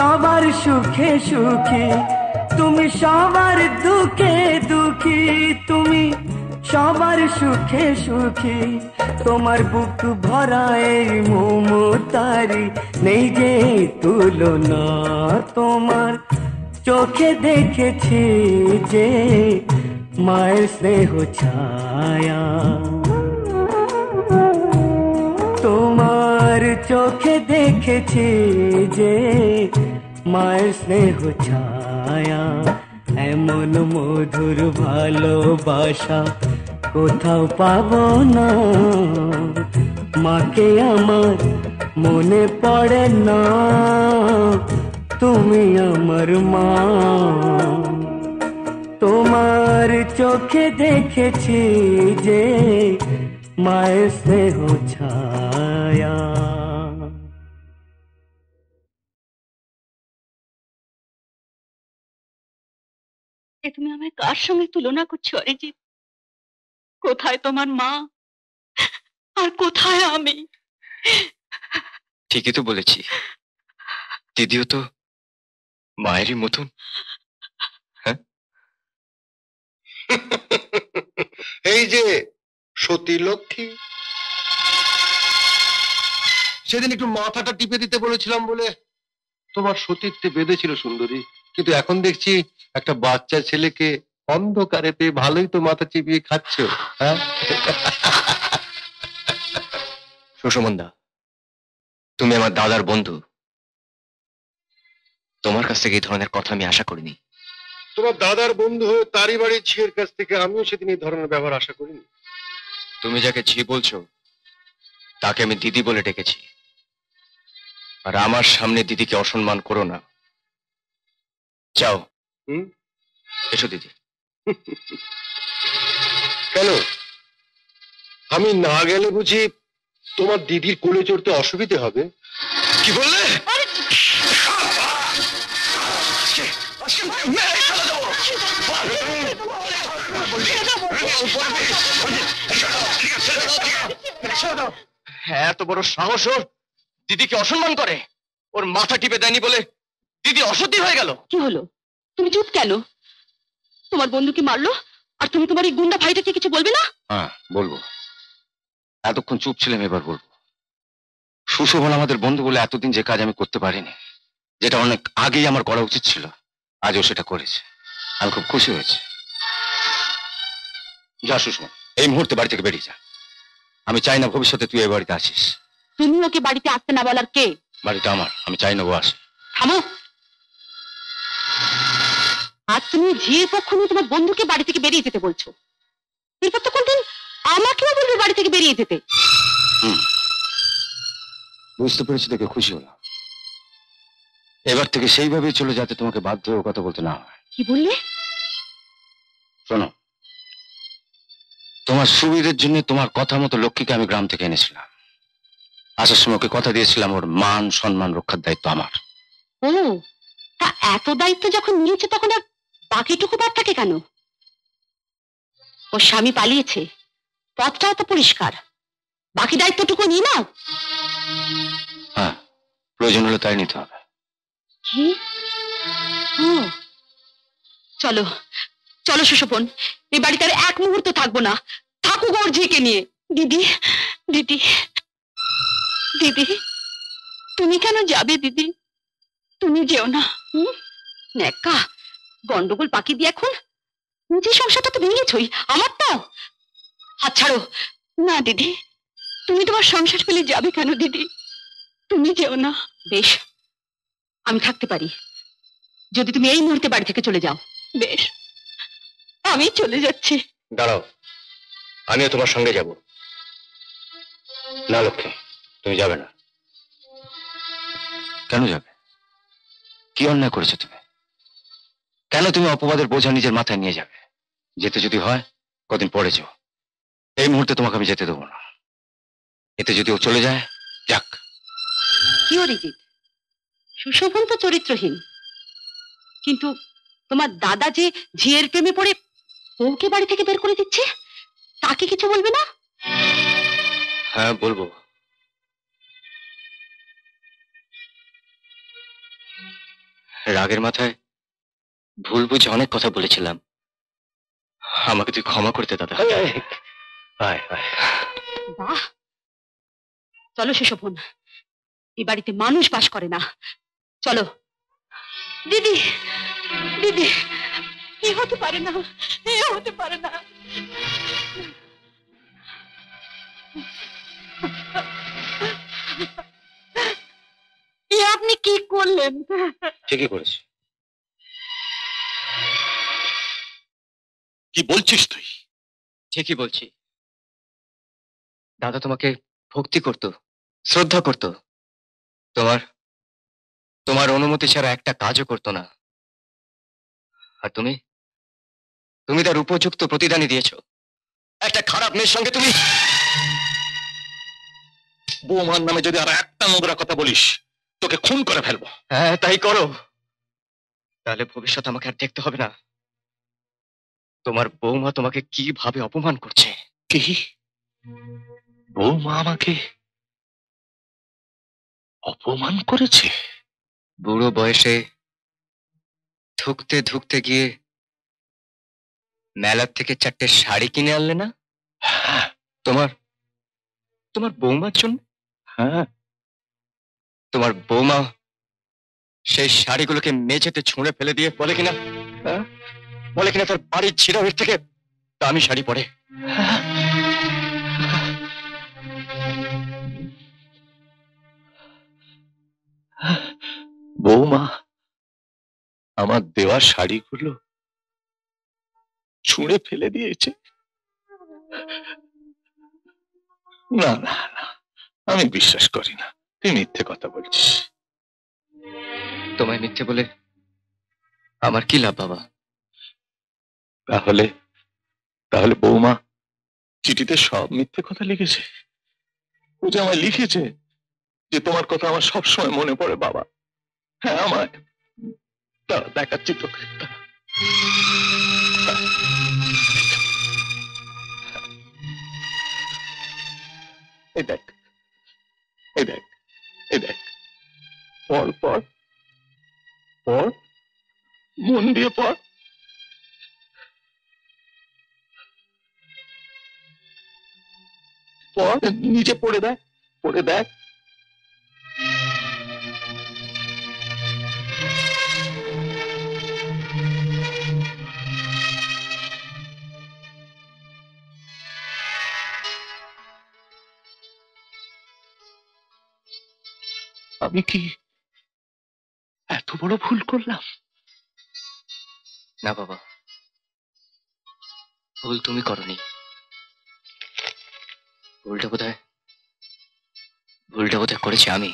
সবার সুখে সুখী তুমি সবার দুঃখে দুঃখী তুমি সবার সুখে সুখী তোমার বুক ভরা এই মমতারি নেই যে তুলনা তোমার চোখে দেখেছি যে মায়ের স্নেহ ছায়া তোমার চোখে দেখেছি যে মায়ের স্নেহ ছায়া এমন মধুর ভালোবাসা কোথাও পাবো না মাকে আমার মনে পড়ে না তুমি আমার মা তোমার চোখে দেখেছি যে মায়ের স্নেহ ছায়া। তুমি আমায় কার সঙ্গে তুলনা করছো অরিজিৎ? কোথায় তোমার মা আর কোথায় আমি? ঠিকই তো বলেছি, দিদিও তো মায়েরই মতন। এই যে সতী লক্ষ্মী, সেদিন একটু মাথাটা টিপে দিতে বলেছিলাম বলে তোমার সতীত্বে বেঁধেছিল সুন্দরী, কিন্তু এখন দেখছি একটা বাচ্চা ছেলেকে অন্ধকারে পেয়ে ভালোই তো মাথা চিপিয়ে খাচ্ছ। হ্যাঁ সুষমন্দা, তুমি আমার দাদার বন্ধু, তোমার কাছ থেকে এই ধরনের কথা আমি আশা করিনি। তোমার দাদার বন্ধু হয়ে তারই বাড়ির ঝিয়ের কাছ থেকে আমিও সেদিন এই ধরনের ব্যবহার আশা করিনি। তুমি যাকে ঝি বলছো তাকে আমি দিদি বলে ডেকেছি, আর আমার সামনে দিদিকে অসম্মান করো না। যাও এসো দিদি। কেন, আমি না গেলে বুঝি তোমার দিদির কোলে চড়তে অসুবিধে হবে? কি বললে? এত বড় সাহস ওর, দিদিকে অসম্মান করে। ওর মাথা টিপে দেয়নি বলে দিদি অসুস্থ হয়ে গেল। কি হলো, তুমি চুপ কেন? তোমার বন্ধুকে মারলো আর তুমি তোমার এই গুন্ডা ভাইটাকে কিছু বলবে না? হ্যাঁ বলবো, এতক্ষণ চুপ ছিলাম এবার বলবো। সুশোভন আমাদের বন্ধু বলে এতদিন যে কাজ আমি করতে পারিনি, যেটা অনেক আগেই আমার করা উচিত ছিল, আজও সেটা করেছে। আমি খুব খুশি হয়েছে। যা সুশোভন, এই মুহূর্তে বাড়ি থেকে বেরিয়ে যা। আমি চাই না ভবিষ্যতে তুই এই বাড়িতে আসিস। তুমি ওকে বাড়িতে আসতে না বলার কে? বাড়িটা আমার, আমি চাই না ও আসে। থামো, আর তুমি ঝিয়ের পক্ষ নিয়ে তোমার বন্ধুকে বাড়ি থেকে বেরিয়ে যেতে বলছো, এরপর তো কোনদিন আমাকেও বলবে বাড়ি থেকে বেরিয়ে যেতে। বুঝতে পেরেছি, দেখে খুশি হলাম। এবার থেকে সেইভাবেই চলে, যাতে তোমাকে বাধ্য হয়ে কথা বলতে না হয়। কি বললে? শোনো, তোমার সুবিধের জন্য তোমার কথা মতো লক্ষ্মীকে আমি গ্রাম থেকে এনেছিলাম। আসার সময় ওকে কথা দিয়েছিলাম ওর মান সম্মান রক্ষার দায়িত্ব আমার। ও তা এত দায়িত্ব যখন নিয়েছে তখন আর বাকিটুকু বাদ থাকে কেন? ওর স্বামী পালিয়েছে, পথটা তো পরিষ্কার, বাকি দায়িত্বটুকু নিয়ে নাও। হ্যাঁ, প্রয়োজন হলে তাই নিতে হবে। কি? ও চলো চলো সুশোভন, এই বাড়িতে আর এক মুহূর্ত থাকবো না। থাকুক ওর ঝিকে নিয়ে। দিদি দিদি দিদি, তুমি কেন যাবে দিদি? তুমি যেও না। নেকা গন্ডগোল পাকি দিয়ে এখন নিজের সংসারটা তো ভেঙেছই, আমার তো হাত ছাড়ো না। দিদি তুমি তোমার সংসার ফেলে যাবে কেন দিদি? তুমি যেও না। বেশ, আমি থাকতে পারি যদি তুমি এই মুহূর্তে বাড়ি থেকে চলে যাও। বেশ, আমি চলে যাচ্ছি। দাঁড়াও, আমিও তোমার সঙ্গে যাব। না লক্ষ্মী, তুমি যাবে না। কেন যাবে? কি অন্যায় করেছো তুমি? কেন তুমি অপবাদের বোঝা নিজের মাথায় নিয়ে যাবে? যেতে যদি হয় কদিন পরে যাও, এই মুহূর্তে তোমাকে আমি যেতে দেবো না। এতে যদি ও চলে যায় যাক। কি অরিজিৎ, সুশোভন তো চরিত্রহীন, কিন্তু তোমার দাদা যে ঝিয়ের প্রেমে পড়ে বউকে বাড়ি থেকে বের করে দিচ্ছে, তাকে কিছু বলবে না? হ্যাঁ বলবো। रागेर माथाय भूल बुझे अनेक कथा बोलेछिलाम आमाके तुई क्षमा करते दादा। आय आय বাহ चलो शोभन ए बाड़ीते मानुष बास करे ना चलो दीदी दीदी ये होते पारे ना ये होते पारे ना। ये आपने की कोलेन ठीक ही कोलेस की बोलছিস তুই ঠিকই বলছি দাদা তোমাকে ভক্তি করত শ্রদ্ধা করত তোমার তোমার অনুমতি ছাড়া একটা কাজও করত না আর তুমি তুমি তার উপযুক্ত প্রতিদানই দিয়েছো একটা খারাপ মেয়ের সঙ্গে তুমি বৌমার নামে যদি আর একটা নোংরা কথা বলিস তোকে খুন করে ফেলবো। হ্যাঁ তাই করো তাহলে ভবিষ্যৎ আমাকে আর দেখতে হবে না তোমার বৌমা তোমাকে কিভাবে অপমান করছে। কি বৌমা আমাকে অপমান করেছে বুড়ো বয়সে ধুকতে ধুকতে গিয়ে মেলার থেকে চারটে শাড়ি কিনে আনলে না তোমার তোমার বৌমার জন্য। হ্যাঁ তোমার বৌমা সেই শাড়িগুলোকে মেঝেতে ছুঁড়ে ফেলে দিয়ে বলে কিনা বলে কিনা তার বাড়ির ছিঁড়াভিড় থেকে দামি শাড়ি পরে। বৌমা আমার দেওয়া শাড়িগুলো ছুঁড়ে ফেলে দিয়েছে। না না না আমি বিশ্বাস করি না তুই মিথ্যে কথা বলছিস। তোমায় মিথ্যে বলে আমার কি লাভ বাবা। তাহলে তাহলে বৌমা চিঠিতে সব মিথ্যে কথা লিখেছে ও যে আমায় লিখেছে যে তোমার কথা আমার সবসময় মনে পড়ে বাবা। হ্যাঁ আমার দেখাচ্ছি তোকে এই দেখ এই দেখ এই দেখ পর পর পর মন দিয়ে পর। नीचे पड़े देख अभी की एत बड़ भूल करलाम ना बाबा भूल तुमी करनी ভুলটা কোথায় ভুলটা কোথায় করেছি আমি।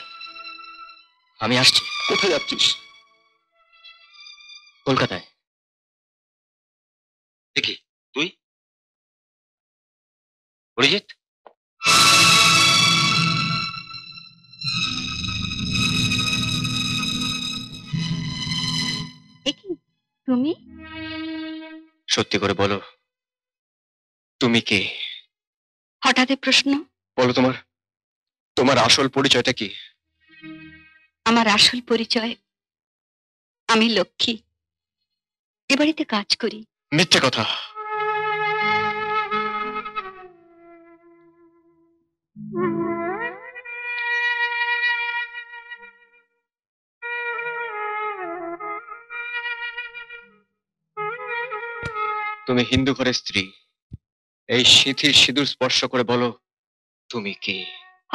আমি আসছি। কোথায় যাচ্ছিস? কলকাতায়। দেখি তুই অরিজিৎ দেখি তুমি সত্যি করে বলো তুমি কে। हठात् प्रश्न बोलो तुम्हार तुम्हार आसल परिचयटा कि आमार आसल परिचय आमी लक्ष्मी ए बाड़ीते काज करी। मिथ्ये कथा तुमी हिंदू घरेर स्त्री शिथिर सिदूर स्पर्श करे बोलो तुमी के।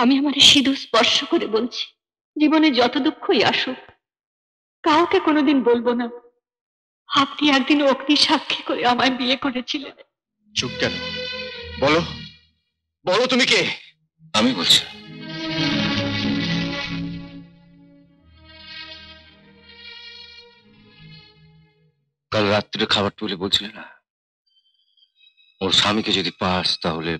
आमी आमार सिदूर स्पर्श करे बोलछि जीवने जत दुःखई आसुक काउके कोनोदिन बोलबो ना आपनि एकदिन अग्नि साक्षी करे आमाय बिये करेछिलेन। चुप केन बोलो बोलो तुमी के। आमी बोलछि कल रात्रे खाबार तुले बोलछिलेन ना और स्वामी के जो पास शोशुर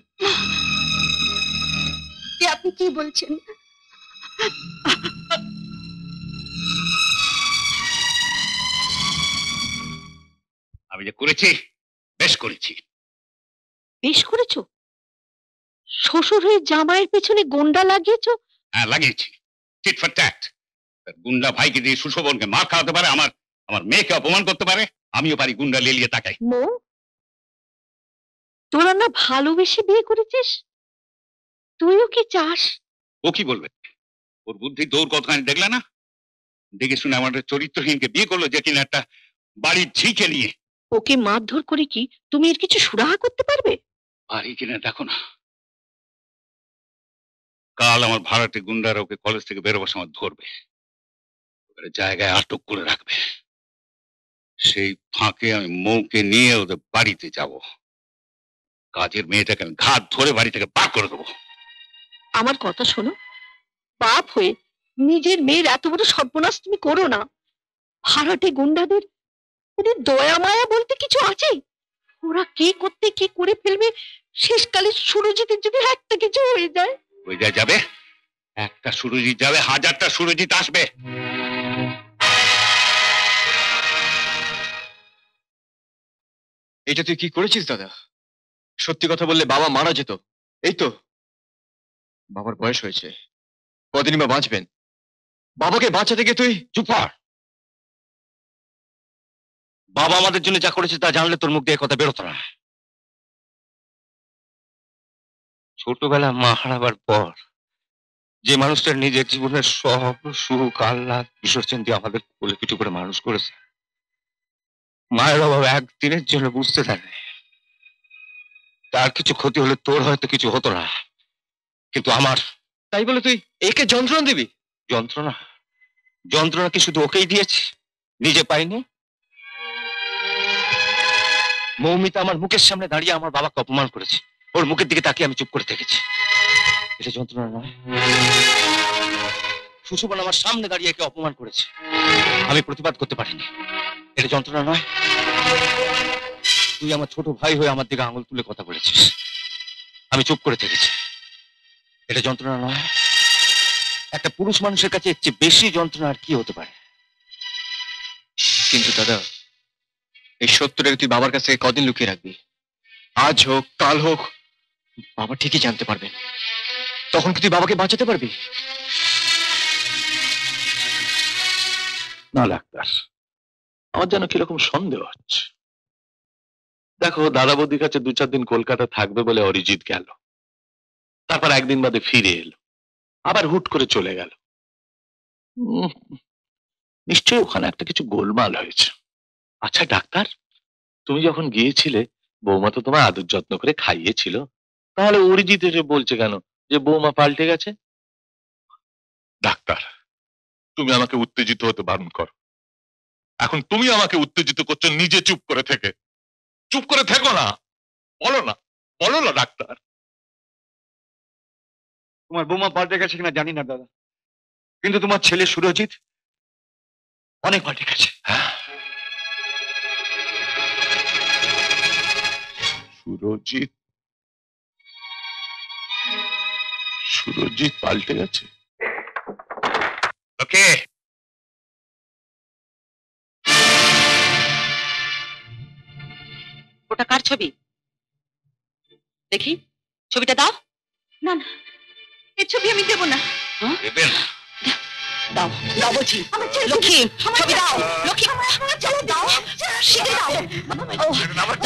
जामायर पेছনে गोंडा लागिয়েছো। হ্যাঁ লাগিয়েছি tit for tat गुंडा भाई के दिए सुशोभन के मार खाते पारे आमार आमार मेये के अपमान करते पारे आमियो पारी गुंडा ले लिए ताकाई मो तोरा ना ভালোবেসে বিয়ে করেছিস তুইও কি চাস ও কি বলবে ওর বুদ্ধি দৌড় কতখানি দেখলা না দেখে শুনে আমাদের চরিত্রহীনকে বিয়ে করলো যে কিনা একটা বাড়ি ঝিকে নিয়ে ওকে মারধর করে কি তুমি এর কিছু সুরাহা করতে পারবে বাড়ি কিনা দেখো না কাল আমার ভারতে গুন্ডারা ওকে কলেজ থেকে বের হওয়ার সময় ধরবে ওকে জায়গায় আটক করে রাখবে সেই ফাঁকে আমি মৌকে নিয়ে ওদের বাড়িতে যাব কাজের মেয়েটাকে ঘাট ধরে বাড়ি থেকে বার করে দেব আমার কথা শোনো পাপ হয়ে নিজের মেয়ের এত বড় সর্বনাশ তুমি করো না ভারতে গুন্ডাদের ওদের দয়া মায়া বলতে কিছু আছে ওরা কি করতে কি করে ফেলবে শেষকালে সুরজিতের যদি একটা কিছু হয়ে যায় ওই যা যাবে একটা সুরজিৎ যাবে হাজারটা সুরজিৎ আসবে এটা তুই কি করেছিস দাদা সত্যি কথা বললে বাবা মারা যেত এই তো বাবার বয়স হয়েছে কতদিন মা বাঁচবেন বাবাকে বাঁচাতে গিয়ে তুই চুপ কর বাবা আমাদের জন্য যা করেছে তা জানলে তোর মুখ দিয়ে কথা বের হতো না ছোটবেলা মা হারাবার পর যে মানুষটা নিজের জীবনের সব সুখ আহ্লাদ বিসর্জন দিয়ে আমাদের কোলে পিঠে করে মানুষ করেছে মায়ের অভাব একদিনের জন্য বুঝতে থাকে তার কিছু ক্ষতি হলে তোর হয়তো কিছু হতো না কিন্তু আমার তাই বলে তুই একে যন্ত্রণা দিবি যন্ত্রণা যন্ত্রণা কি শুধু ওকেই দিয়েছি নিজে পাইনি মৌমিতা আমার মুখের সামনে দাঁড়িয়ে আমার বাবাকে অপমান করেছে ওর মুখের দিকে তাকিয়ে আমি চুপ করে থেকেছি এটা যন্ত্রণা নয় সুশোভন আমার সামনে দাঁড়িয়ে একে অপমান করেছে আমি প্রতিবাদ করতে পারিনি এটা যন্ত্রণা নয় তুই আমার ছোট ভাই হয়ে আমার দিকে আঙুল তুলে কথা বলেছিস আমি চুপ করে থেকেছি এটা যন্ত্রণা নয় একটা পুরুষ মানুষের কাছে এর চেয়ে বেশি যন্ত্রণা আর কি হতে পারে কিন্তু দাদা এই সত্যটাকে তুই বাবার কাছে কদিন লুকিয়ে রাখবি আজ হোক কাল হোক বাবা ঠিকই জানতে পারবেন তখন কি তুই বাবাকে বাঁচাতে পারবি না ডাক্তার আমার যেন কিরকম সন্দেহ হচ্ছে দেখো দাদা বৌদির কাছে দু চার দিন কলকাতা থাকবে বলে অরিজিৎ গেল তারপর একদিন বাদে ফিরে এলো আবার হুট করে চলে গেল নিশ্চয়ই ওখানে একটা কিছু গোলমাল হয়েছে আচ্ছা ডাক্তার তুমি যখন গিয়েছিলে বৌমা তো তোমার আদর যত্ন করে খাইয়েছিল তাহলে অরিজিৎ এসে বলছে কেন যে বৌমা পাল্টে গেছে ডাক্তার তুমি আমাকে উত্তেজিত হতে বারণ করো এখন তুমি আমাকে উত্তেজিত করছো নিজে চুপ করে থেকো না বলো না বলো না ডাক্তার তোমার বৌমা পাল্টে গেছে কিনা জানি না দাদা কিন্তু তোমার ছেলে সুরজিৎ অনেক পাল্টে গেছে হ্যাঁ সুরজিৎ সুরজিৎ পাল্টে গেছে ওকে ওটা কার ছবি দেখি ছবিটা দাও না না এই ছবি আমি দেব না দেবেন দাও দাও বলছি লক্ষ্মী ছবি দাও লক্ষ্মী চলো দাও শিখে দাও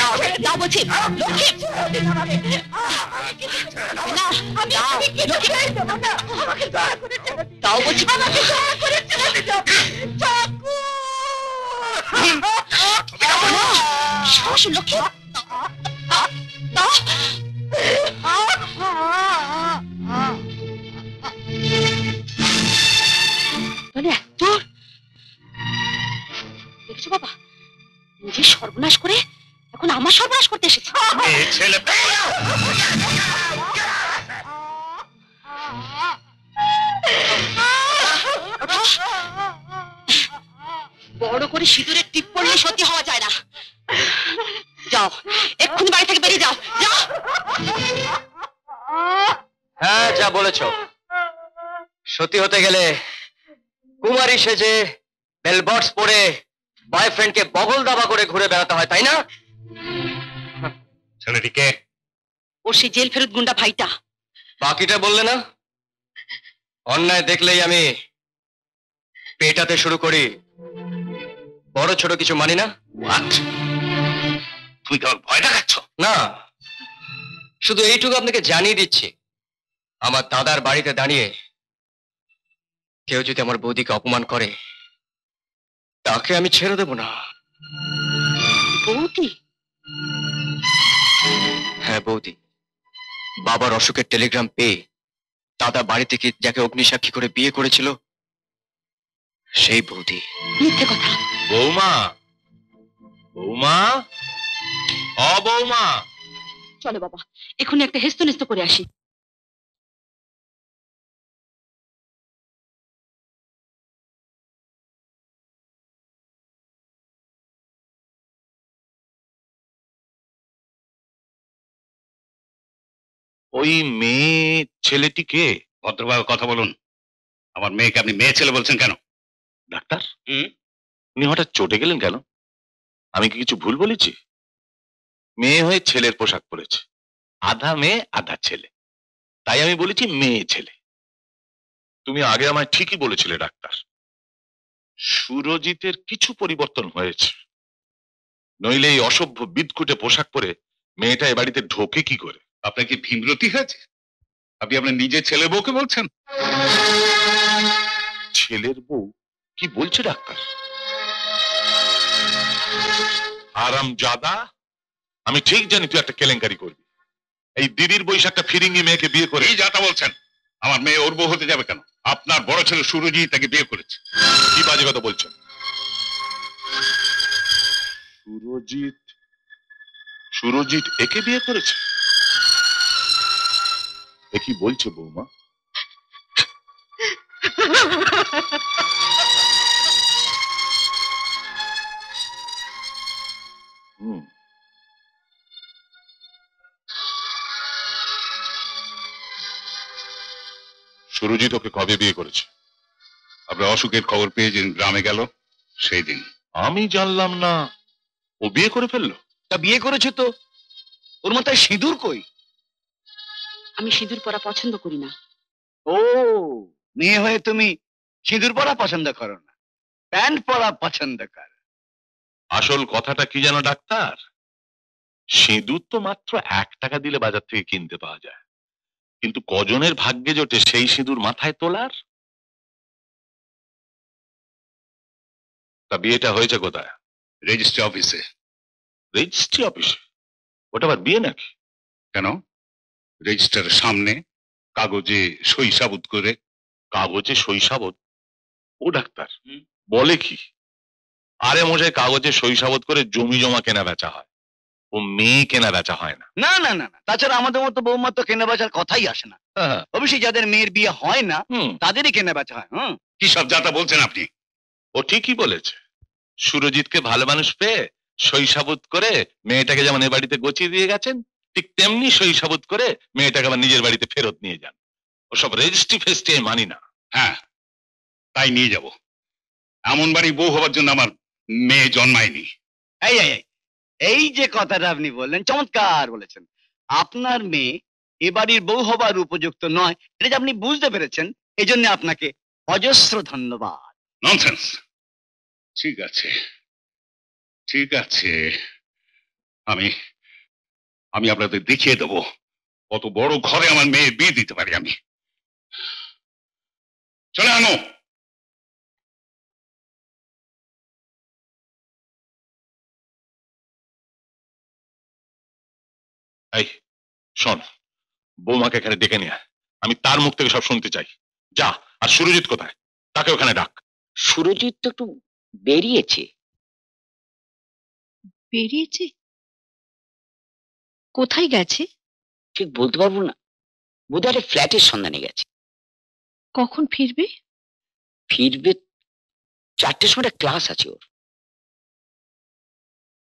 দাও দাও বলছি লক্ষ্মী দাও বলছি সস লক্ষ্মী দাও মানে তোর দেখছো বাবা নিজে সর্বনাশ করে এখন আমার সর্বনাশ করতে এসেছে বড় করে সিঁদুরের টিপ পড়লে সত্যি হওয়া যায় না যাও এক্ষুনি বাড়ি থেকে বেরিয়ে যাও যাও হ্যাঁ যা বলেছ সত্যি হতে গেলে কুমারী সেজে বেলবক্স পরে বয়ফ্রেন্ডকে বগল দাবা করে ঘুরে বেড়াতে হয় তাই না ছেলেটিকে ও সেই জেল ফেরত গুন্ডা ভাইটা বাকিটা বললে না অন্যায় দেখলেই আমি पेटाते शुरू करी बड़ छोट किछु मानी ना तुम केवल भय देखाच्छ ना शुधु एइटुकु आपनाके जानिये दिच्छी आमार दादार बाड़ीते दाड़िये केउ जोदि आमार बौदिके अपमान करे ताके आमि छेड़े देब ना बौदी हाँ बौदी बाबार असुखेर टेलिग्राम पेये दादा बाड़ीते कि जाके अग्निसाक्षी करे बिये करेछिलो सेई बौदी मिथ्ये कथा बौमा बौमा ओ बौमा चलो बाबा एखुनि एकटा हेस्तनेस्त करे आसि ওই মেয়ে ছেলেটিকে ভদ্রভাবে কথা বলুন আমার মেয়েকে আপনি মেয়ে ছেলে বলছেন কেন ডাক্তার উনি হঠাৎ চটে গেলেন কেন আমি কি কিছু ভুল বলেছি মেয়ে হয়ে ছেলের পোশাক পরেছে আধা মেয়ে আধা ছেলে তাই আমি বলেছি মেয়ে ছেলে তুমি আগে আমায় ঠিকই বলেছিলে ডাক্তার সুরজিতের কিছু পরিবর্তন হয়েছে নইলে এই অসভ্য বিদকুটে পোশাক পরে মেয়েটা এই বাড়িতে ঢোকে কি করে আপনার কি ভীমরতি হয়েছে আপনি আপনার নিজের ছেলের বউকে বলছেন ছেলের বউ কি বলছে ডাক্তার আরামজাদা আমি ঠিক জানি তুই একটা কেলেঙ্কারি করবি এই দিদির বৈশাখটা ফিরিঙ্গি মেয়েকে বিয়ে করে এই যাতা বলছেন আমার মেয়ে ওর বউ হতে যাবে কেন আপনার বড় ছেলে সুরজিৎ তাকে বিয়ে করেছে কি বাজে কথা বলছেন সুরজিৎ একে বিয়ে করেছে কি বলছো বৌমা সুরজিৎ ওকে কবে বিয়ে করেছে আপনার অসুখের খবর পেয়ে যেদিন গ্রামে গেল সেই দিন আমি জানলাম না ও বিয়ে করে ফেললো তা বিয়ে করেছে তো ওর মাথায় সিঁদুর কই আমি সিঁদুর পরা পছন্দ করি না ও মেয়ে হয়ে তুমি সিঁদুর পরা পছন্দ করো না প্যান্ট পরা পছন্দ কর আসল কথাটা কি জানো ডাক্তার সিঁদুর তো মাত্র 1 টাকা দিলে বাজার থেকে কিনতে পাওয়া যায় কিন্তু কজনের ভাগ্যে জোটে সেই সিঁদুর মাথায় তোলার তা বিয়েটা হয়েছে কোথায় রেজিস্ট্রি অফিসে ওটা আবার বিয়ে নাকি কেন রেজিস্টারের সামনে কাগজে সই সাবুত করে কাগজে সই সাবুত ও ডাক্তার বলে কি আরে মোজে কাগজে সই সাবুত করে জমি জমা কেনা বেচা হয় ও মেয়ে কেনা বেচা হয় না না না না তাছাড়া আমাদের মতো বৌমা তো কেনা বেচার কথাই আসে না অবশ্যই যাদের মেয়ের বিয়ে হয় না তাদেরই কেনা বেচা হয় কি সব যাতা বলছেন আপনি ও ঠিকই বলেছে সুরজিৎকে ভালো মানুষ পেয়ে সই সাবুত করে মেয়েটাকে যেমন এই বাড়িতে গচিয়ে দিয়ে গেছেন ঠিক তেমনি সই সাবুত করে মেয়েটাকে আবার নিজের বাড়িতে ফেরত নিয়ে যান ওসব রেজিস্ট্রি ফেস্টে মানি না হ্যাঁ তাই নিয়ে যাব এমন বাড়ি বউ হবার জন্য আমার মেয়ে জন্মায়নি এই এই এই যে কথাটা আপনি বললেন চমৎকার বলেছেন আপনার মেয়ে এই বাড়ির বউ হবার উপযুক্ত নয় এটা যে আপনি বুঝতে পেরেছেন এজন্য আপনাকে অজস্র ধন্যবাদ ননসেন্স ঠিক আছে আমি আপনাদের দেখিয়ে দেব কত বড় ঘরে আমার মেয়ে বিয়ে দিতে পারি আমি চলে আনো এই শোন বৌমাকে এখানে ডেকে নিয়ে আমি তার মুখ থেকে সব শুনতে চাই যা আর সুরজিৎ কোথায় তাকে ওখানে ডাক সুরজিৎ তো একটু বেরিয়েছে কোথায় গেছে ঠিক বলতে পারবো না বুদারে ফ্ল্যাটের সন্ধানে গেছে কখন ফিরবে ফিরবে 4টার সময় ক্লাস আছে ওর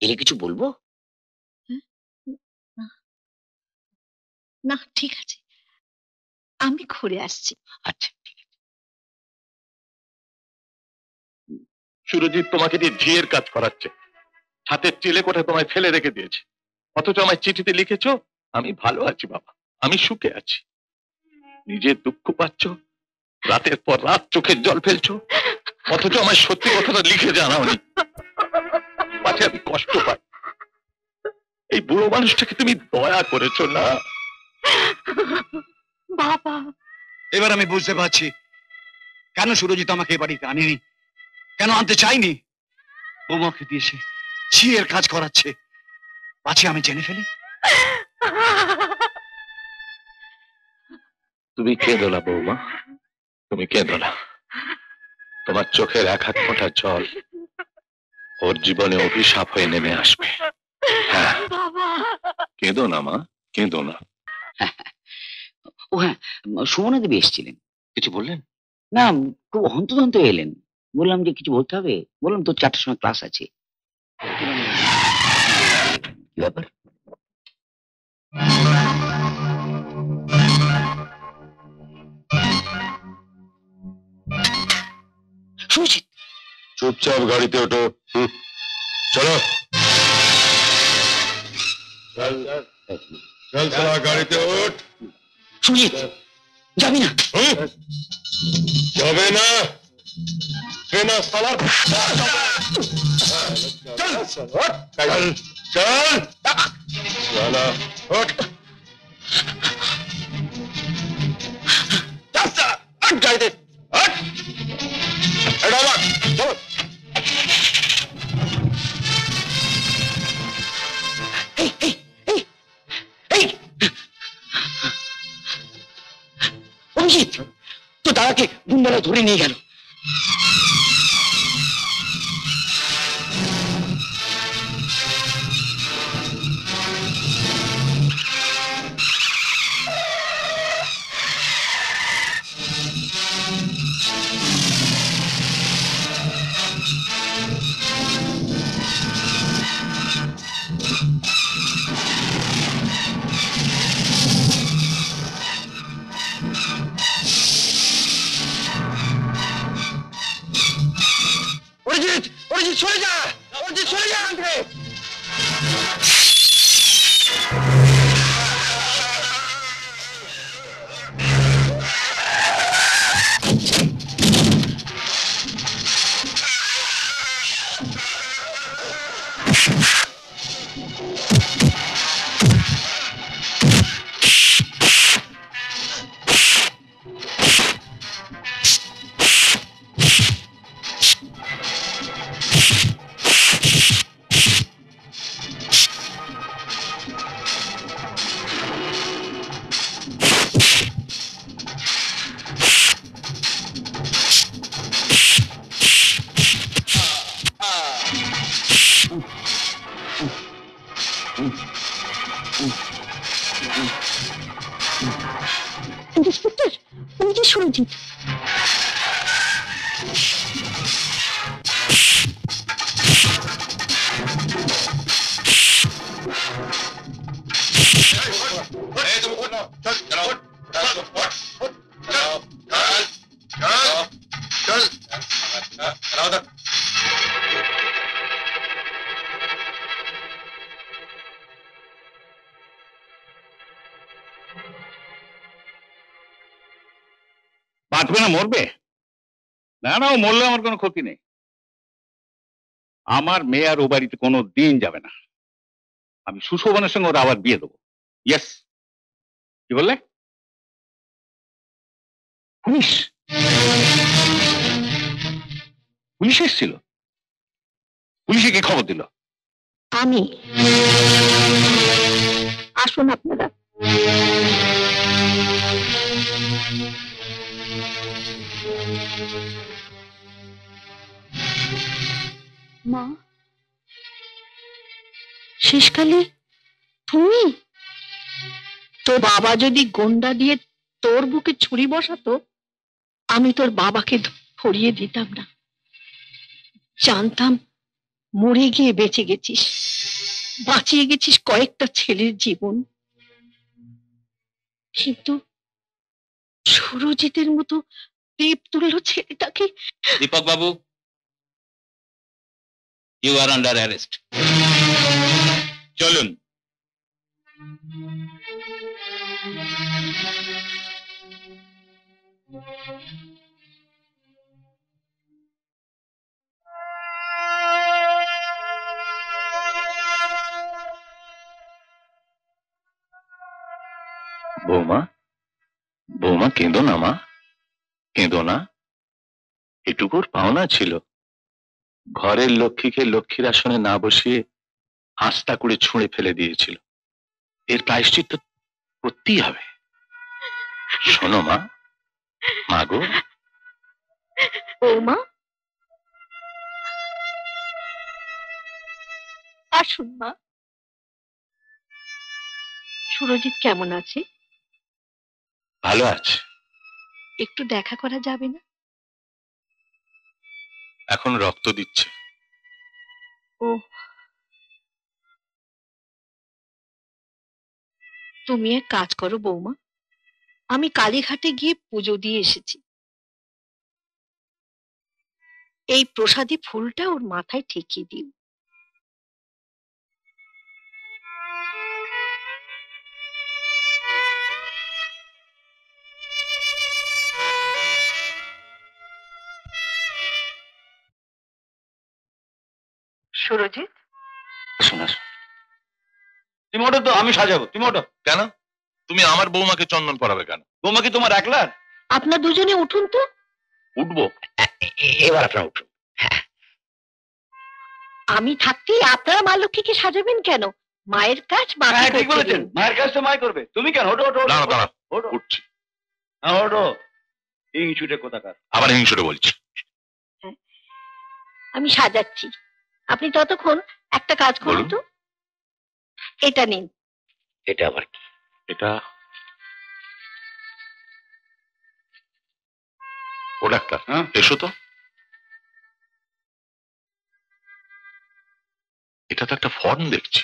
এর কিছু বলবো না ঠিক আছে আমি ঘুরে আসছি আচ্ছা ঠিক আছে সুরজিৎ তোমাকে দিয়ে ঝিয়ের কাজ করাচ্ছে হাতের চিলে কোথায় তোমায় ফেলে রেখে দিয়েছে অথচ আমার চিঠিতে লিখেছো আমি ভালো আছি বাবা আমি সুখে আছি নিজে দুঃখ পাচ্ছ রাতের পর রাত চোখের জল ফেলছো অথচ আমার সত্যি কথাটা লিখে জানাও নি, পাছে আমি কষ্ট পাই। এই বুড়ো মানুষটাকে তুমি দয়া করেছো না? বাবা, এবার আমি বুঝতে পারছি কেন সুরজিৎ আমাকে এই বাড়িতে আনেনি, কেন আনতে চাইনি। বৌমাকে দিয়ে সে ছিয়ের কাজ করাচ্ছে, পাছে আমি জেনে ফেলি। তুমি কেঁদো না বৌমা, তুমি কেঁদো না। তোমার চোখের এক হাত ফোঁটা জল ওর জীবনে অভিশাপ হয়ে নেমে আসবে। হ্যাঁ, কেঁদো না মা, কেঁদো না। ও হ্যাঁ, সুমনা দেবী এসেছিলেন, কিছু বললেন না? খুব হন্তদন্ত এলেন। বললাম যে কিছু বলতে হবে, বললাম তোর 4টার সময় ক্লাস আছে। কি ব্যাপার? চুপচাপ গাড়িতে ওঠো, চলো। চল চল গাড়িতে ওঠ। সুজিত, যাবি না? যাবে না? গাড়িতে তো দাদাকে বুমরা ধরে নিয়ে গেল। মরবে না? না, ও মরলে আমার কোনো ক্ষতি নেই। আমার মেয়ে আর ও বাড়িতে কোনো দিন যাবে না। আমি সুশোভনের সঙ্গে ওরা আবার বিয়ে দেবো। ইয়েস, কি বললে? পুলিশ? পুলিশ এসেছিল? পুলিশে কি খবর দিল? আমি। আসুন আপনারা। মা, শেষকালে তুমি? তো বাবা যদি গন্ডা দিয়ে তোর বুকে ছুরি বসাতো, আমি তোর বাবাকে ধরিয়ে দিতাম না। জানতাম মরে গিয়ে বেঁচে গেছিস, বাঁচিয়ে গেছিস কয়েকটা ছেলের জীবন। কিন্তু সুরজিতের মতো পেপ তুললো ছেলেটাকে। দীপক বাবু, You are under arrest. চলুন। भूमा भूमा केंदो ना मा केंदो ना एटुकुर पावना छिलो घरेर लक्ष्मीके लक्ष्मीर आसने ना बसिए आस्था करे छुड़े फेले दिएछिलो एर प्रायश्चित्त करतेई होबे। शोनो मा मागो बौमा আসুন মা। সুরজিৎ কেমন আছে? ভালো আছে। একটু দেখা করা যাবে না? এখন রক্ত দিচ্ছে। ও তুমি এক কাজ করো বৌমা, আমি কালীঘাটে গিয়ে পুজো দিয়ে এসেছি, এই প্রসাদী ফুলটা ওর মাথায় ঠেকিয়ে দিও। সুরজিৎ তুমি ওটা তো আমি সাজাবো, তুমি ওটা কেন? তুমি আমার বৌমাকে চন্দন পরাবে কেন? বৌমা কি তোমার একলা? আপনারা দুজনে উঠুন তো। উঠবো, এবার আপনারা উঠুন। আমি থাকতে আপনারা মা লক্ষ্মীকে সাজাবেন কেন? মায়ের কাজ মা করবে, মায়ের কাজ তো মা করবে, তুমি কেন? ওঠো ওঠো, দাঁড়াও দাঁড়াও, উঠছি। ওঠো। হিংসুটে কোথাকার, আবার হিংসুটে বলছি। আমি সাজাচ্ছি, আপনি ততক্ষণ একটা কাজ করুন তো। এটা নিন। এটা আবার কি? এটা ও ডাক্তার, হ্যাঁ এসো তো। এটা তো একটা ফর্ম দেখছি।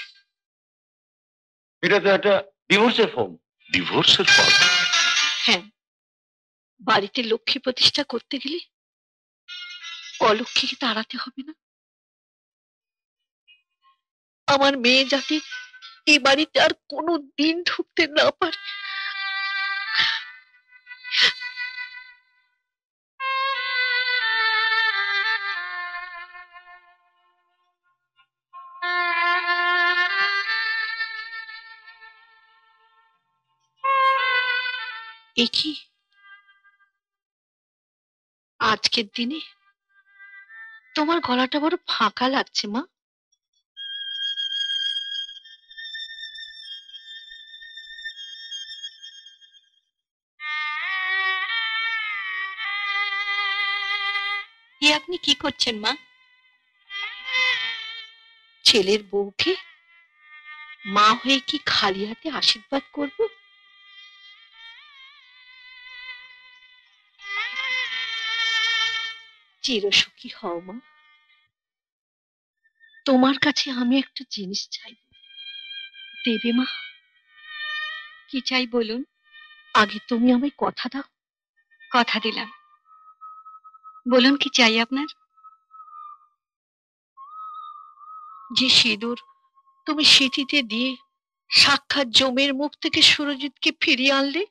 এটা তো একটা ডিভোর্সের ফর্ম। ডিভোর্সের ফর্ম? হ্যাঁ, বাড়িতে লক্ষ্মী প্রতিষ্ঠা করতে গেলে অলক্ষ্মীকে তাড়াতে হবে না। আমার মেয়ে যাতে এই বাড়িতে আর কোনো দিন ঢুকতে না পারে। একই আজকের দিনে তোমার গলাটা বড় ফাঁকা লাগছে মা। আপনি কি করছেন মা? ছেলের বউকে মা হয়ে কি খালি হাতে আশীর্বাদ করব? চিরসুখী হও মা। তোমার কাছে আমি একটা জিনিস চাইব, দেবে মা? কি চাই বলুন। আগে তুমি আমায় কথা দাও। কথা দিলাম, বলুন কি চাই আপনার? যে সিঁদুর তুমি সিঁথিতে দিয়ে সাক্ষাৎ জমের মুখ থেকে সুরজিৎকে ফিরিয়ে আনলে,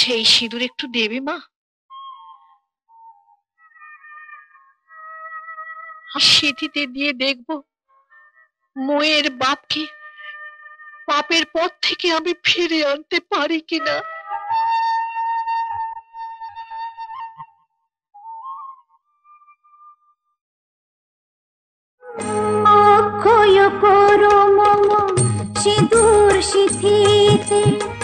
সেই সিঁদুর একটু দেবে মা। সিঁথিতে দিয়ে দেখব ময়ের বাপকে পাপের পথ থেকে আমি ফিরে আনতে পারি কিনা। कोयो कोरो मम सिंदूर सिथिते